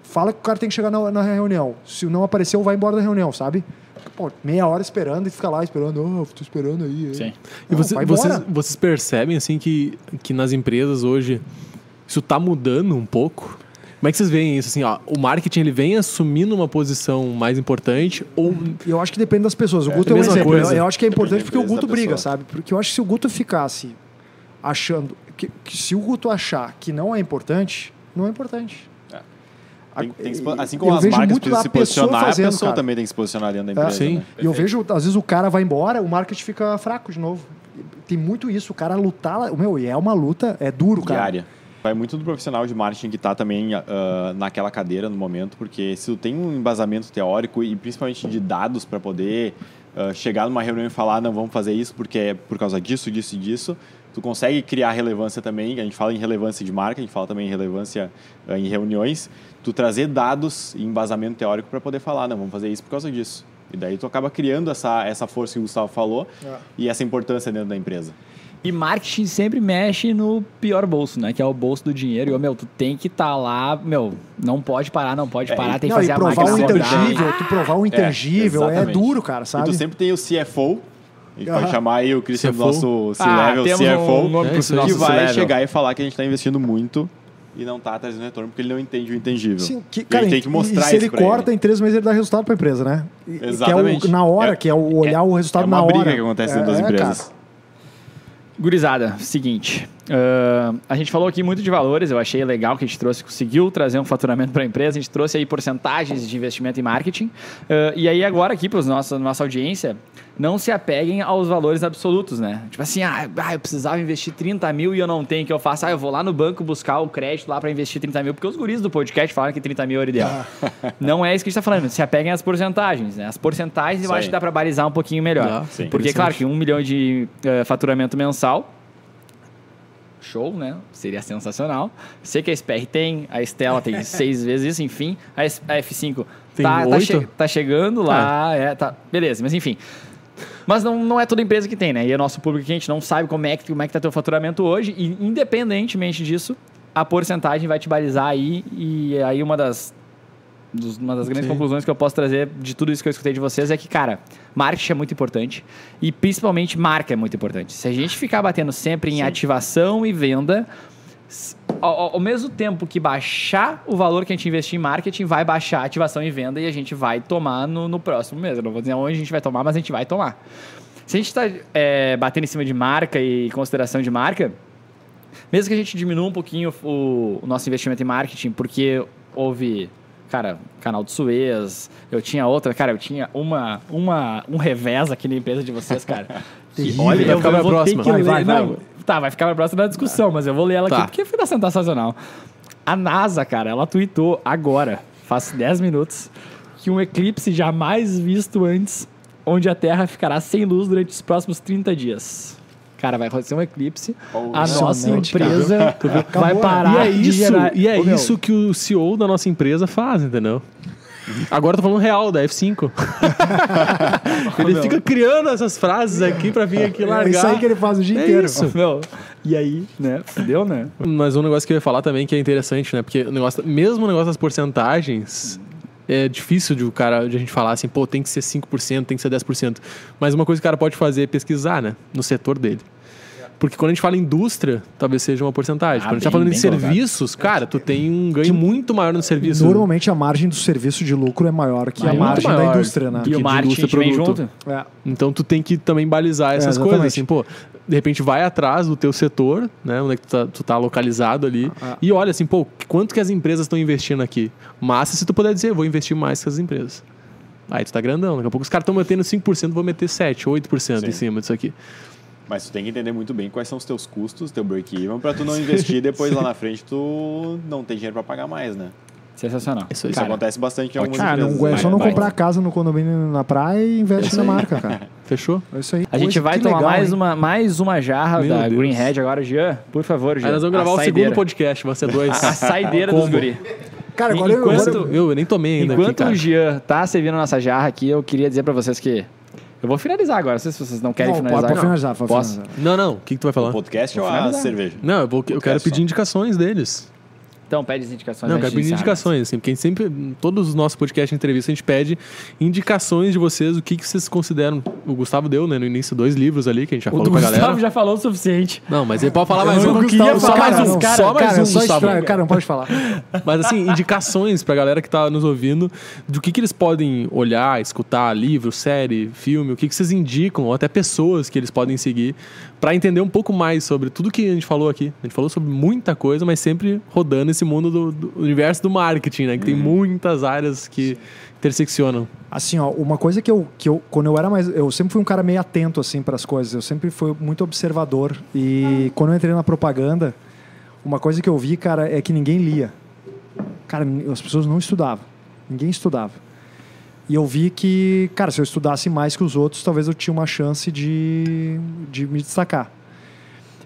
Fala que o cara tem que chegar na, na reunião. Se não apareceu, vai embora da reunião, sabe? Pô, meia hora esperando e fica lá esperando. Oh, tô esperando aí. Sim. E não, você, vocês, vocês percebem assim que, que nas empresas hoje isso tá mudando um pouco? Como é que vocês veem isso? Assim, ó, o marketing ele vem assumindo uma posição mais importante? Ou... Eu acho que depende das pessoas. O Guto é, é um exemplo. Eu, eu acho que é importante porque o Guto briga, sabe? Porque eu acho que se o Guto ficasse achando... Que, que se o Guto achar que não é importante, não é importante. Tem, tem, assim como eu as marcas precisam se posicionar, fazendo, a pessoa cara. também tem que se posicionar dentro da empresa. É, sim. Né? E eu vejo, às vezes o cara vai embora, o marketing fica fraco de novo. Tem muito isso, o cara lutar... Meu, e é uma luta, é duro, cara. Diária. Vai muito do profissional de marketing que está também uh, naquela cadeira no momento, porque se tu tem um embasamento teórico e principalmente de dados para poder uh, chegar numa reunião e falar, não, vamos fazer isso porque é por causa disso, disso e disso... Tu consegue criar relevância também, a gente fala em relevância de marca, a gente fala também em relevância uh, em reuniões, tu trazer dados e embasamento teórico para poder falar, não, vamos fazer isso por causa disso. E daí tu acaba criando essa, essa força que o Gustavo falou é. e essa importância dentro da empresa. E marketing sempre mexe no pior bolso, né? Que é o bolso do dinheiro. E, meu, tu tem que estar tá lá, meu, não pode parar, não pode é, parar, tem não, que fazer a marca. E provar o intangível, ah! tu provar o intangível, é, é duro, cara, sabe? E tu sempre tem o C F O, a gente uhum. pode chamar aí o Christian do nosso C-Level, ah, C F O, um é isso, que vai C-level. chegar e falar que a gente está investindo muito e não está trazendo retorno porque ele não entende o intangível. Sim, que, cara, ele tem que mostrar isso. E se ele corta, ele. em três meses ele dá resultado para a empresa, né? E, exatamente. Que é o, na hora, é, que é o olhar é, o resultado na hora. É uma briga hora. que acontece é, dentro das empresas. Cara. Gurizada, seguinte, uh, a gente falou aqui muito de valores, eu achei legal que a gente trouxe, conseguiu trazer um faturamento para a empresa, a gente trouxe aí porcentagens de investimento em marketing, uh, e aí agora aqui para a nossa audiência, não se apeguem aos valores absolutos, né? Tipo assim, ah, eu precisava investir trinta mil e eu não tenho, o que eu faço? Ah, eu vou lá no banco buscar o crédito lá para investir trinta mil, porque os guris do podcast falaram que trinta mil era ideal. Não é isso que a gente está falando, se apeguem às porcentagens, né? As porcentagens eu acho que dá para balizar um pouquinho melhor, ah, sim, porque claro que um milhão de uh, faturamento mensal, show, né? Seria sensacional. Sei que a S P R tem, a Estela tem seis vezes isso, enfim. A F cinco tá, tá, che- tá chegando lá, é. É, tá, beleza, mas enfim. Mas não, não é toda empresa que tem, né? E é nosso público que a gente não sabe como é que, como é que tá teu faturamento hoje e independentemente disso, a porcentagem vai te balizar aí e aí uma das... Uma das grandes Sim. conclusões que eu posso trazer de tudo isso que eu escutei de vocês é que, cara, marketing é muito importante e principalmente marca é muito importante. Se a gente ficar batendo sempre em Sim. ativação e venda, ao, ao mesmo tempo que baixar o valor que a gente investir em marketing, vai baixar a ativação e venda e a gente vai tomar no, no próximo mês. Eu não vou dizer onde a gente vai tomar, mas a gente vai tomar. Se a gente está é, batendo em cima de marca e consideração de marca, mesmo que a gente diminua um pouquinho o, o nosso investimento em marketing, porque houve... Cara, canal de Suez, eu tinha outra, cara, eu tinha uma, uma, um revés aqui na empresa de vocês, cara. E olha, eu vou, vou ter que vai, ler. Vai, vai. Não, tá, vai ficar pra próxima na discussão, tá. mas eu vou ler ela tá. aqui, porque foi sensacional. A NASA, cara, ela tweetou agora, faz dez minutos, que um eclipse jamais visto antes, onde a Terra ficará sem luz durante os próximos trinta dias. Cara, vai acontecer um eclipse, oh, a nossa mente, empresa cara. vai parar e é isso, de gerar... E é oh, isso que o C E O da nossa empresa faz, entendeu? Agora eu tô falando real, da F cinco. Oh, ele meu. fica criando essas frases aqui pra vir aqui largar. É isso aí que ele faz o dia é inteiro. Isso. Meu. E aí, né? Fudeu, né? Mas um negócio que eu ia falar também que é interessante, né? Porque o negócio, mesmo o negócio das porcentagens... É difícil de, o cara, de a gente falar assim, pô, tem que ser cinco por cento, tem que ser dez por cento. Mas uma coisa que o cara pode fazer é pesquisar, né? No setor dele. Porque quando a gente fala em indústria, talvez seja uma porcentagem. Ah, quando a gente está falando de serviços, colocado. cara, tu tem um ganho que muito maior no serviço. Normalmente a margem do serviço de lucro é maior que maior, a margem da indústria, né? E o marketing vem junto. É. Então tu tem que também balizar essas é, coisas. Assim, pô, de repente vai atrás do teu setor, né? Onde é que tu tá, tu tá localizado ali. Ah, ah. E olha assim, pô, quanto que as empresas estão investindo aqui? Massa se tu puder dizer, vou investir mais que as empresas. Aí tu tá grandão. Daqui a pouco os caras estão metendo cinco por cento, vou meter sete por cento, oito por cento Sim. em cima disso aqui. Mas tu tem que entender muito bem quais são os teus custos, teu break-even, pra tu não investir e depois lá na frente tu não tem dinheiro pra pagar mais, né? Sensacional. Isso, isso cara, acontece bastante em algumas cara, empresas. Não, é só não comprar a casa no condomínio na praia e investe na marca, cara. Fechou? É isso aí. A gente Poxa, vai tomar legal, mais, uma, mais uma jarra Meu da Deus. Green Head agora, Jean. Por favor, Jean. Aí nós vamos gravar o segundo podcast, vai ser dois. A saideira dos guri. Cara, agora enquanto, eu, eu, eu nem tomei ainda. Enquanto aqui, o Jean tá servindo a nossa jarra aqui, eu queria dizer pra vocês que... Eu vou finalizar agora, não sei se vocês não querem não, finalizar. Pode, pode finalizar, pode Posso? finalizar. Não, não, o que, que tu vai falar? O podcast vou ou a cerveja? Não, eu, vou, eu quero pedir só. indicações deles. Então, pede as indicações. Não, eu quero pedir indicações, assim, porque a gente sempre, todos os nossos podcasts e entrevistas, a gente pede indicações de vocês, o que, que vocês consideram. O Gustavo deu, né, no início, dois livros ali, que a gente já o falou pra galera. O Gustavo já falou o suficiente. Não, mas ele pode falar mais um. Gustavo, só mais um, cara, só mais um, Gustavo. Cara, não pode falar. Mas, assim, indicações pra galera que tá nos ouvindo, do que, que eles podem olhar, escutar, livro, série, filme, o que, que vocês indicam, ou até pessoas que eles podem seguir, pra entender um pouco mais sobre tudo que a gente falou aqui. A gente falou sobre muita coisa, mas sempre rodando esse Esse mundo do, do universo do marketing, né? Que tem muitas áreas que interseccionam. Assim, ó, uma coisa que eu, que eu... Quando eu era mais... Eu sempre fui um cara meio atento, assim, para as coisas. Eu sempre fui muito observador. E quando eu entrei na propaganda, uma coisa que eu vi, cara, é que ninguém lia. Cara, as pessoas não estudavam. Ninguém estudava. E eu vi que, cara, se eu estudasse mais que os outros, talvez eu tinha uma chance de, de me destacar.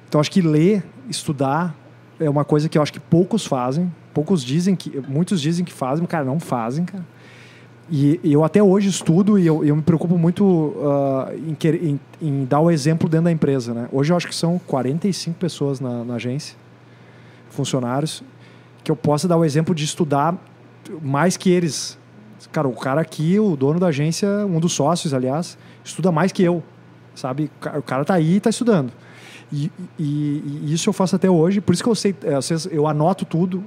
Então, acho que ler, estudar... É uma coisa que eu acho que poucos fazem. Poucos dizem que... Muitos dizem que fazem, mas, cara, não fazem, cara. E, e eu até hoje estudo e eu, eu me preocupo muito uh, em, em, em dar o exemplo dentro da empresa, né? Hoje eu acho que são quarenta e cinco pessoas na, na agência, funcionários, que eu possa dar o exemplo de estudar mais que eles. Cara, o cara aqui, o dono da agência, um dos sócios, aliás, estuda mais que eu, sabe? O cara tá aí e tá estudando. E, e, e isso eu faço até hoje. Por isso que eu sei, eu anoto tudo.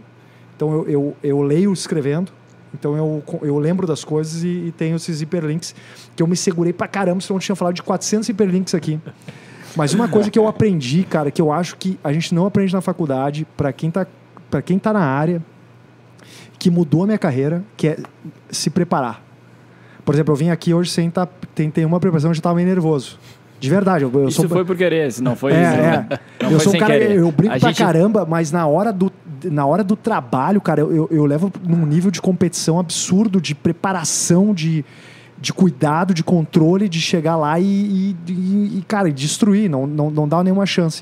Então eu, eu, eu leio escrevendo. Então eu, eu lembro das coisas e, e tenho esses hiperlinks que eu me segurei pra caramba, senão eu tinha falado de quatrocentos hiperlinks aqui. Mas uma coisa que eu aprendi, cara, que eu acho que a gente não aprende na faculdade, pra quem tá, pra quem tá na área, que mudou a minha carreira, que é se preparar. Por exemplo, eu vim aqui hoje sem tá, tentei uma preparação, eu já tava meio nervoso. De verdade, eu, eu isso sou... foi por querer, não foi. É, isso, né? é. Não eu foi sou um cara, querer. eu brinco a pra gente... caramba, mas na hora do, na hora do trabalho, cara, eu, eu, eu levo num nível de competição absurdo, de preparação, de, de cuidado, de controle, de chegar lá e, e, e cara, destruir, não, não, não dá nenhuma chance.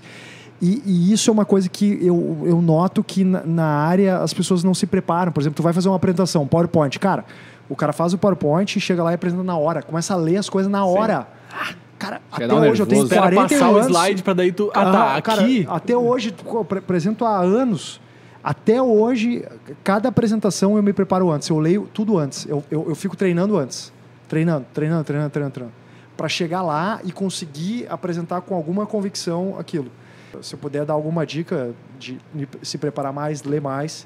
E, e isso é uma coisa que eu, eu noto que na, na área as pessoas não se preparam. Por exemplo, tu vai fazer uma apresentação, PowerPoint, cara, o cara faz o PowerPoint e chega lá e apresenta na hora, começa a ler as coisas na hora. Sim. Cara, até um hoje nervoso. Eu tenho quarenta anos. Passar o slide para daí tu... Ah, tá, ah, cara, aqui... Até hoje, apresento há anos. Até hoje, cada apresentação eu me preparo antes. Eu leio tudo antes. Eu, eu, eu fico treinando antes. Treinando, treinando, treinando, treinando, treinando. Para chegar lá e conseguir apresentar com alguma convicção aquilo. Se eu puder dar alguma dica de se preparar mais, ler mais,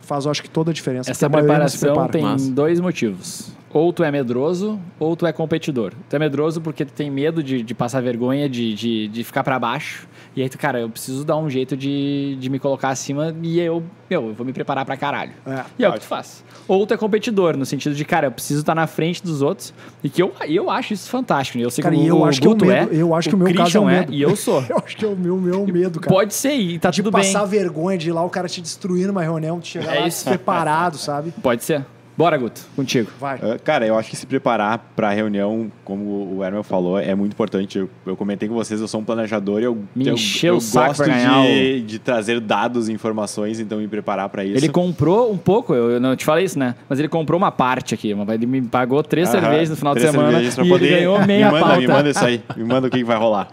faz, eu acho que toda a diferença. Essa preparação prepara. tem Nossa. dois motivos. Ou tu é medroso, ou tu é competidor. Tu é medroso porque tu tem medo de, de passar vergonha, de, de, de ficar pra baixo. E aí tu, cara, eu preciso dar um jeito de, de me colocar acima e eu, meu, eu vou me preparar pra caralho. É, e é o que tu faz. Ou tu é competidor, no sentido de, cara, eu preciso estar na frente dos outros. E que eu, eu acho isso fantástico. Eu sei cara, que o, eu o acho Guto que eu medo, é, eu acho que o, o meu Christian caso é, o medo. é, e eu sou. Eu acho que é o meu, meu medo, cara. Pode ser, e tá de tudo bem. De passar vergonha, de ir lá o cara te destruir numa reunião, te chegar é lá despreparado, sabe? Pode ser. Bora, Guto, contigo. Vai. Uh, cara, eu acho que se preparar para a reunião, como o Ermel falou, é muito importante. Eu, eu comentei com vocês, eu sou um planejador e eu, me eu, encheu eu o saco gosto de, de trazer dados e informações, então me preparar para isso. Ele comprou um pouco, eu, eu não te falei isso, né? Mas ele comprou uma parte aqui. Ele me pagou três Aham, cervejas no final de semana e poder... ele ganhou meia me manda, pauta. Me manda isso aí, me manda o que, que vai rolar.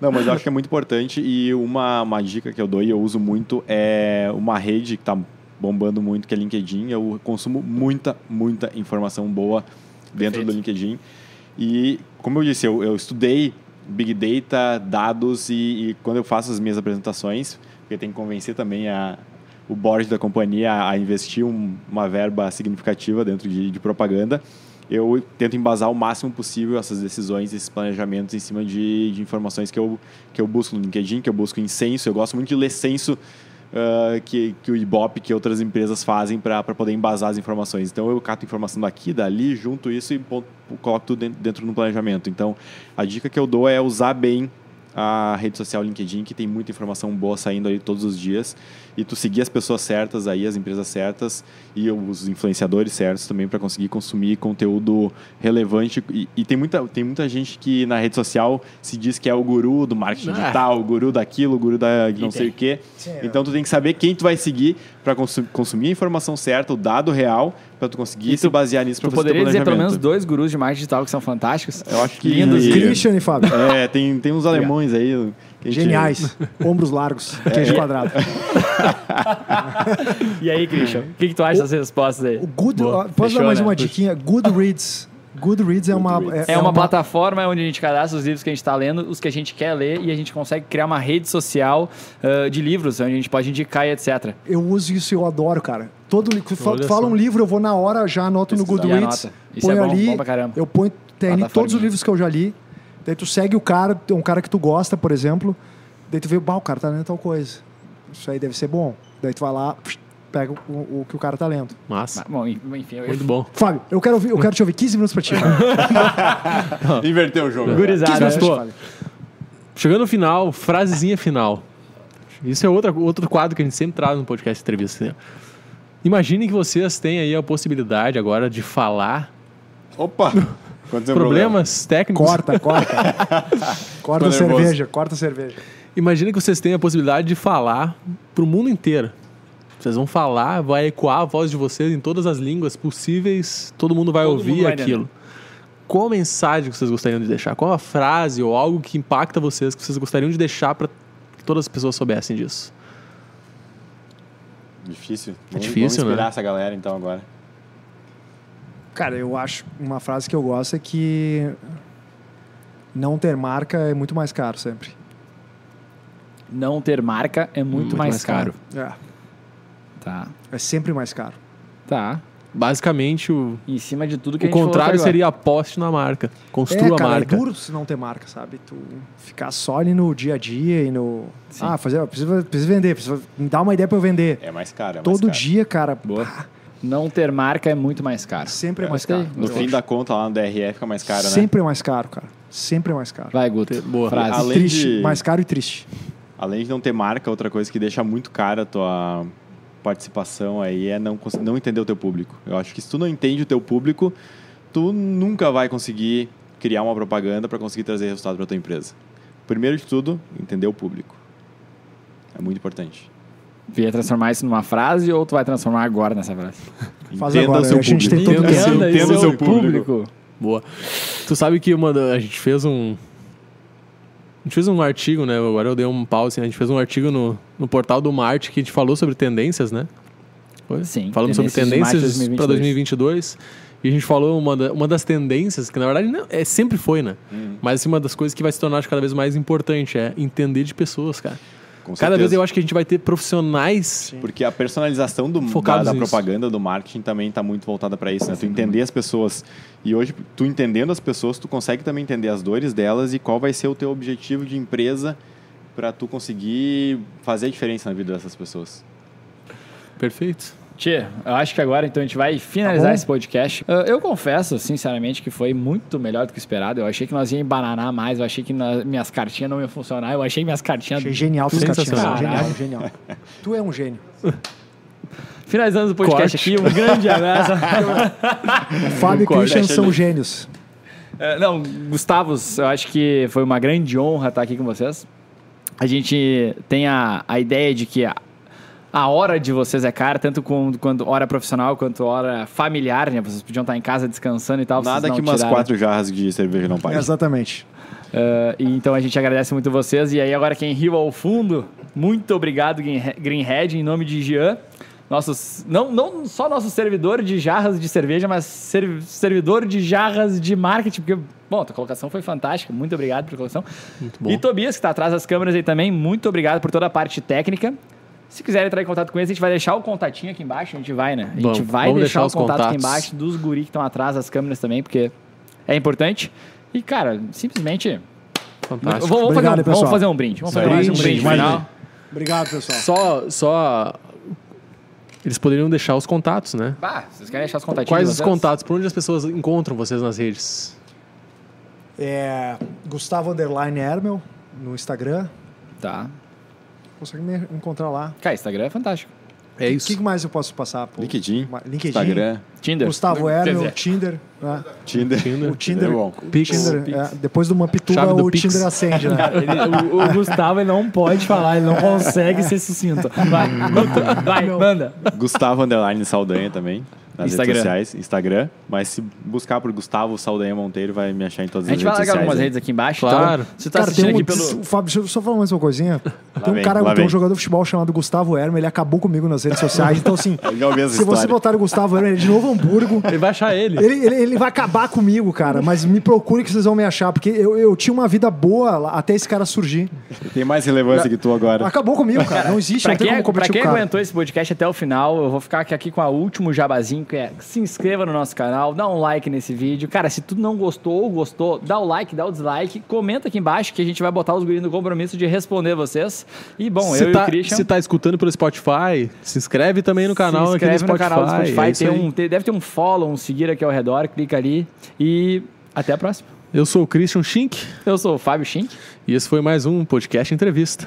Não, mas eu acho que é muito importante e uma, uma dica que eu dou e eu uso muito é uma rede que está... bombando muito, que é LinkedIn. Eu consumo muita, muita informação boa dentro Perfeito. do LinkedIn. E, como eu disse, eu, eu estudei Big Data, dados e, e quando eu faço as minhas apresentações, porque tem que convencer também a, o board da companhia a, a investir um, uma verba significativa dentro de, de propaganda, eu tento embasar o máximo possível essas decisões, esses planejamentos em cima de, de informações que eu, que eu busco no LinkedIn, que eu busco em censo. Eu gosto muito de ler censo uh, que, que o Ibope, que outras empresas fazem para poder embasar as informações. Então, eu cato informação daqui, dali, junto isso e ponto, coloco tudo dentro, dentro do planejamento. Então, a dica que eu dou é usar bem a rede social LinkedIn, que tem muita informação boa saindo aí todos os dias, e tu seguir as pessoas certas aí, as empresas certas e os influenciadores certos também para conseguir consumir conteúdo relevante. E, e tem, muita, tem muita gente que na rede social se diz que é o guru do marketing ah. digital, o guru daquilo, o guru da não sei o quê. Então tu tem que saber quem tu vai seguir para consumir, consumir a informação certa, o dado real, para tu conseguir tu, se basear nisso para fazer o planejamento. Tu poderia dizer pelo menos dois gurus de marketing digital que são fantásticos? Eu acho que... Lindos. E... Christian e Fábio. É, tem, tem uns alemães aí... Gente... Geniais. Ombros largos, queijo é. quadrado. E aí, Christian, o que, que tu acha o, das respostas aí? O Good, Boa, posso fechou, dar mais né? uma diquinha? Goodreads. Goodreads é uma... É, é, é uma plataforma onde a gente cadastra os livros que a gente está lendo, os que a gente quer ler, e a gente consegue criar uma rede social uh, de livros, onde a gente pode indicar e etcétera. Eu uso isso e eu adoro, cara. Todo li... Fala só. um livro, eu vou na hora, já anoto Preciso no Goodreads. Isso ponho é bom, ali, bom pra caramba. Eu ponho ali todos os livros que eu já li. Daí tu segue o cara, um cara que tu gosta, por exemplo. Daí tu vê, bah, o cara tá lendo tal coisa. Isso aí deve ser bom. Daí tu vai lá... Pega o, o que o cara tá lendo. Massa. Bom, enfim, eu... Muito bom. Fábio, eu quero, ouvir, eu quero te ouvir quinze minutos pra ti. Inverteu o jogo. Gurizada. Chegando no final, frasezinha final. Isso é outra, outro quadro que a gente sempre traz no podcast entrevista. Né? Imaginem que vocês têm aí a possibilidade agora de falar... Opa! Problemas problema? técnicos... Corta, corta. corta a cerveja, corta a cerveja. Imaginem que vocês têm a possibilidade de falar pro mundo inteiro. Vocês vão falar, vai ecoar a voz de vocês em todas as línguas possíveis. Todo mundo vai todo ouvir mundo vai aquilo. Dentro. Qual a mensagem que vocês gostariam de deixar? Qual a frase ou algo que impacta vocês, que vocês gostariam de deixar para que todas as pessoas soubessem disso? Difícil. É vamos, difícil, vamos inspirar né? essa galera, então, agora. Cara, eu acho... Uma frase que eu gosto é que... Não ter marca é muito mais caro, sempre. Não ter marca é muito, muito mais, mais caro. caro. É. Tá. É sempre mais caro. Tá. Basicamente, o... Em cima de tudo que o a gente contrário seria aposte na marca. Construa é, cara, a marca. É duro se não ter marca, sabe? Tu ficar só ali no dia a dia e no... Sim. Ah, fazer, preciso, preciso vender. Preciso, me dá uma ideia pra eu vender. É mais caro. É Todo mais caro. dia, cara. Boa. Pá. Não ter marca é muito mais caro. Sempre é, é mais caro. No fim acho. da conta, lá no D R E fica mais caro, né? Sempre é mais caro, cara. Sempre é mais caro. Vai, Guto. Boa frase. Além triste. De... Mais caro e triste. Além de não ter marca, outra coisa que deixa muito cara a tua... participação aí é não, não entender o teu público. Eu acho que se tu não entende o teu público, tu nunca vai conseguir criar uma propaganda para conseguir trazer resultado para tua empresa. Primeiro de tudo, entender o público. É muito importante. Tu ia transformar isso numa frase ou tu vai transformar agora nessa frase? Faz entenda agora, o seu a gente público. Tem todo entenda, entenda, entenda o seu público. público. Boa. Tu sabe que uma da, a gente fez um A gente fez um artigo, né? Agora eu dei um pause, né? A gente fez um artigo no, no portal do Marte que a gente falou sobre tendências, né? Foi? Sim. Falamos sobre tendências para dois mil e vinte e dois. E a gente falou uma, da, uma das tendências, que na verdade não, é, sempre foi, né? Hum. Mas assim, uma das coisas que vai se tornar cada vez mais importante é entender de pessoas, cara. Com cada certeza. vez eu acho que a gente vai ter profissionais... Sim. Porque a personalização do, da, da propaganda, do marketing, também está muito voltada para isso, né? Tu entender as pessoas. E hoje, tu entendendo as pessoas, tu consegue também entender as dores delas e qual vai ser o teu objetivo de empresa para tu conseguir fazer a diferença na vida dessas pessoas. Perfeito. Tchê, eu acho que agora então a gente vai finalizar tá esse podcast. Eu, eu confesso, sinceramente, que foi muito melhor do que esperado. Eu achei que nós ia embananar mais, eu achei que na, minhas cartinhas não iam funcionar. Eu achei minhas cartinhas... Achei genial tuas cartinhas. Genial, genial. Tu é um gênio. Finalizando o podcast Corte. aqui, um grande abraço. O Fábio e Christian são gênios. Uh, não, Gustavos, eu acho que foi uma grande honra estar aqui com vocês. A gente tem a, a ideia de que... A, A hora de vocês é cara, tanto com, quando hora profissional quanto hora familiar, né? Vocês podiam estar em casa descansando e tal. Nada que umas tiraram. quatro jarras de cerveja não pague. Exatamente. Uh, então a gente agradece muito vocês. E aí agora quem riu ao fundo, muito obrigado Green Head, em nome de Jean, nossos, não, não só nosso servidor de jarras de cerveja, mas ser, servidor de jarras de marketing, porque, bom, a tua colocação foi fantástica, muito obrigado pela colocação. Muito bom. E Tobias, que está atrás das câmeras aí também, muito obrigado por toda a parte técnica. Se quiser entrar em contato com eles, a gente vai deixar o contatinho aqui embaixo, a gente vai, né? A gente vamos, vai vamos deixar, deixar o contato aqui embaixo dos guris que estão atrás das câmeras também, porque é importante. E, cara, simplesmente... Fantástico. Vamos, vamos, obrigado, fazer, um, vamos fazer um brinde. Vamos fazer brinde, um brinde, brinde final. Obrigado, pessoal. Só... só... Eles poderiam deixar os contatos, né? Ah, vocês querem deixar os contatinhos? Quais os contatos? Por onde as pessoas encontram vocês nas redes? É... Gustavo Underline Ermel, no Instagram. Tá. Consegue me encontrar lá. Cara, Instagram é fantástico. É isso. O que mais eu posso passar? Pô? LinkedIn, LinkedIn, Instagram, Tinder. Gustavo Ermel, Tinder, né? Tinder. Tinder. O Tinder. O Pix. Tinder é, depois de uma pituba, o Pix. Tinder acende, né? ele, o, o Gustavo ele não pode falar, ele não consegue ser sucinto. Vai, vai, manda. Gustavo Underline Saldanha também. Nas Instagram. Redes sociais, Instagram. Mas se buscar por Gustavo Saldanha Monteiro, vai me achar em todas as redes sociais. A gente vai largar algumas aí. Redes aqui embaixo. Claro. Então, você tá cara, assistindo um, aqui pelo... Fábio, deixa eu só falar mais uma coisinha. Lá tem um, vem, cara, tem um jogador de futebol chamado Gustavo Ermel, ele acabou comigo nas redes sociais. Então, assim, se história. Você botar o Gustavo Ermel de Novo Hamburgo... Ele vai achar ele. ele. Ele ele vai acabar comigo, cara. Mas me procure que vocês vão me achar, porque eu, eu tinha uma vida boa até esse cara surgir. Tem mais relevância não, que tu agora. Acabou comigo, cara. Não existe. Pra não quem, como pra quem aguentou esse podcast até o final, eu vou ficar aqui com a último jabazinho. É, se inscreva no nosso canal, dá um like nesse vídeo. Cara, se tu não gostou ou gostou, dá o like, dá o dislike, comenta aqui embaixo que a gente vai botar os guris no compromisso de responder vocês. E bom, se eu tá, e o Christian... Se tá escutando pelo Spotify, se inscreve também no canal se inscreve aqui no, no Spotify, canal do Spotify. É tem um, tem, deve ter um follow, um seguir aqui ao redor, clica ali e até a próxima. Eu sou o Christian Schünke. Eu sou o Fábio Schünke. E esse foi mais um Podcast Entrevista.